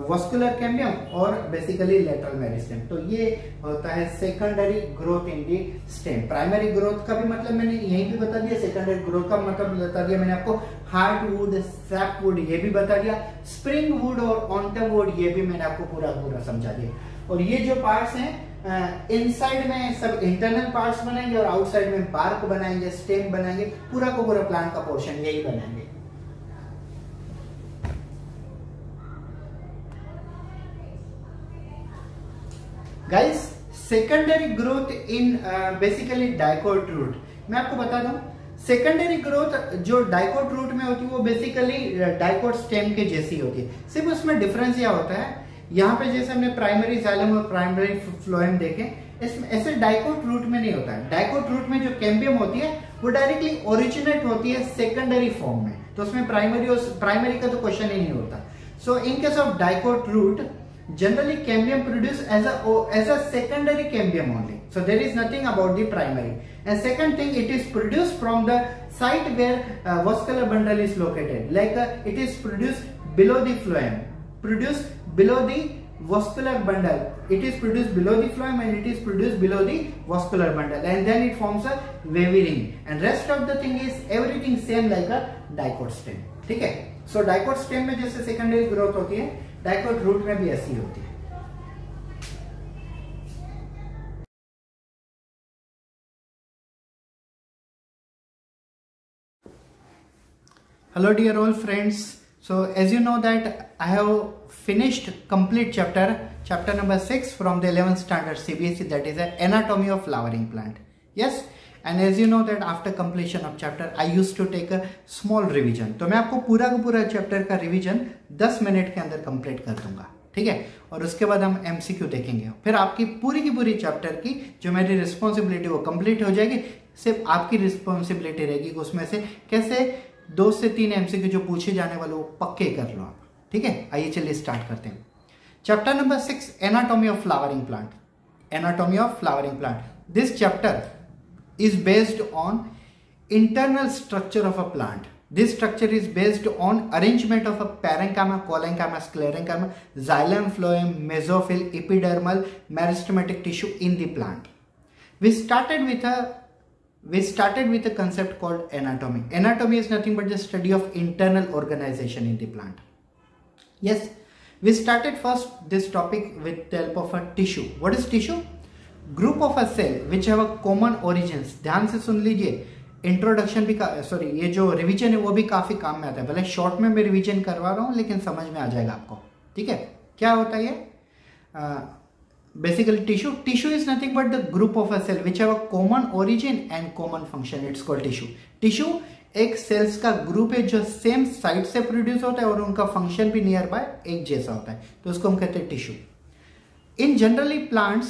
वस्कुलर कैम्बियम और बेसिकली लेटरल मेरिस्टेम। तो ये होता है secondary growth in the stem. Primary growth का भी मतलब मैंने यही भी बता दिया, सेकेंडरी ग्रोथ का मतलब बता दिया मैंने आपको। हार्डवुड, सैपवुड ये भी बता दिया, स्प्रिंगवुड और ऑन्टमवुड ये भी मैंने आपको पूरा पूरा समझा दिया। और ये जो पार्ट्स हैं इनसाइड में सब इंटरनल पार्ट्स बनाएंगे और आउटसाइड में बार्क बनाएंगे, स्टेम बनाएंगे, पूरा को पूरा प्लांट का पोर्शन यही बनाएंगे। Guys, secondary growth in basically dicot root, मैं आपको बता दूं सेकेंडरी ग्रोथ जो डाइकोट रूट में होती है वो बेसिकली डाइकोट स्टेम के जैसी होती है। सिर्फ उसमें डिफरेंस यह होता है, यहाँ पे जैसे हमने प्राइमरी जाइलम और प्राइमरी फ्लोएम देखे, इसमें ऐसे डाइकोट रूट में नहीं होता है। डाइकोट रूट में जो कैम्बियम होती है वो डायरेक्टली ओरिजिनेट होती है सेकेंडरी फॉर्म में, तो उसमें प्राइमरी का तो क्वेश्चन ही नहीं होता। So in case of dicot root generally cambium produce as a secondary cambium only, so there is nothing about the primary. And second thing, it is produced from the site where vascular bundle is located, like it is produced below the phloem, produced below the vascular bundle, it is produced below the phloem and it is produced below the vascular bundle, and then it forms a wavy ring, and rest of the thing is everything same like a dicot stem. ठीक है, so dicot stem में जैसे secondary growth होती है, dicot root में भी ऐसी होती है। Hello dear all friends, so as you know that I have finished complete chapter number 6 from the 11th standard CBSE, that is anatomy of flowering plant. Yes, and as you know that after completion of chapter I used to take a small revision, तो मैं आपको पूरा का पूरा chapter का revision 10 minute के अंदर complete कर दूंगा, ठीक है। और उसके बाद हम MCQ देखेंगे, फिर आपकी पूरी की पूरी चैप्टर की जो मेरी रिस्पॉन्सिबिलिटी वो कंप्लीट हो जाएगी। सिर्फ आपकी रिस्पॉन्सिबिलिटी रहेगी उसमें से कैसे 2 से 3 MCQ जो पूछे जाने वाले वो पक्के कर लो आप, ठीक है। आइए चलिए स्टार्ट करते हैं। Chapter number 6, anatomy of flowering plant. Anatomy of flowering plant, this chapter is based on internal structure of a plant. This structure is based on arrangement of a parenchyma, colenchyma, sclerenchyma, xylem, phloem, mesophyll, epidermal, meristematic tissue in the plant. We started with a concept called anatomy. Anatomy is nothing but the study of internal organization in the plant. Yes, we started first this topic with the help of a tissue. What is tissue? Group of a cell which have a common origin. ध्यान से सुन लीजिए, introduction भी, sorry ये जो revision है वो भी काफी काम में आता है। भले शॉर्ट में मैं रिवीजन करवा रहा हूँ लेकिन समझ में आ जाएगा आपको, ठीक है। क्या होता है ये basically tissue? Tissue is nothing but the group of a cell which have a common origin and common function, it's called tissue. Tissue एक सेल्स का ग्रुप है जो सेम साइट से प्रोड्यूस होता है और उनका फंक्शन भी नियर बाय एक जैसा होता है, तो उसको हम कहते हैं tissue. In generally plants,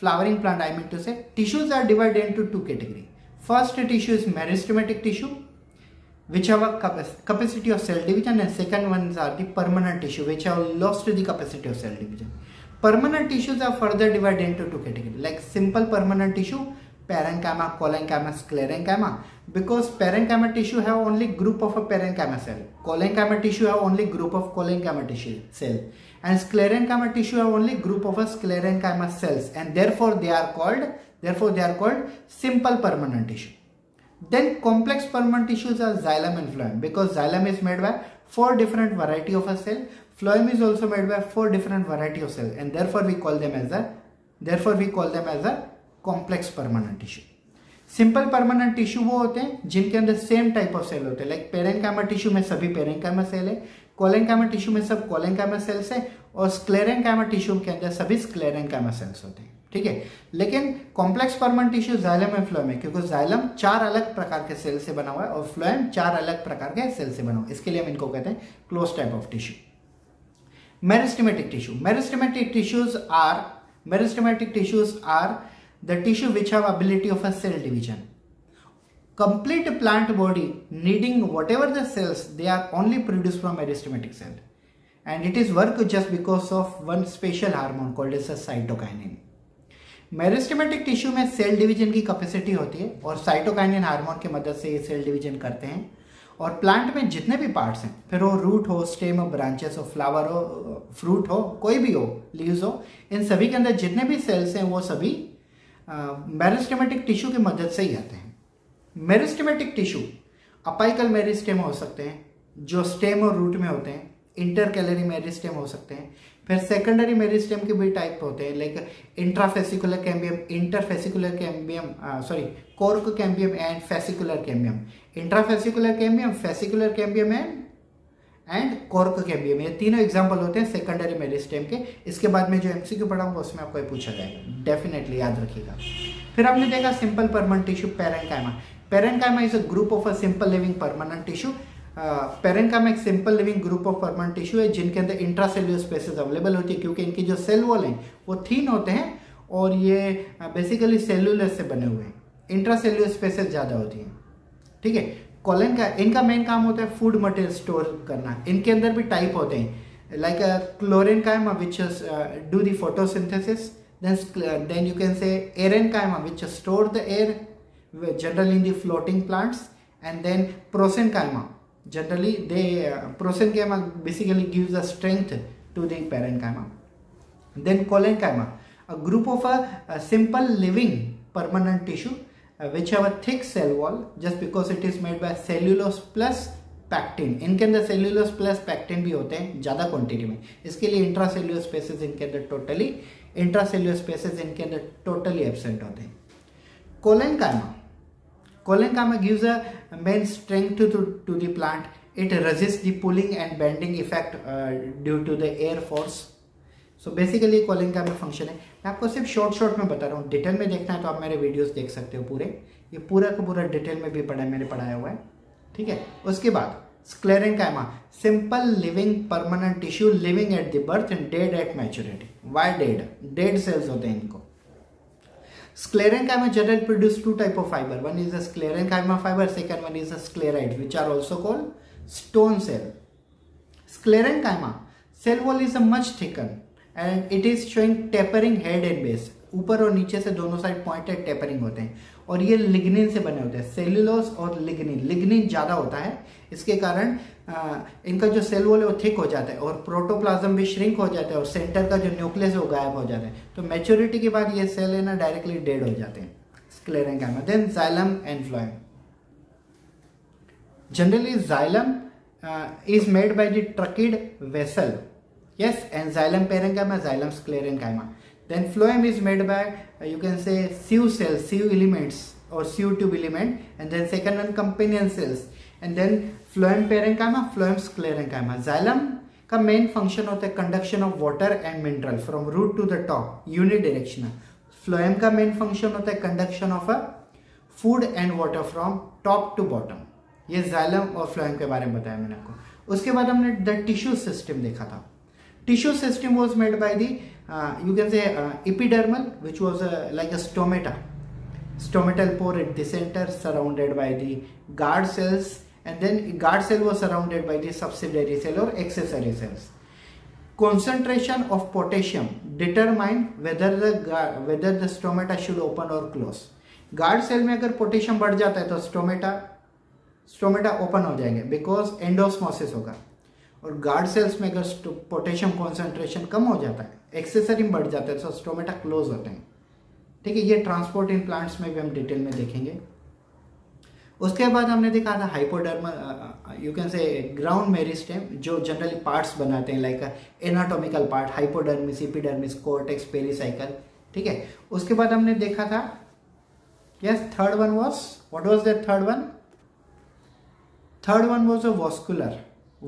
flowering plant I mean to say, tissues are divided into two category. First tissue is meristematic tissue which have a capacity of cell division, and second ones are the permanent tissue which have lost the capacity of cell division. Permanent tissues are further divided into two category, like simple permanent tissue, parenchyma, colenchyma, sclerenchyma, because parenchyma tissue have only group of a parenchyma cell, colenchyma tissue have only group of colenchyma tissue cell, and sclerenchyma tissue have only group of a sclerenchyma cells, and therefore they are called simple permanent tissue. Then complex permanent tissues are xylem and phloem, because xylem is made by 4 different variety of a cell, phloem is also made by 4 different variety of cell, and therefore we call them as a complex permanent tissue. Simple permanent tissue वो होते हैं जिनके अंदर same type of cell होते हैं, like parenchyma tissue में सभी parenchyma cell है, कोलेंकाइमा टिश्यू में सब कोलेंकाइमा सेल्स है, और स्क्लेरेंकाइमा टिश्यू के अंदर सभी स्क्लेरेंकाइमा सेल्स होते हैं, ठीक है। लेकिन complex permanent tissue xylem and phloem है, क्योंकि जाइलम 4 अलग प्रकार के सेल से बना हुआ है और फ्लोएम 4 अलग प्रकार के सेल से बना हुआ है, इसके लिए हम इनको कहते हैं close type of tissue. Meristematic tissue, meristematic tissues are the tissue which have ability of a cell division. Complete plant body needing whatever the cells, they are only produced from meristematic cell, and it is work just because of one special hormone called as a cytokinin. Meristematic tissue में cell division की capacity होती है और cytokinin hormone की मदद से ये cell division करते हैं। और प्लांट में जितने भी पार्ट्स हैं, फिर वो रूट हो, स्टेम हो, ब्रांचेस हो, फ्लावर हो, फ्रूट हो, कोई भी हो, लीव्स हो, इन सभी के अंदर जितने भी सेल्स हैं वो सभी मेरिस्टेमेटिक टिश्यू की मदद से ही आते हैं। मेरिस्टेमेटिक टिश्यू अपाइकल मेरिस्टेम हो सकते हैं जो स्टेम और रूट में होते हैं, इंटरकैलरी मेरिस्टेम हो सकते हैं, फिर सेकेंडरी मेरिस्टेम के भी टाइप होते हैं like intrafascicular cambium, interfascicular cambium, cork cambium and fascicular cambium, intrafascicular cambium, fascicular cambium and cork cambium. ये तीनों एग्जाम्पल होते हैं सेकेंडरी मेरिस्टेम के। इसके बाद में जो एमसीक्यू पढ़ाऊंगा उसमें आपको पूछा जाएगा, डेफिनेटली याद रखिएगा। फिर आपने देखा simple permanent tissue parenchyma. Parenchyma is a group of a simple living permanent tissue. Parenchyma एक simple living group of permanent tissue है जिनके अंदर इंट्रासेल्यूलर स्पेसेस अवेलेबल होती है, क्योंकि इनकी जो सेल वॉल है वो थीन होते हैं और ये बेसिकली सेल्यूलर से बने हुए हैं, इंट्रासेल्यूलर स्पेसेस ज़्यादा होती हैं। ठीक है, कोलन का इनका मेन काम होता है फूड मटेरियल स्टोर करना। इनके अंदर भी टाइप होते हैं like chlorenchyma which do the photosynthesis, then you can say aerenchyma which store the air generally in the floating plants, and then prosenchyma generally they prosenkaima basically gives the strength to the parenchyma. Then colenchyma, a group of a simple living permanent tissue which have a thick cell wall just because it is made by cellulose plus pectin. इनके अंदर cellulose plus pectin भी होते हैं ज़्यादा quantity में, इसके लिए intracellular spaces इनके अंदर टोटली एब्सेंट होते हैं। Collenchyma, Colenchyma gives a main strength to the plant. It resists the pulling and bending effect due to the air force. So basically colenchyma function है। मैं आपको सिर्फ शॉर्ट में बता रहा हूँ, डिटेल में देखना है तो आप मेरे वीडियोस देख सकते हो पूरे, ये पूरा का पूरा डिटेल में भी मैंने पढ़ाया हुआ है। ठीक है, उसके बाद sclerenchyma, simple living permanent tissue, living at the birth and dead at maturity. Why dead? Dead cells होते हैं इनको। Sclerenchyma generally produce two type of fiber. One is the sclerenchyma fiber, second one is the sclerite, which are also called stone cell. Sclerenchyma cell wall is a much thicker and it is showing tapering head and base. ऊपर और नीचे से दोनों side pointed tapering होते हैं और ये lignin से बने होते हैं, सेल्यूलोस और लिग्निन। लिग्निन ज़्यादा होता है, इसके कारण इनका जो सेल वॉल है वो थिक हो जाता है और प्रोटोप्लाज्म भी श्रिंक हो जाता है और सेंटर का जो न्यूक्लियस है वो गायब हो जाता है। तो मैच्योरिटी के बाद ये सेल है ना डायरेक्टली डेड हो जाते हैं, sclerenchyma. Then xylem and phloem, generally xylem is made by the tracheid vessel, yes, and xylem parenchyma, xylem sclerenchyma. Then phloem is made by you can say sieve cells, sieve elements or sieve tube element, and then second one companion cells, and then phloem parenchyma, phloem sclerenchyma. Xylem का main function होता है conduction of water and mineral from root to the top, unidirectional. Phloem का main function होता है conduction of food and water from top to bottom. ये xylem और phloem के बारे में बताया मैंने आपको। उसके बाद हमने the tissue system देखा था। Tissue system was made by the you can say epidermal, which was like a stomata, stomatal pore at the center surrounded by the guard cells, and then guard cell was surrounded by the subsidiary cell or accessory cells. Concentration of potassium determine whether the stomata should open or close. Guard cell में अगर potassium बढ़ जाता है तो stomata open हो जाएंगे because endosmosis होगा, और गार्ड सेल्स में अगर पोटेशियम कॉन्सेंट्रेशन कम हो जाता है, एक्सेसरी में बढ़ जाता है तो स्टोमेटा क्लोज होते हैं। ठीक है, ये ट्रांसपोर्ट इन प्लांट्स में भी हम डिटेल में देखेंगे। उसके बाद हमने देखा था hypodermal, you can say ground meristem, जो जनरली पार्ट्स बनाते हैं like anatomical part, hypodermis, epidermis, cortex, pericycle. ठीक है, उसके बाद हमने देखा था, yes, third one was a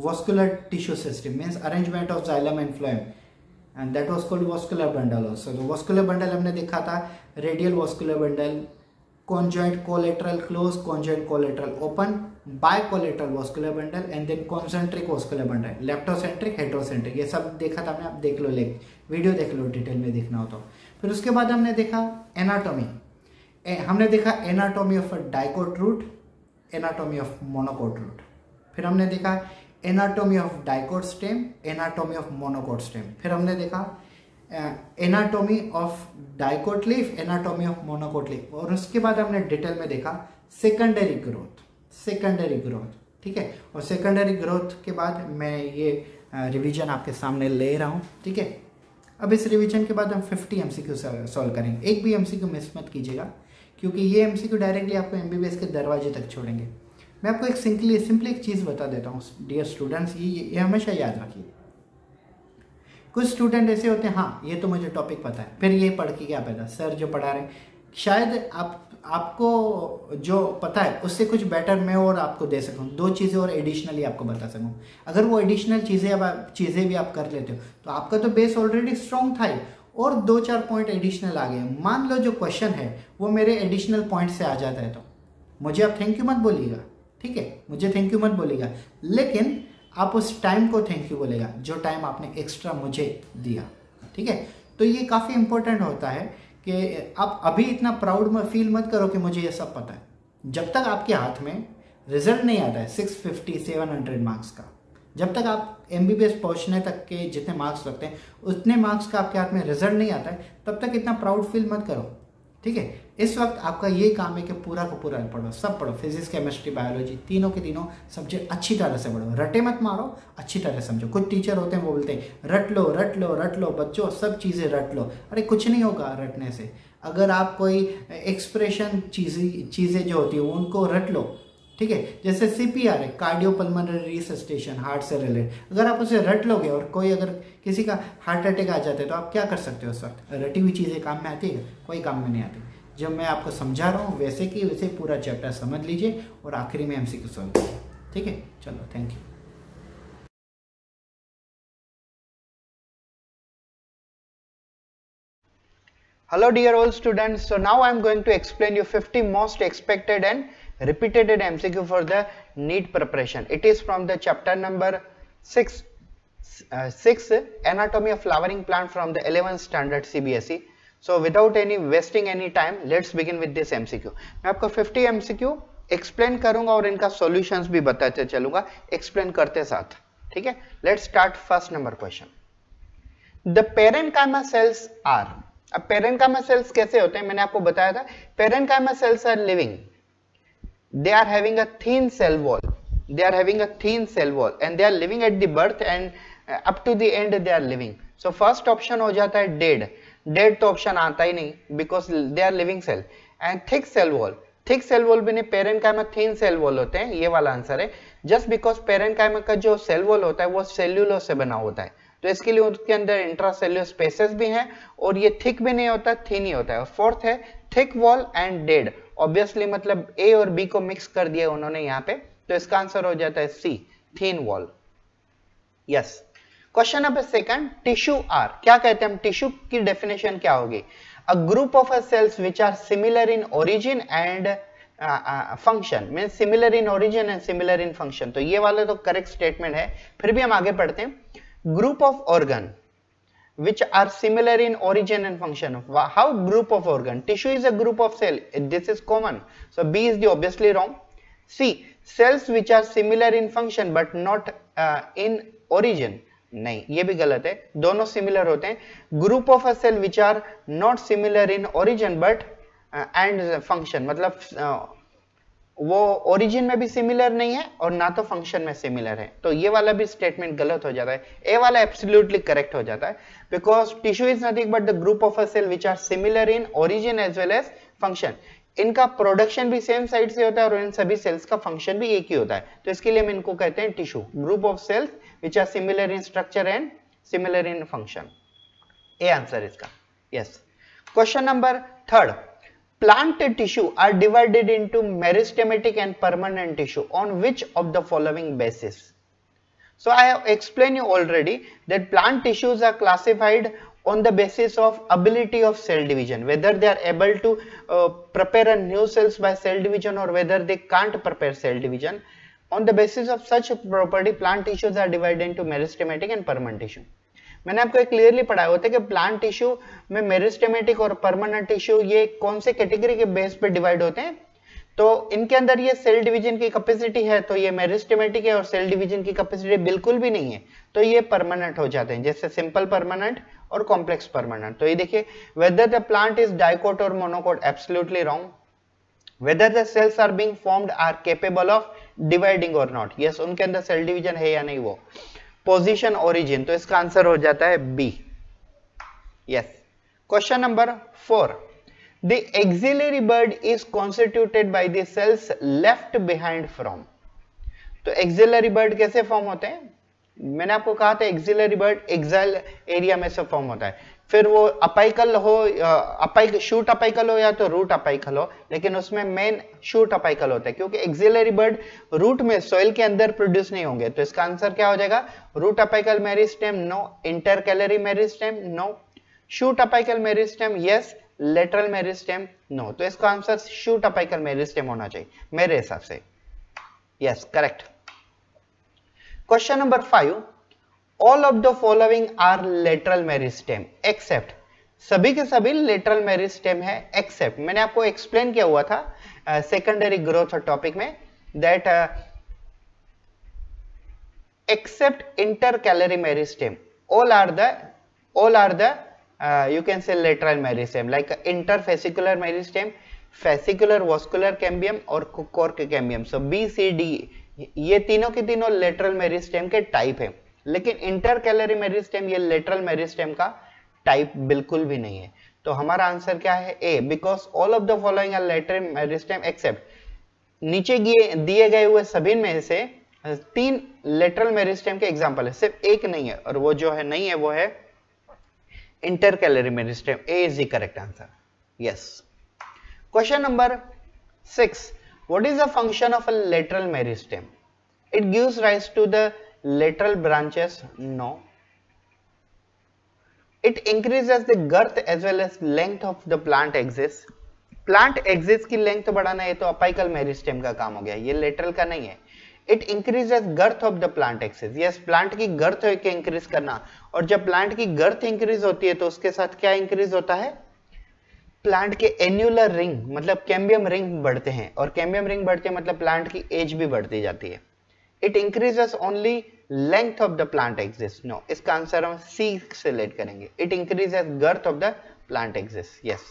vascular tissue system, means arrangement of xylem and phloem, and that was called vascular bundle also. So vascular bundle हमने देखा था, radial vascular bundle, conjoint collateral closed, conjoint collateral open, bicollateral vascular bundle, and then concentric vascular bundle, leptocentric, heterocentric, ये सब देखा था हमने। आप देख लो, लेक वीडियो देख लो डिटेल में देखना हो तो। फिर उसके बाद हमने देखा एनाटॉमी, हमने देखा anatomy of dicot root, anatomy of monocot root. फिर हमने देखा anatomy of dicot stem, anatomy of monocot stem. फिर हमने देखा anatomy of dicot leaf, anatomy of monocot leaf, और उसके बाद हमने डिटेल में देखा सेकेंडरी ग्रोथ, सेकेंडरी ग्रोथ, ठीक है। और सेकेंडरी ग्रोथ के बाद मैं ये रिवीजन आपके सामने ले रहा हूँ, ठीक है। अब इस रिवीजन के बाद हम 50 MCQ सॉल्व करेंगे, एक भी MCQ मिस मत कीजिएगा क्योंकि ये MCQ डायरेक्टली आपको MBBS के दरवाजे तक छोड़ेंगे। मैं आपको एक सिंपली एक चीज़ बता देता हूँ डियर स्टूडेंट्स, ये हमेशा याद रखिए। कुछ स्टूडेंट ऐसे होते हैं, हाँ ये तो मुझे टॉपिक पता है, फिर ये पढ़ के क्या फायदा, सर जो पढ़ा रहे हैं शायद आपको जो पता है उससे कुछ बेटर मैं और आपको दे सकूँ, दो चीज़ें और एडिशनली आपको बता सकूँ। अगर वो एडिशनल चीज़ें भी आप कर लेते हो तो आपका तो बेस ऑलरेडी स्ट्रांग था ही, और दो चार पॉइंट एडिशनल आ गए। मान लो जो क्वेश्चन है वो मेरे एडिशनल पॉइंट से आ जाता है तो मुझे आप थैंक यू मत बोलिएगा, ठीक है, मुझे थैंक यू मत बोलिएगा, लेकिन आप उस टाइम को थैंक यू बोलेगा जो टाइम आपने एक्स्ट्रा मुझे दिया, ठीक है। तो ये काफ़ी इंपॉर्टेंट होता है कि आप अभी इतना प्राउड में फील मत करो कि मुझे ये सब पता है। जब तक आपके हाथ में रिजल्ट नहीं आता है 650 700 मार्क्स का, जब तक आप MBBS पहुंचने तक के जितने मार्क्स लगते हैं उतने मार्क्स का आपके हाथ में रिजल्ट नहीं आता है, तब तक इतना प्राउड फील मत करो, ठीक है। इस वक्त आपका ये काम है कि पूरा को पूरा पढ़ो, सब पढ़ो, फिजिक्स केमिस्ट्री बायोलॉजी तीनों के तीनों सब्जेक्ट अच्छी तरह से पढ़ो, रटे मत मारो, अच्छी तरह समझो। कुछ टीचर होते हैं वो बोलते हैं रट लो रट लो रट लो बच्चों, सब चीज़ें रट लो, अरे कुछ नहीं होगा रटने से। अगर आप कोई एक्सप्रेशन चीज़ें जो होती है उनको रट लो, ठीक है, जैसे CPR है, कार्डियोपल्मोनरी रिससिटेशन, हार्ट से रिलेटेड, अगर आप उसे रट लोगे और कोई अगर किसी का हार्ट अटैक आ जाता है तो आप क्या कर सकते हो उस वक्त, रटी हुई चीज़ें काम में आती है, कोई काम में नहीं आती। जब मैं आपको समझा रहा हूँ वैसे कि वैसे पूरा चैप्टर समझ लीजिए और आखिरी में MCQ सॉल्व कीजिए, ठीक है। चलो, thank you. Hello dear all students, so now I am going to explain you 50 most expected and repeated MCQ for the NEET preparation. It is from the chapter number 6 anatomy of flowering plant from the 11th standard CBSE. So without any wasting any time let's begin with this MCQ. मैं आपको 50 MCQ explain करूंगा और इनका solutions भी बताते चलूंगा explain करते साथ, ठीक है। Let's start first number question. The parenchyma cells are, अब पेरेन्काइमा सेल्स कैसे होते हैं मैंने आपको बताया था, parenchyma cells are living, they are having a thin cell wall, they are having a thin cell wall and they are living at the birth and up to the end they are living. So first option हो जाता है dead, dead तो option आता ही नहीं because they are living cell, and thick cell wall, thick cell wall भी नहीं, parenchyma थीन cell wall होते हैं, ये वाला आंसर है। जस्ट बिकॉज पेरेन्काइमा का जो सेल वॉल होता है वो सेल्यूलोज से बना होता है तो इसके लिए उसके अंदर इंट्रासेल्यूलर स्पेसेस भी हैं और ये थिक भी नहीं होता, थिन ही होता है। और फोर्थ है thick wall and dead, obviously मतलब ए और बी को मिक्स कर दिया उन्होंने यहाँ पे, तो इसका आंसर हो जाता है C, thin wall. Yes, question number second, tissue are, क्या कहते हैं हम, टिश्यू की डेफिनेशन क्या होगी, a group of a cells which are similar in origin and function, mean similar in origin and similar in function, तो ये वाला तो करेक्ट स्टेटमेंट है। फिर भी हम आगे पढ़ते हैं, group of organ which are similar in origin and function. How group of organ? Tissue is a group of cell. This is common. So B is the obviously wrong. C, cells which are similar in function but not in origin. नहीं, ये भी गलत है, दोनों similar होते हैं। Group of a cell which are not similar in origin but and function. मतलब वो ओरिजिन में भी सिमिलर नहीं है और ना तो फंक्शन में सिमिलर है, तो ये वाला भी स्टेटमेंट गलत हो जाता है। ए वाला एब्सोल्युटली करेक्ट हो जाता है because tissue is nothing but the group of a cell which are similar in origin as well as function, इनका प्रोडक्शन भी सेम साइड से होता है और इन सभी सेल्स का फंक्शन भी एक ही होता है, तो इसके लिए हम इनको कहते हैं tissue, group of cells which are similar in structure and similar in function. A answer इसका, yes. Question number third, plant tissue are divided into meristematic and permanent tissue on which of the following basis? So I have explained you already that plant tissues are classified on the basis of ability of cell division, whether they are able to prepare a new cells by cell division or whether they can't prepare cell division. On the basis of such property plant tissues are divided into meristematic and permanent tissue. मैंने आपको एक clearly पढ़ाया होता है कि plant tissue में meristematic और permanent tissue ये कौन से कैटेगरी के बेस पे डिवाइड होते हैं, तो इनके अंदर ये सेल डिवीजन की कैपेसिटी है, तो ये मेरिस्टेमेटिक है और सेल डिवीजन की कैपेसिटी बिल्कुल भी नहीं है, तो ये परमानेंट हो जाते हैं, जैसे सिंपल परमानेंट और कॉम्प्लेक्स परमानेंट। तो ये देखिए, whether the plant is dicot और monocot, absolutely wrong. Whether the cells are being formed are capable of dividing और नॉट, यस, उनके अंदर सेल डिवीजन है या नहीं वो। पोजीशन ओरिजिन, तो इसका आंसर हो जाता है B, yes. Question number 4, the axillary bud is constituted by the cells left behind from, तो axillary bud कैसे फॉर्म होते हैं? मैंने आपको कहा था axillary bud एक्साइल एरिया में से फॉर्म होता है, फिर वो अपाइकल हो, शूट अपाइकल हो या तो रूट अपाइकल हो, लेकिन उसमें मेन शूट अपाइकल होता है, क्योंकि एक्सिलरी बर्ड रूट में सोइल के अंदर प्रोड्यूस नहीं होंगे। तो इसका आंसर क्या हो जाएगा? Root apical meristem no, intercalary meristem no, shoot apical meristem yes, lateral meristem no. तो इसका आंसर शूट अपाइकल मेरिस्टेम होना चाहिए मेरे हिसाब से, yes, correct. Question number 5, all of the following are lateral meristem except, सभी के सभी लेटरल मेरिस्टेम है एक्सेप्ट। मैंने आपको एक्सप्लेन किया हुआ था सेकेंडरी ग्रोथ टॉपिक में that except intercalary meristem all are the you can say lateral meristem, like interfascicular meristem, fascicular, vascular cambium और cork cambium, so B, C, D ये तीनों के तीनों lateral meristem के type हैं, लेकिन इंटरकैलरी मेरिस्टेम ये लेटरल मेरिस्टेम का टाइप बिल्कुल भी नहीं है। तो हमारा आंसर क्या है? A, because all of the following are lateral meristem except, नीचे दिए गए हुए सभी में से 3 लेटरल मेरिस्टेम के एग्जांपल है, सिर्फ एक नहीं है, और वो जो है नहीं है वो है intercalary meristem. A is the correct answer, yes. Question number 6, what is the function of a lateral meristem? It gives rise to the lateral branches, no. It increases the girth as well as length of the plant axis. Plant axis की length बढ़ाना है तो apical meristem का काम हो गया, ये lateral का नहीं है। It increases girth of the plant axis. Yes, plant की girth के increase करना, और जब plant की girth increase होती है तो उसके साथ क्या increase होता है? प्लांट के एन्यूलर रिंग, मतलब कैम्बियम रिंग बढ़ते हैं, और कैम्बियम रिंग बढ़ते हैं मतलब प्लांट की एज भी बढ़ती जाती है। It increases only length of the plant axis. No, इसका आंसर हम C select करेंगे। It increases girth of the plant axis. Yes.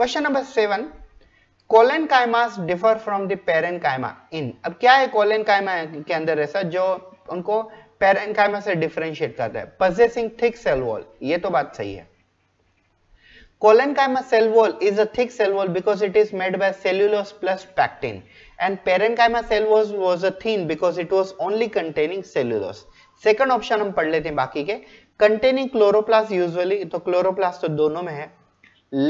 Question number 7. Colon kaimas differ from the parent kaima in. अब क्या है colon kaima के अंदर ऐसा जो उनको parent kaima से differentiate करता है? Possessing thick cell wall. ये तो बात सही है। Colon kaima cell wall is a thick cell wall because it is made by cellulose plus pectin. And parenchyma cell was a thin because it was only containing cellulose. Second option हम पढ़ लेते हैं बाकी के। Containing chloroplast usually, तो chloroplast तो दोनों में है,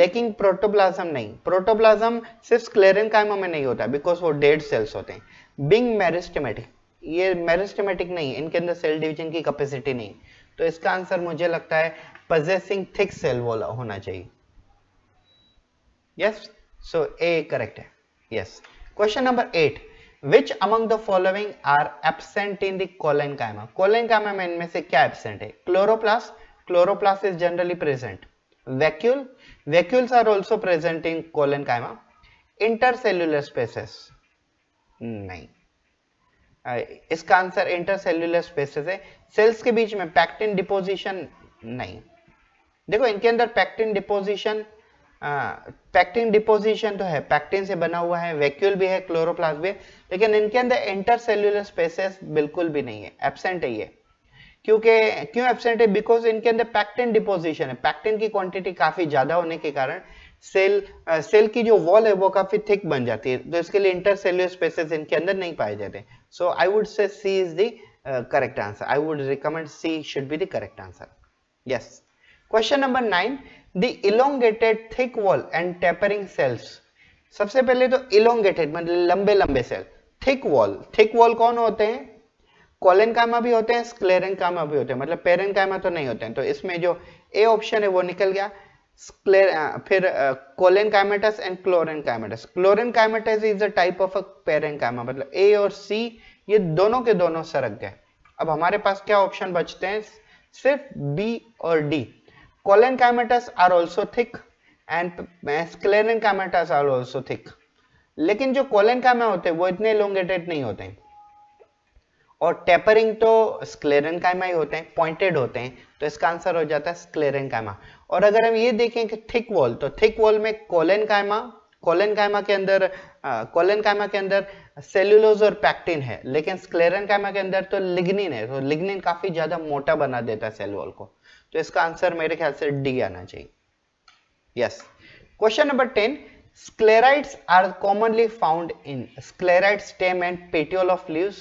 लेकिन protoplasm नहीं। Protoplasm सिर्फ sclerenchyma में नहीं होता, because वो dead cells होते हैं। Being meristematic, ये meristematic नहीं, इनके अंदर cell division की capacity नहीं। तो इसका आंसर मुझे लगता है possessing thick cell wall होना चाहिए। Yes, so A correct है, yes. Question number 8, which among the following are absent in the colonchyma? Colonchyma में इनमें से क्या absent है? Chloroplast, chloroplast is generally present. Vacuole, vacuoles are also present in colonchyma. Intercellular spaces, नहीं, इसका आंसर intercellular spaces है। सेल्स के बीच में पैक्टिन डिपोजिशन नहीं, देखो इनके अंदर पैक्टिन डिपोजिशन, पैक्टिन डिपोजिशन तो है, पैक्टिन से बना हुआ है, वैक्यूल भी है, क्लोरोप्लास्ट भी है, लेकिन इनके अंदर इंटरसेल्युलर स्पेसेस बिल्कुल भी नहीं है, एब्सेंट है ये। क्यों एब्सेंट है? बिकॉज इनके अंदर पैक्टिन डिपोजिशन है, पैक्टिन की क्वांटिटी काफी ज्यादा होने के कारण सेल की जो वॉल है वो काफी थिक बन जाती है, तो इसके लिए इंटरसेल्युलर स्पेसेस इनके अंदर नहीं पाए जाते। सो I would say C is the correct answer, I would recommend C should be the correct answer, yes. Question number 9, The elongated thick wall and tapering cells. सबसे पहले तो elongated मतलब लंबे लंबे सेल, thick wall कौन होते हैं? Colonchyma भी होते हैं, Sclerenchyma भी होते हैं, मतलब Parenchyma तो नहीं होते हैं। तो इसमें जो A ऑप्शन है वो निकल गया, फिर Colonchymatous and Chlorenchymatous. Chlorenchymatous is a type of a Parenchyma, मतलब A और C ये दोनों के दोनों सरक गए। अब हमारे पास क्या ऑप्शन बचते हैं? सिर्फ B और D. Colonchymatous are also thick and sclerenchymatous are also thick. लेकिन जो कोलन का में होते हैं वो इतने एलोंगेटेड नहीं होते हैं। और टेपरिंग तो स्क्लेरेनकाइमा ही होते हैं, पॉइंटेड होते हैं, तो इसका आंसर हो जाता है स्क्लेरेनकाइमा। और अगर हम ये देखें कि थिक वॉल, तो थिक वॉल में कोलेनकाइमा के अंदर सेल्यूलोज और पैक्टिन है, लेकिन स्क्लेरेनकाइमा के अंदर तो लिग्निन है, तो लिग्निन काफी ज्यादा मोटा बना देता है सेल वॉल को। तो इसका आंसर मेरे ख्याल से डी आना चाहिए। Yes, question number 10, sclerites are commonly found in sclerite stem and petiole of leaves,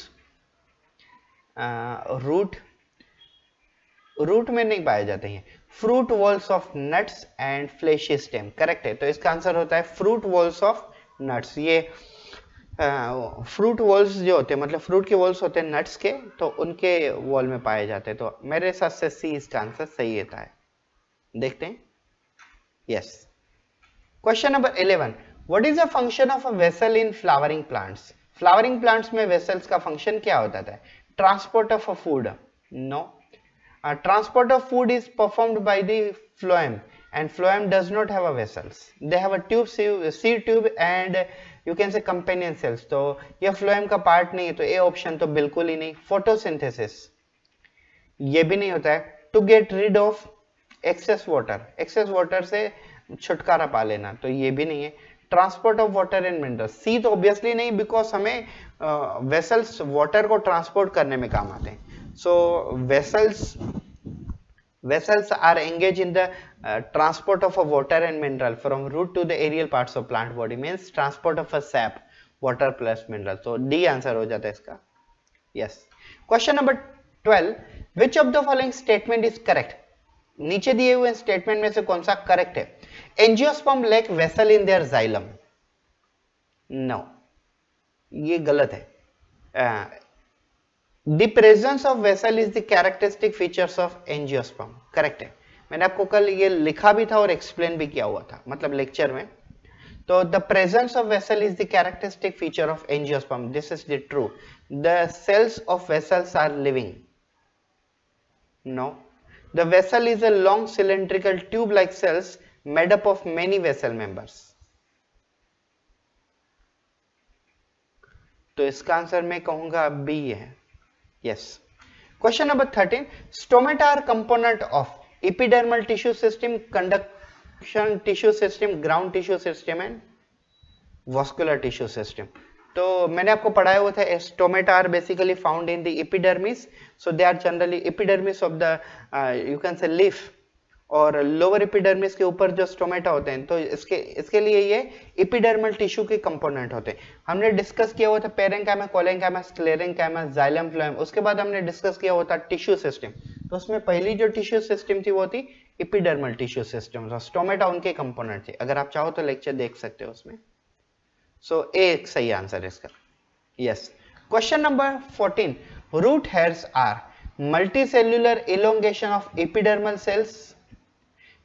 root में नहीं पाए जाते हैं, fruit walls of nuts and fleshy stem, correct है। तो इसका आंसर होता है fruit walls of nuts। ये fruit walls जो होते हैं, मतलब फ्रूट के वॉल्स होते हैं nuts के, तो उनके वॉल में पाए जाते हैं। तो मेरे हिसाब से सी इसका आंसर सही होता है। देखते हैं, yes. Question number 11, what is the function of a vessel in flowering plants? Flowering plants में वेसल्स का फंक्शन क्या होता था? Transport of a food, no. Transport of food is performed by the phloem and phloem does not have a vessels, they have a tube, sieve tube and you can say companion cells. तो ये phloem का part नहीं है, तो A option तो बिल्कुल ही नहीं। Photosynthesis ये भी नहीं होता है। To get rid of excess water, excess water से छुटकारा पा लेना, तो ये भी नहीं है। Transport of water and minerals, C तो ऑब्वियसली नहीं, बिकॉज हमें वेसल्स वाटर को ट्रांसपोर्ट करने में काम आते हैं। So vessels are engage in the transport of a water and mineral from root to the aerial parts of plant body, means transport of a sap water plus mineral. तो D answer हो जाता है इसका। Yes, question number 12, which of the following statement is correct? नीचे दिए हुए statement में से कौन सा करेक्ट है? Angiosperm lack vessel in their xylem, no, ये गलत है। The presence of vessel is the characteristic features of angiosperm, correct है। मैंने आपको कल ये लिखा भी था और एक्सप्लेन भी किया हुआ था, मतलब लेक्चर में। तो the presence of vessel is the characteristic feature of angiosperm, this is the true. The cells of vessels are living, no. The vessel is a long cylindrical tube-like cells made up of many vessel members. तो इसका answer मैं कहूंगा B है। Yes. Question number 13. Stomata are component of epidermal tissue system, conduction tissue system, ground tissue system and vascular tissue system. तो मैंने आपको पढ़ाया हुआ था, stomata are basically found in the epidermis, so they are generally epidermis of the you can say leaf, और lower epidermis के ऊपर जो स्टोमेटा होते हैं, तो इसके लिए ये एपिडर्मल टिश्यू के कंपोनेंट होते हैं। हमने डिस्कस किया हुआ था parenchyma, collenchyma, sclerenchyma, xylem, phloem. उसके बाद हमने डिस्कस किया हुआ था टिश्यू सिस्टम, तो उसमें पहली जो टिश्यू सिस्टम थी वो थी एपिडर्मल टिश्यू सिस्टम, तो स्टोमेटा उनके कंपोनेंट थे। अगर आप चाहो तो लेक्चर देख सकते हो उसमें। सो एक सही आंसर है इसका। Yes, question number 14, root hairs are multicellular elongation of epidermal cells,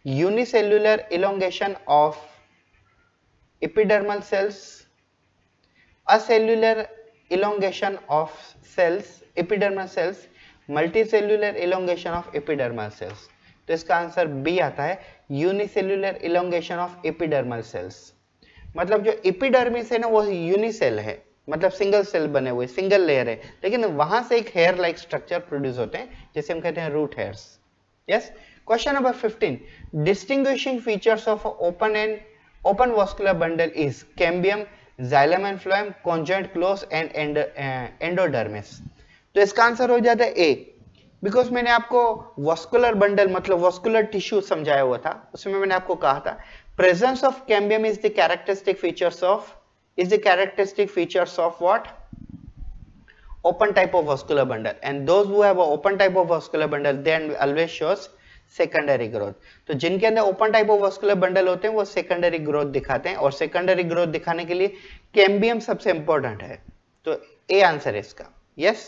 unicellular elongation of epidermal cells, acellular elongation of cells epidermal cells, multicellular elongation of epidermal cells. तो इसका आंसर बी आता है, unicellular elongation of epidermal cells. मतलब जो epidermis है ना, वो unicell है, मतलब सिंगल सेल बने हुए, सिंगल लेयर है, लेकिन वहां से एक हेयर लाइक स्ट्रक्चर प्रोड्यूस होते हैं, जिसे हम कहते हैं root hairs. Yes, question number 15, distinguishing features of open vascular bundle is cambium, xylem and phloem, conjoint close and endodermis. तो इसका आंसर हो जाता है ए, बिकॉज मैंने आपको वास्कुलर बंडल मतलब वास्कुलर टिश्यू समझाया हुआ था, उसमें मैंने आपको कहा था presence of cambium is the characteristic features of what open type of vascular bundle, and those who have a open type of vascular bundle then always shows secondary growth। तो जिनके अंदर open type of vascular bundle होते हैं वो secondary growth दिखाते हैं, और secondary growth दिखाने के लिए cambium सबसे important है। तो A answer है इसका। Yes.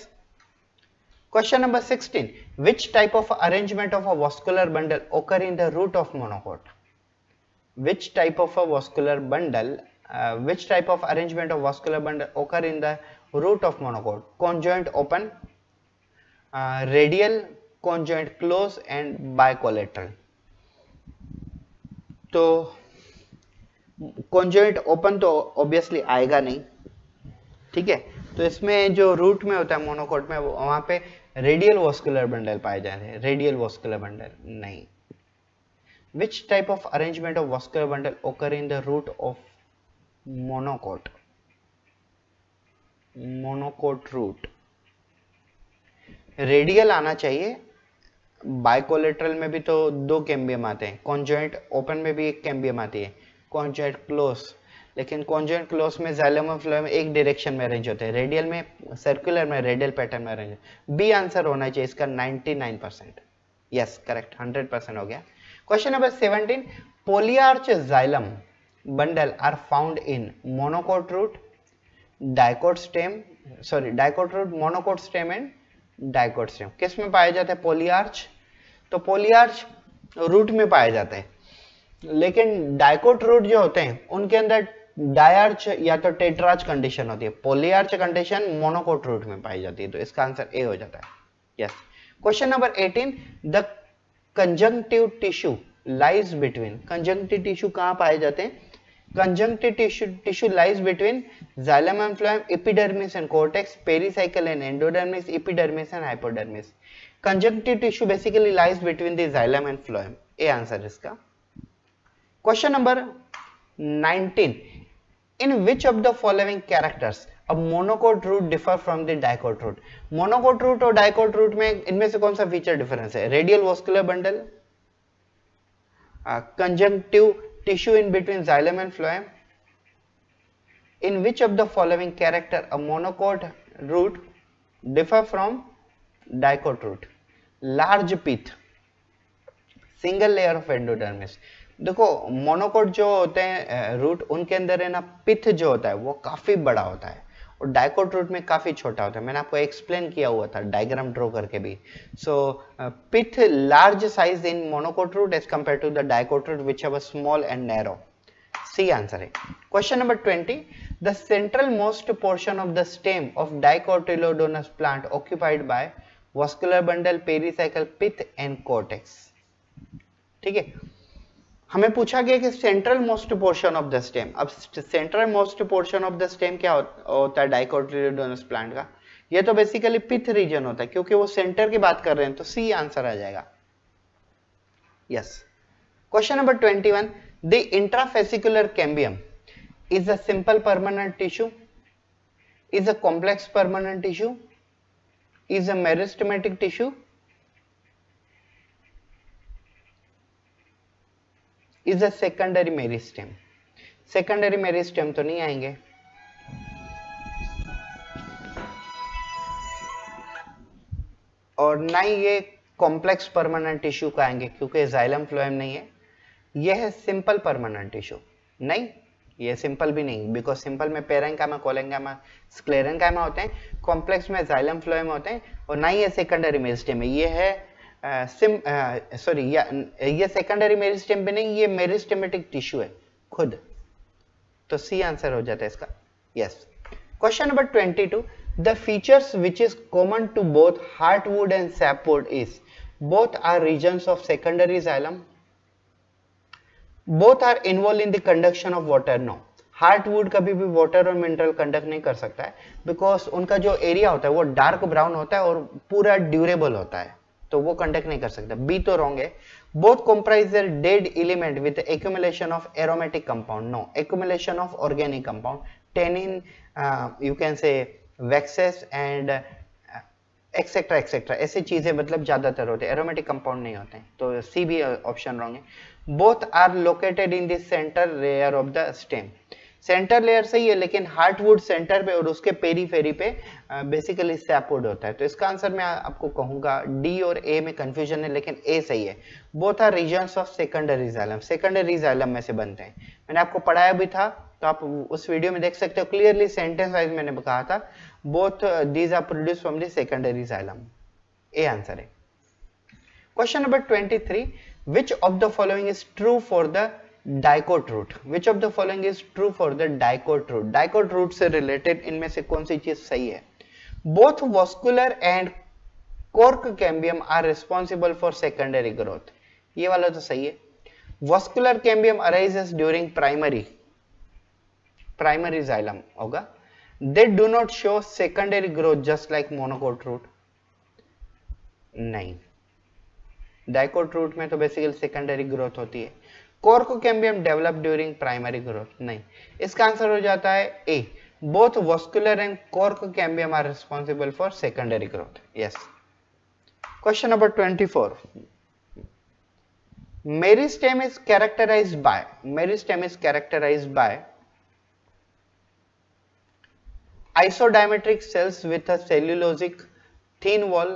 Question number 16. Which type of arrangement of a vascular bundle occur in the root of monocot? Which type of arrangement of vascular bundle occur in the root of monocot? Conjoint open, radial, conjoint close and bicollateral। तो कॉन्जोनेंट open तो obviously आएगा नहीं, ठीक है। तो इसमें जो root में होता है मोनोकोट में, वहां पे रेडियल वॉस्कुलर बंडल पाए जाते हैं। रेडियल वॉस्कुलर बंडल नहीं। Which type of arrangement of vascular bundle occur in the root of monocot? Monocot root radial आना चाहिए। बाइकोलेटरल में भी तो दो कैम्बियम आते हैं, कॉन्जॉइंट ओपन में भी एक कैम्बियम आती है, कॉन्जॉइंट क्लोज, लेकिन कॉन्जॉइंट क्लोज में जाइलम और फ्लोएम एक डायरेक्शन में अरेंज होते हैं, रेडियल में सर्कुलर में रेडियल पैटर्न में अरेंज। बी आंसर होना चाहिए इसका 99%। यस करेक्ट, 100% हो गया। Question number 17, polyarch xylem bundle are found in monocot root, dicot stem, sorry dicot root, monocot stem and dicot stem. किस में पाए जाते हैं पोलियार्च? तो पोलियार्च रूट में पाए जाते हैं, लेकिन डाइकोट रूट जो होते हैं उनके अंदर डायआर्च या तो टेट्रार्च कंडीशन होती है। पोलियार्च कंडीशन मोनोकोट रूट में पाई जाती है, तो इसका आंसर ए हो जाता है। Yes. Question number 18, the conjunctive tissue lies between, conjunctive tissue कहां पाए जाते हैं? Conjunctive tissue lies between xylem and phloem, epidermis and cortex, pericycle and endodermis, epidermis and hypodermis. Conjunctive tissue basically lies between the xylem and phloem, A answer इसका। Question number 19, in which of the following characters अब monocot root differ from the dicot root? Monocot root और dicot root में इनमें से कौन सा feature difference है? Radial vascular bundle, conjunctive tissue in between xylem and phloem. In which of the following character a monocot root differ from dicot root? Large pith, single layer of endodermis. देखो monocot जो होते हैं root, उनके अंदर है ना पिथ जो होता है वो काफी बड़ा होता है और डाइकोट रूट में काफी छोटा होता है। मैंने आपको एक्सप्लेन किया हुआ था डायग्राम ड्रॉ करके भी। So pith large size in monocot root as compare to the dicot root which have small and narrow. C answer है। Question number 20, the central most portion of the stem of dicotyledonous plant occupied by vascular bundle, pericycle, pith and cortex. ठीक है, हमें पूछा गया कि central most portion of the stem. अब central most portion of the stem क्या होता है डाइकोटिलेडोनस प्लांट का? ये तो बेसिकली पिथ रीजन होता है, क्योंकि वो सेंटर की बात कर रहे हैं, तो सी आंसर आ जाएगा। Yes. Question number 21, the intrafascicular cambium is a simple permanent tissue, is a complex permanent tissue, is a meristematic tissue, is a secondary meristem. Secondary meristem तो नहीं आएंगे। और ना ही ये कॉम्प्लेक्स परमानेंट टिश्यू का आएंगे, क्योंकि जाइलम फ्लोएम नहीं है। ये है सिंपल परमानेंट टिश्यू, नहीं ये सिंपल भी नहीं, बिकॉज सिंपल में पेरेंकाइमा, कोलेंकाइमा, स्क्लेरेंकाइमा होते हैं, कॉम्प्लेक्स में जाइलम फ्लोएम होते हैं, और ना ही ये सेकेंडरी मेरिस्टेम है। ये है ये सेकेंडरी मेरिस्टेम भी नहीं, ये मेरिस्टेमेटिक टिश्यू है खुद, तो सी आंसर हो जाता है इसका। Yes. Question number 22, the features which is common to both heartwood and sapwood is, both are regions of secondary xylem, both are involve in the conduction of water. No, heartwood कभी भी water और mineral conduct नहीं कर सकता है, because उनका जो area होता है वो डार्क ब्राउन होता है और पूरा ड्यूरेबल होता है, तो वो कंडक्ट नहीं कर सकता। बी तो रॉन्ग है। Both comprise dead element with accumulation of aromatic compound, no, accumulation of organic compound, tannin, you can say waxes and etcetera etcetera, ऐसी चीजें मतलब ज्यादातर होते हैं, एरोमेटिक कंपाउंड नहीं होते, तो सी भी ऑप्शन रॉन्ग है। Both are located in the centre layer of the stem, centre layer सही है, लेकिन हार्टवुड सेंटर पे और उसके पेरीफेरी पे बेसिकली सैपवुड होता है, तो इसका आंसर मैं आपको कहूंगा डी और ए में कंफ्यूजन है, लेकिन ए सही है। Both are regions of secondary xylem, secondary xylem में से बनते हैं। मैंने आपको पढ़ाया भी था, तो आप उस वीडियो में देख सकते हो क्लियरली, सेंटेंस वाइज मैंने कहा था both these are produce from the secondary xylem, A answer है। Question number 23, which of the following is true for the dicot root? Which of the following is true for the dicot root? Dicot root से related इनमें से कौन सी चीज सही है? Both vascular and cork cambium are responsible for secondary growth, ये वाला तो सही है। Vascular cambium arises during primary primary xylem होगा. They do not show secondary growth just like monocot root. नहीं, डाइकोट रूट में तो बेसिकली सेकेंडरी ग्रोथ होती है. Cork cambium develop during primary growth. नहीं, इसका आंसर हो जाता है A. Both vascular and cork cambium are responsible for secondary growth. Yes. Question number 24. Meristem is characterised by. Meristem is characterised by isodiametric cells with a cellulosic thin wall.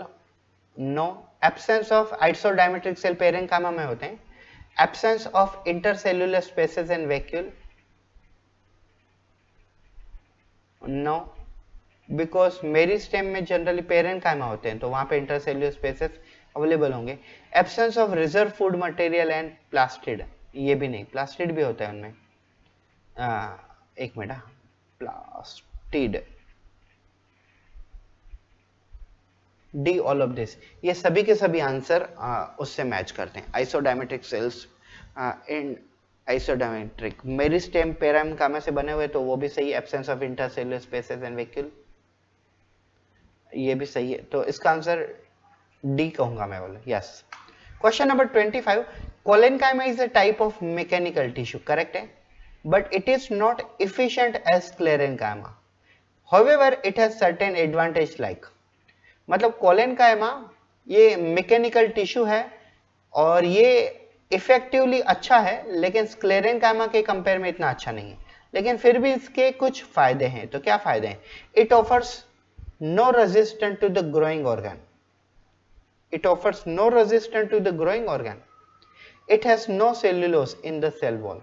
no. absence of isodiametric cell pairing काम में होते हैं. absence of intercellular spaces and vacuole. no. because meristem में generally parent काम में होते हैं तो वहां पे intercellular spaces अवेलेबल होंगे. absence of reserve food material and plastid. ये भी नहीं, प्लास्टिड भी होता है उनमें. एक मिनट, प्लास्ट D all of this. ये सभी के सभी आंसर उससे मैच करते हैं. Isodiametric cells in isodiametric meristem parenchyma से बने हुए तो वो भी सही. Absence of intercellular spaces and vacuole ये भी सही है. तो इसका आंसर D कहूंगा मैं बोले. Yes. Question number 25. Collenchyma is a type of mechanical tissue. Correct है, but it is not efficient as sclerenchyma. However, it has certain advantage like. मतलब कोलेनकाइमा ये मैकेनिकल टिश्यू है और ये इफेक्टिवली अच्छा है, लेकिन स्क्लेरेनकाइमा के कंपेयर में इतना अच्छा नहीं है. लेकिन फिर भी इसके कुछ फायदे हैं. तो क्या फायदे हैं? It offers no resistant to the growing organ. It offers no resistant to the growing organ. It has no cellulose in the cell wall.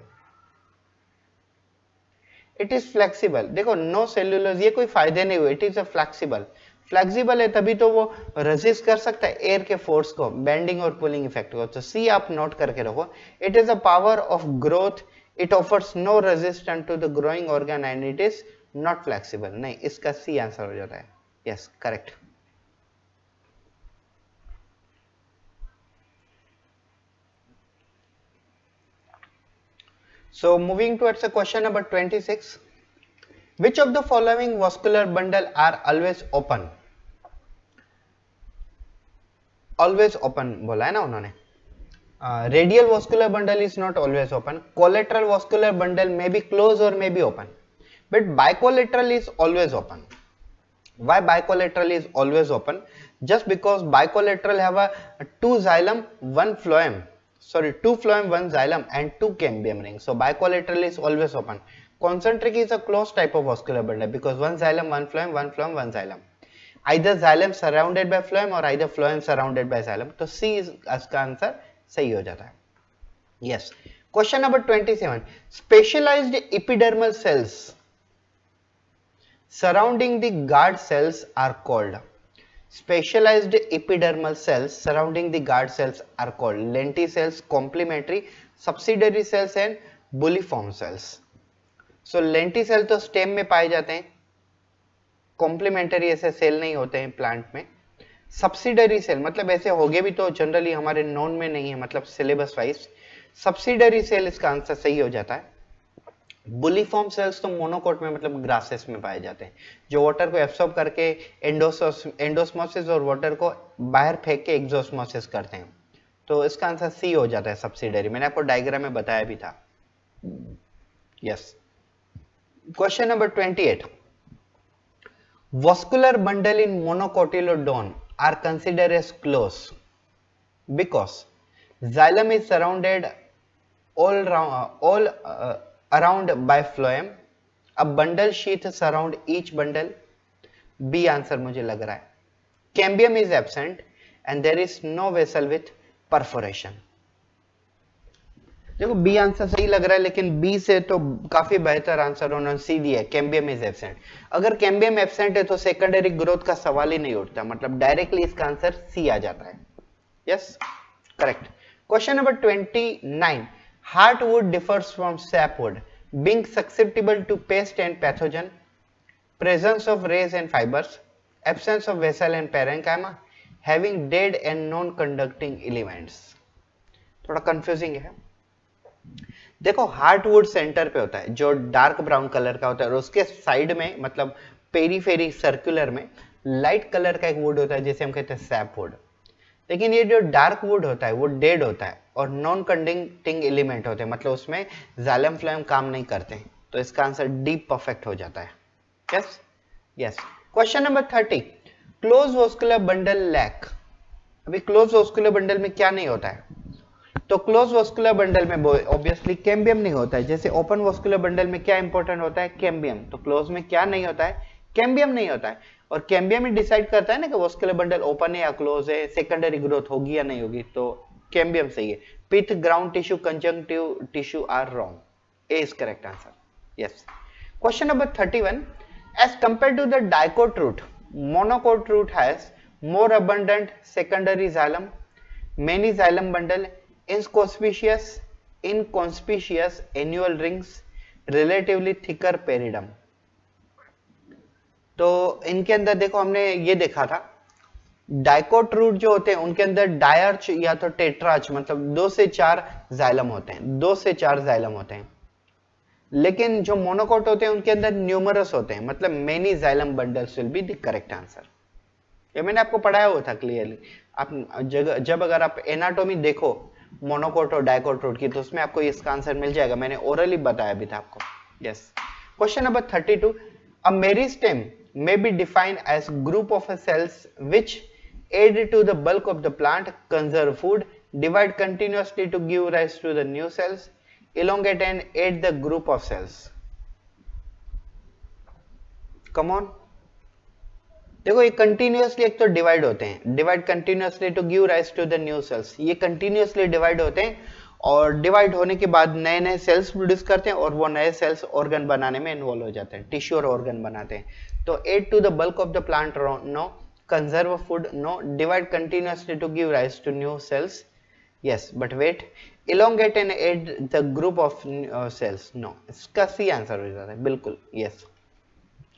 It is flexible. देखो, नो सेल्यूलोज ये कोई फायदे नहीं हुए. It is a flexible. Flexible है तभी तो वो रेजिस्ट कर सकता है एयर के फोर्स को, बेंडिंग और पुलिंग इफेक्ट को. तो सी आप नोट करके रखो. It is a power of growth. It offers no resistant to the growing organ and it is not flexible. नहीं, इसका सी आंसर हो जाता है. Yes, correct. So moving towards the question number 26. Which of the following vascular bundle are always open? Always open बोला है ना उन्होंने. Radial vascular bundle is not always open. Collateral vascular bundle may be closed or may be open. But bicollateral is always open. Why bicollateral is always open? Just because bicollateral have a two xylem, one phloem. Sorry, two phloem, one xylem and two cambium rings. So bicollateral is always open. Concentric is a closed type of vascular bundle because one xylem, one phloem, one phloem, one xylem. Either xylem surrounded by phloem or either phloem surrounded by xylem. So C is इसका answer सही हो जाता है. Yes. Question number 27. Specialized epidermal cells surrounding the guard cells are called. Specialized epidermal cells surrounding the guard cells are called lenticells, complementary, subsidiary cells and bulliform cells. So lenticell तो stem में पाए जाते हैं, complementary ऐसे cell नहीं होते हैं plant में. Subsidiary cell मतलब ऐसे हो गए भी तो generally हमारे known में नहीं है, मतलब syllabus wise. Subsidiary cell इसका आंसर सही हो जाता है. बुलीफॉर्म सेल्स तो मोनोकोट में मतलब ग्रासेस में पाए जाते हैं, जो वाटर को एब्सॉर्ब करके एंडोस्मोसिस और वाटर को बाहर फेंक के एक्सोस्मोसिस करते हैं. तो इसका आंसर सी हो जाता है, सब्सिडियरी. मैंने आपको डायग्राम में बताया भी था. Yes. Question number 28. Vascular bundle in monocotyledon are considered as close because xylem is surrounded all around by phloem. a bundle sheath surround each bundle. B answer मुझे लग रहा है. cambium is absent and there is no vessel with perforation. देखो B answer सही लग रहा है, लेकिन B से तो काफी बेहतर आंसर उन्होंने सी दिया है. Cambium is absent. अगर कैम्बियम एब्सेंट है तो सेकेंडरी ग्रोथ का सवाल ही नहीं उठता, मतलब डायरेक्टली इसका आंसर सी आ जाता है. Yes, correct. Question number 29. Hardwood differs from sapwood, being susceptible to pest and pathogen, presence of rays and fibers, absence of vessel and parenchyma, having dead and non-conducting elements. थोड़ा confusing है. देखो heartwood centre पे होता है जो dark brown colour का होता है और उसके साइड में मतलब पेरीफेरी सर्कुलर में लाइट कलर का एक वुड होता है जिसे हम कहते हैं सैप वुड। लेकिन ये जो डार्क वुड होता है वो डेड होता है और नॉन कंडक्टिंग एलिमेंट होते हैं, मतलब उसमें जालम फ्लेम काम नहीं करते हैं। तो इसका आंसर डी परफेक्ट हो जाता है। Yes yes. Question number 30, close vascular bundle lack. अभी क्लोज वोस्कुलर बंडल में क्या नहीं होता है? तो क्लोज वोस्कुलर बंडल में ऑब्वियसली कैम्बियम नहीं होता है। जैसे ओपन वोस्कुलर बंडल में क्या इंपॉर्टेंट होता है? कैम्बियम। तो क्लोज में क्या नहीं होता है? कैम्बियम नहीं होता है। और कैम्बियम ही डिसाइड करता है ना कि वोस्कुलर बंडल ओपन है या क्लोज है, सेकेंडरी ग्रोथ होगी या नहीं होगी। तो कैम्बियम सही है। Pith, ground tissue, conjunctive tissue are wrong. A is correct answer. Yes. Question number 31, as compared to the dicot root, monocot root has more abundant secondary xylem, many xylem bundle, inconspicuous annual rings, relatively thicker peridum। तो इनके अंदर देखो हमने ये देखा था dicot root जो होते हैं उनके अंदर डायर्च या तो टेट्रार्च मतलब 2 से 4 जाइलम होते हैं, 2 से 4 जाइलम होते हैं। लेकिन जो मोनोकोट होते हैं उनके अंदर न्यूमरस होते हैं मतलब many xylem bundles will be the correct answer. ये मैंने आपको पढ़ाया हुआ था क्लियरली। आप जब अगर आप एनाटॉमी देखो मोनोकोट और डाइकोट रूट की तो उसमें आपको इसका आंसर मिल जाएगा। मैंने ओरली बताया भी था आपको। Yes. Question number 32, a meristem may be defined as group of cells which aid to the bulk of the plant, conserve food, divide continuously to give rise to the new cells, elongate and aid the group of cells। Come on, देखो ये continuously एक तो divide होते हैं, divide continuously to give rise to the new cells। ये continuously divide होते हैं और डिवाइड होने के बाद नए नए सेल्स प्रोड्यूस करते हैं और वो नए सेल्स ऑर्गन बनाने में इन्वॉल्व हो जाते हैं, टिश्यू और ऑर्गन बनाते हैं। तो add to the bulk of the plant no, conserve food no, divide continuously to give rise to new cells yes, but wait, elongate and add the group of cells no. इसका C answer हो जाता है बिल्कुल। Yes.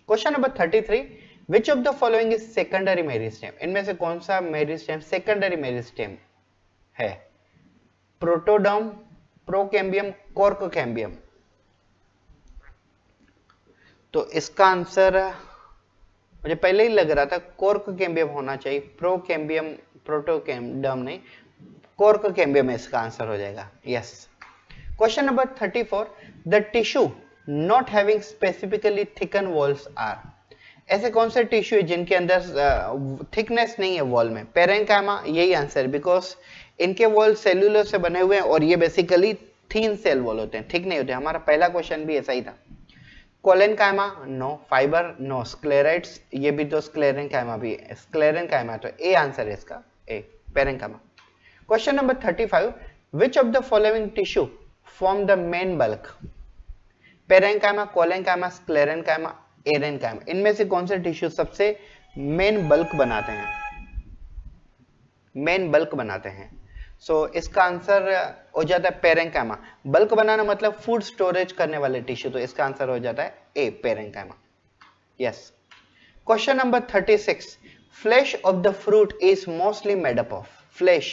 Question number 33, which of the following is secondary meristem. इनमें से कौन सा meristem secondary meristem है? Protoderm, procambium, cork cambium. तो इसका आंसर मुझे पहले ही लग रहा था कॉर्ककैम्बियम होना चाहिए। प्रोकैम्बियम, प्रोटोकैम्बियम नहीं, कॉर्ककैम्बियम इसका आंसर हो जाएगा। Yes. Question number 34, the tissue not having specifically thicken walls are. ऐसे कौन से टिश्यू है जिनके अंदर थिकनेस नहीं है वॉल में? पेरेन्काइमा, यही आंसर। बिकॉज इनके वॉल सेल्यूलोज से बने हुए हैं और ये बेसिकली थीन सेल वॉल होते हैं, ठीक नहीं होते। हमारा पहला क्वेश्चन भी ऐसा ही था। Collenchyma no, fibre no, sclereids ये भी, तो स्क्लेरेनकाइमा भी है, स्क्लेरेनकाइमा। तो ए आंसर है इसका, A parenchyma. Question number 35, which of the following tissue form the main bulk? Parenchyma, collenchyma, sclerenchyma, aerenchyma. इनमें से कौन से टिश्यू सबसे मेन बल्क बनाते हैं, मेन बल्क बनाते हैं? सो इसका आंसर हो जाता है पेरेन्काइमा। बल्क बनाना मतलब फूड स्टोरेज करने वाले टिश्यू। तो इसका आंसर हो जाता है A parenchyma. Yes. Question number 36, flesh of the fruit is mostly made up of. Flesh,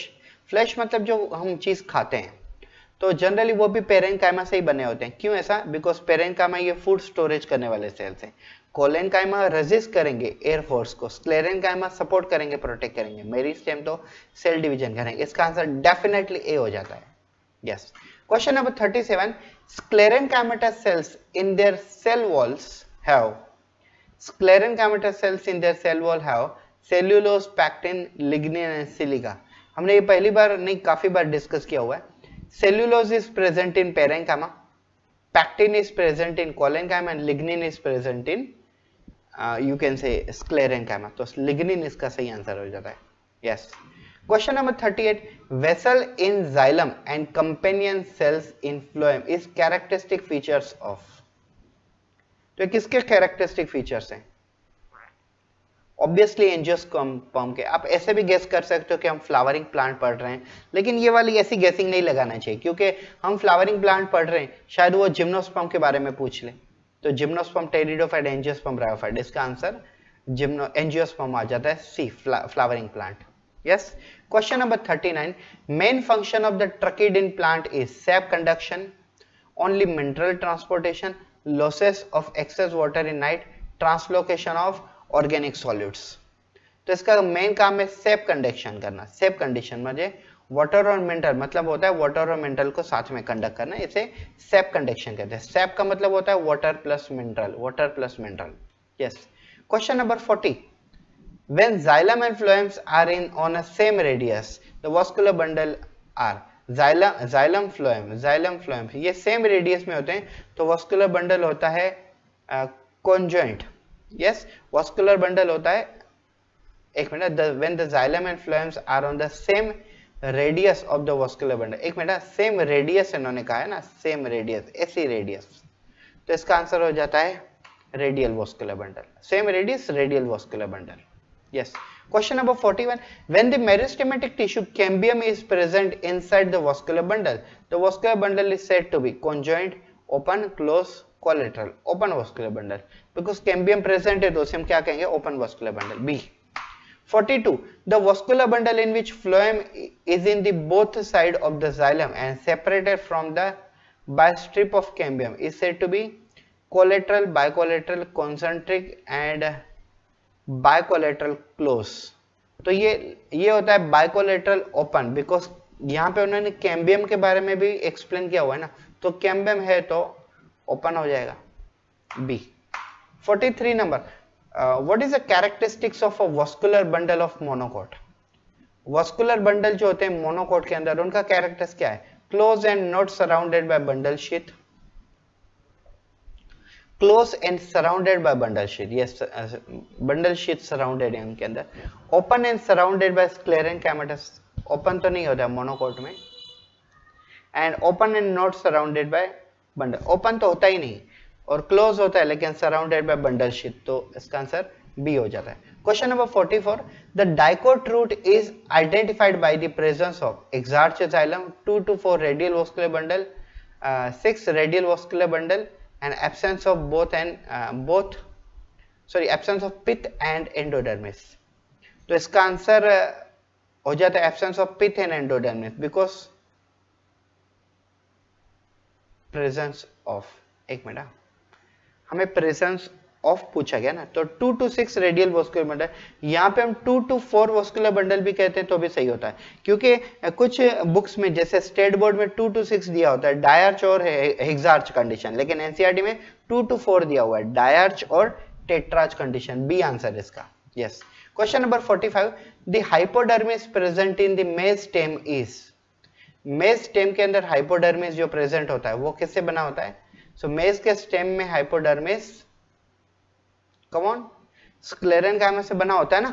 flesh मतलब जो हम चीज खाते हैं, तो जनरली वो भी पेरेन्काइमा से ही बने होते हैं। क्यों ऐसा? बिकॉज पेरेन्काइमा ये फूड स्टोरेज करने वाले सेल्स हैं। कोलेनकाइमा रेजिस्ट करेंगे एयरफोर्स को, स्क्लेरेनकाइमा सपोर्ट करेंगे, प्रोटेक्ट करेंगे, मेरिस्टेम तो सेल डिवीजन करेंगे। इसका आंसर डेफिनेटली ए हो जाता है। Yes. Question number 37, sclerenchymata cells in their cell walls have, sclerenchymata cells in their cell wall have cellulose, pectin, lignin and silica. हमने ये पहली बार नहीं काफी बार डिस्कस किया हुआ है। Cellulose is present in parenchyma, pectin is present in collenchyma and lignin is present in you can say sclerenchyma। तो lignin इसका सही आंसर हो जाता है। Yes। Question number 38, vessel in xylem and companion cells in phloem is characteristic features of। तो किसके characteristic features हैं? Obviously angiosperm के। आप ऐसे भी गैस कर सकते हो कि हम flowering plant पढ़ रहे हैं, लेकिन ये वाली ऐसी गैसिंग नहीं लगाना चाहिए क्योंकि हम flowering plant पढ़ रहे हैं, शायद वो gymnosperm के बारे में पूछ ले। तो जिम्नोस्पर्म, टेरिडोफाइट, एंजियोस्पर्म, रायोफाइट। इसका आंसर एंजियोस्पर्म आ जाता है, C flowering plant. Yes. Question number 39, main function of the tracheid in plant is sap conduction only mineral transportation, losses of excess water in night, translocation of organic solutes. तो इसका main काम है sap conduction करना. Sap condition में water और mineral मतलब होता है वाटर और मिनरल को साथ में कंडक्ट करना, इसे सेफ कंडक्शन कहते हैं. सेफ का मतलब होता है water plus mineral, water plus mineral. Yes. Question number 40. When xylem and phloems are in on a same radius, the vascular bundle are xylem phloem ये सेम रेडियस में होते हैं तो vascular bundle होता है conjoint. Yes, vascular bundle होता है एक minute when the xylem and phloems are on the same radius of the vascular bundle. एक मिनट same radius इन्होंने कहा है ना, same radius ऐसी radius, तो इसका आंसर हो जाता है radial vascular bundle. Same radius, radial vascular bundle. Yes. Question number 41. When the meristematic tissue cambium is present inside the vascular bundle is said to be conjoint, open, close, collateral. Open vascular bundle because cambium present है तो उसे हम क्या कहेंगे, open vascular bundle. B. 42. The vascular bundle in which phloem is in the both side of the xylem and separated from the by strip of cambium is said to be collateral, bicollateral, concentric and bicollateral close. तो ये होता है बायकोलेटरल open because यहाँ पे उन्होंने cambium के बारे में भी एक्सप्लेन किया हुआ है ना, तो कैम्बियम है तो ओपन हो जाएगा बी. 43 नंबर. What is the characteristics of a vascular bundle of monocot. Vascular bundle जो होते हैं मोनोकोट के अंदर उनका कैरेक्टर्स क्या है. Close and not surrounded by bundle sheath. Close and surrounded by bundle sheath. Yes, bundle sheath surrounded है उनके अंदर. Open and surrounded by sclerent cametous. Open तो नहीं होता मोनोकोट में. And open and not surrounded by bundle. Open तो होता ही नहीं और close होता है लेकिन surrounded by bundle sheath, तो इसका आंसर B हो जाता है. Question number 44. The dicot root is identified by the presence of exarch xylem, 2 to 4 radial vascular bundle, 6 radial vascular bundle. And absence of absence of pith and endodermis. तो इसका answer हो जाता है absence of pith and endodermis because presence of, एक minute हमें presence of पूछा गया ना, तो 2 to 6 radial vascular bundle, यहाँ पे हम 2 to 4 vascular bundle भी कहते हैं तो भी सही होता है क्योंकि कुछ बुक्स में जैसे स्टेट बोर्ड में 2 to 6 दिया होता है डायर्च और हेक्सार्च कंडीशन, लेकिन एनसीईआरटी में 2 to 4 दिया हुआ है डायर्च और टेट्रार्च कंडीशन. बी आंसर इसका. Yes. Question number 45. The hypodermis present in the maize stem is. Maize stem के अंदर हाइपोडर्मिस जो प्रेजेंट होता है वो किससे बना होता है. सो मेज के स्टेम में हाइपोडर्मिस स्क्लेरन कैमेरा से बना होता है ना,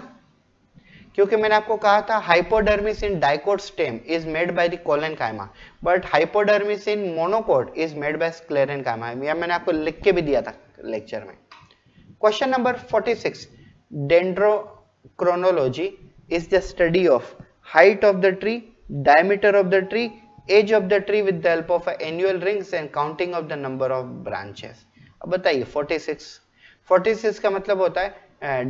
क्योंकि मैंने आपको कहा था hypodermis in dicot stem is made by the collenchyma but hypodermis in monocot is made by sclerenchyma, या मैंने आपको लिख के भी दिया था लेक्चर में. Question number 46. Dendrochronology is the study of height of the tree, diameter of the tree, age of the tree with the help of annual rings and counting of the number of branches. अब बताइए 46 का मतलब होता है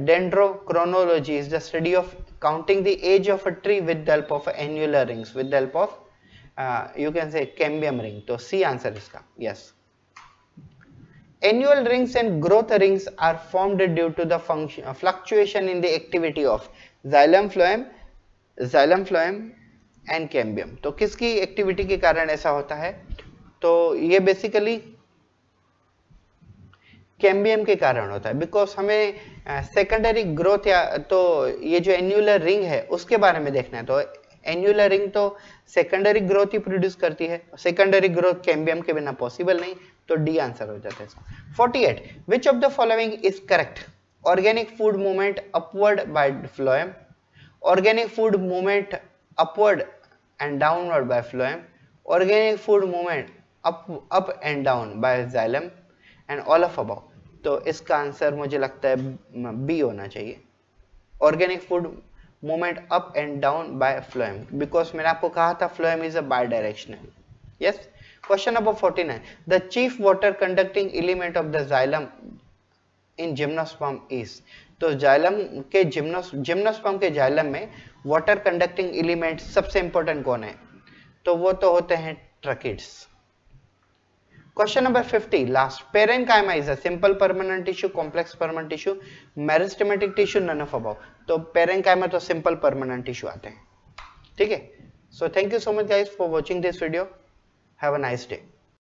dendrochronology is the study of counting the age of a tree with the help of annular rings with the help of you can say cambium ring, तो सी answer इसका. Yes. Annual rings and growth rings are formed due to the function fluctuation in the activity of xylem phloem and cambium. तो किसकी activity के कारण ऐसा होता है, तो ये बेसिकली कैम्बियम के कारण होता है बिकॉज हमें सेकेंडरी ग्रोथ या तो ये जो एन्युलर रिंग है उसके बारे में देखना है. तो एन्युलर रिंग तो सेकेंडरी ग्रोथ ही प्रोड्यूस करती है, सेकेंडरी ग्रोथ कैम्बियम के बिना पॉसिबल नहीं, तो डी आंसर हो जाता है इसका. 48. Which of the following is correct. Organic food movement upward by phloem, organic food movement upward and downward by phloem, organic food movement up and down by xylem and all of about. तो इसका answer मुझे लगता है B होना चाहिए. Organic food movement up and down by phloem because मैंने आपको कहा था phloem is a bidirectional. Yes. Question number 49. The chief water conducting element of the xylem in gymnosperm is. तो जिम्नोस्पर्म के जाइलम में water conducting element सबसे important कौन है, तो वो तो होते हैं tracheids. Question number 50, last. Parenchyma is a simple permanent tissue, complex permanent tissue, meristematic tissue, none of above. तो parenchyma तो simple permanent tissue आते हैं, ठीक है. So thank you so much guys for watching this video. Have a nice day.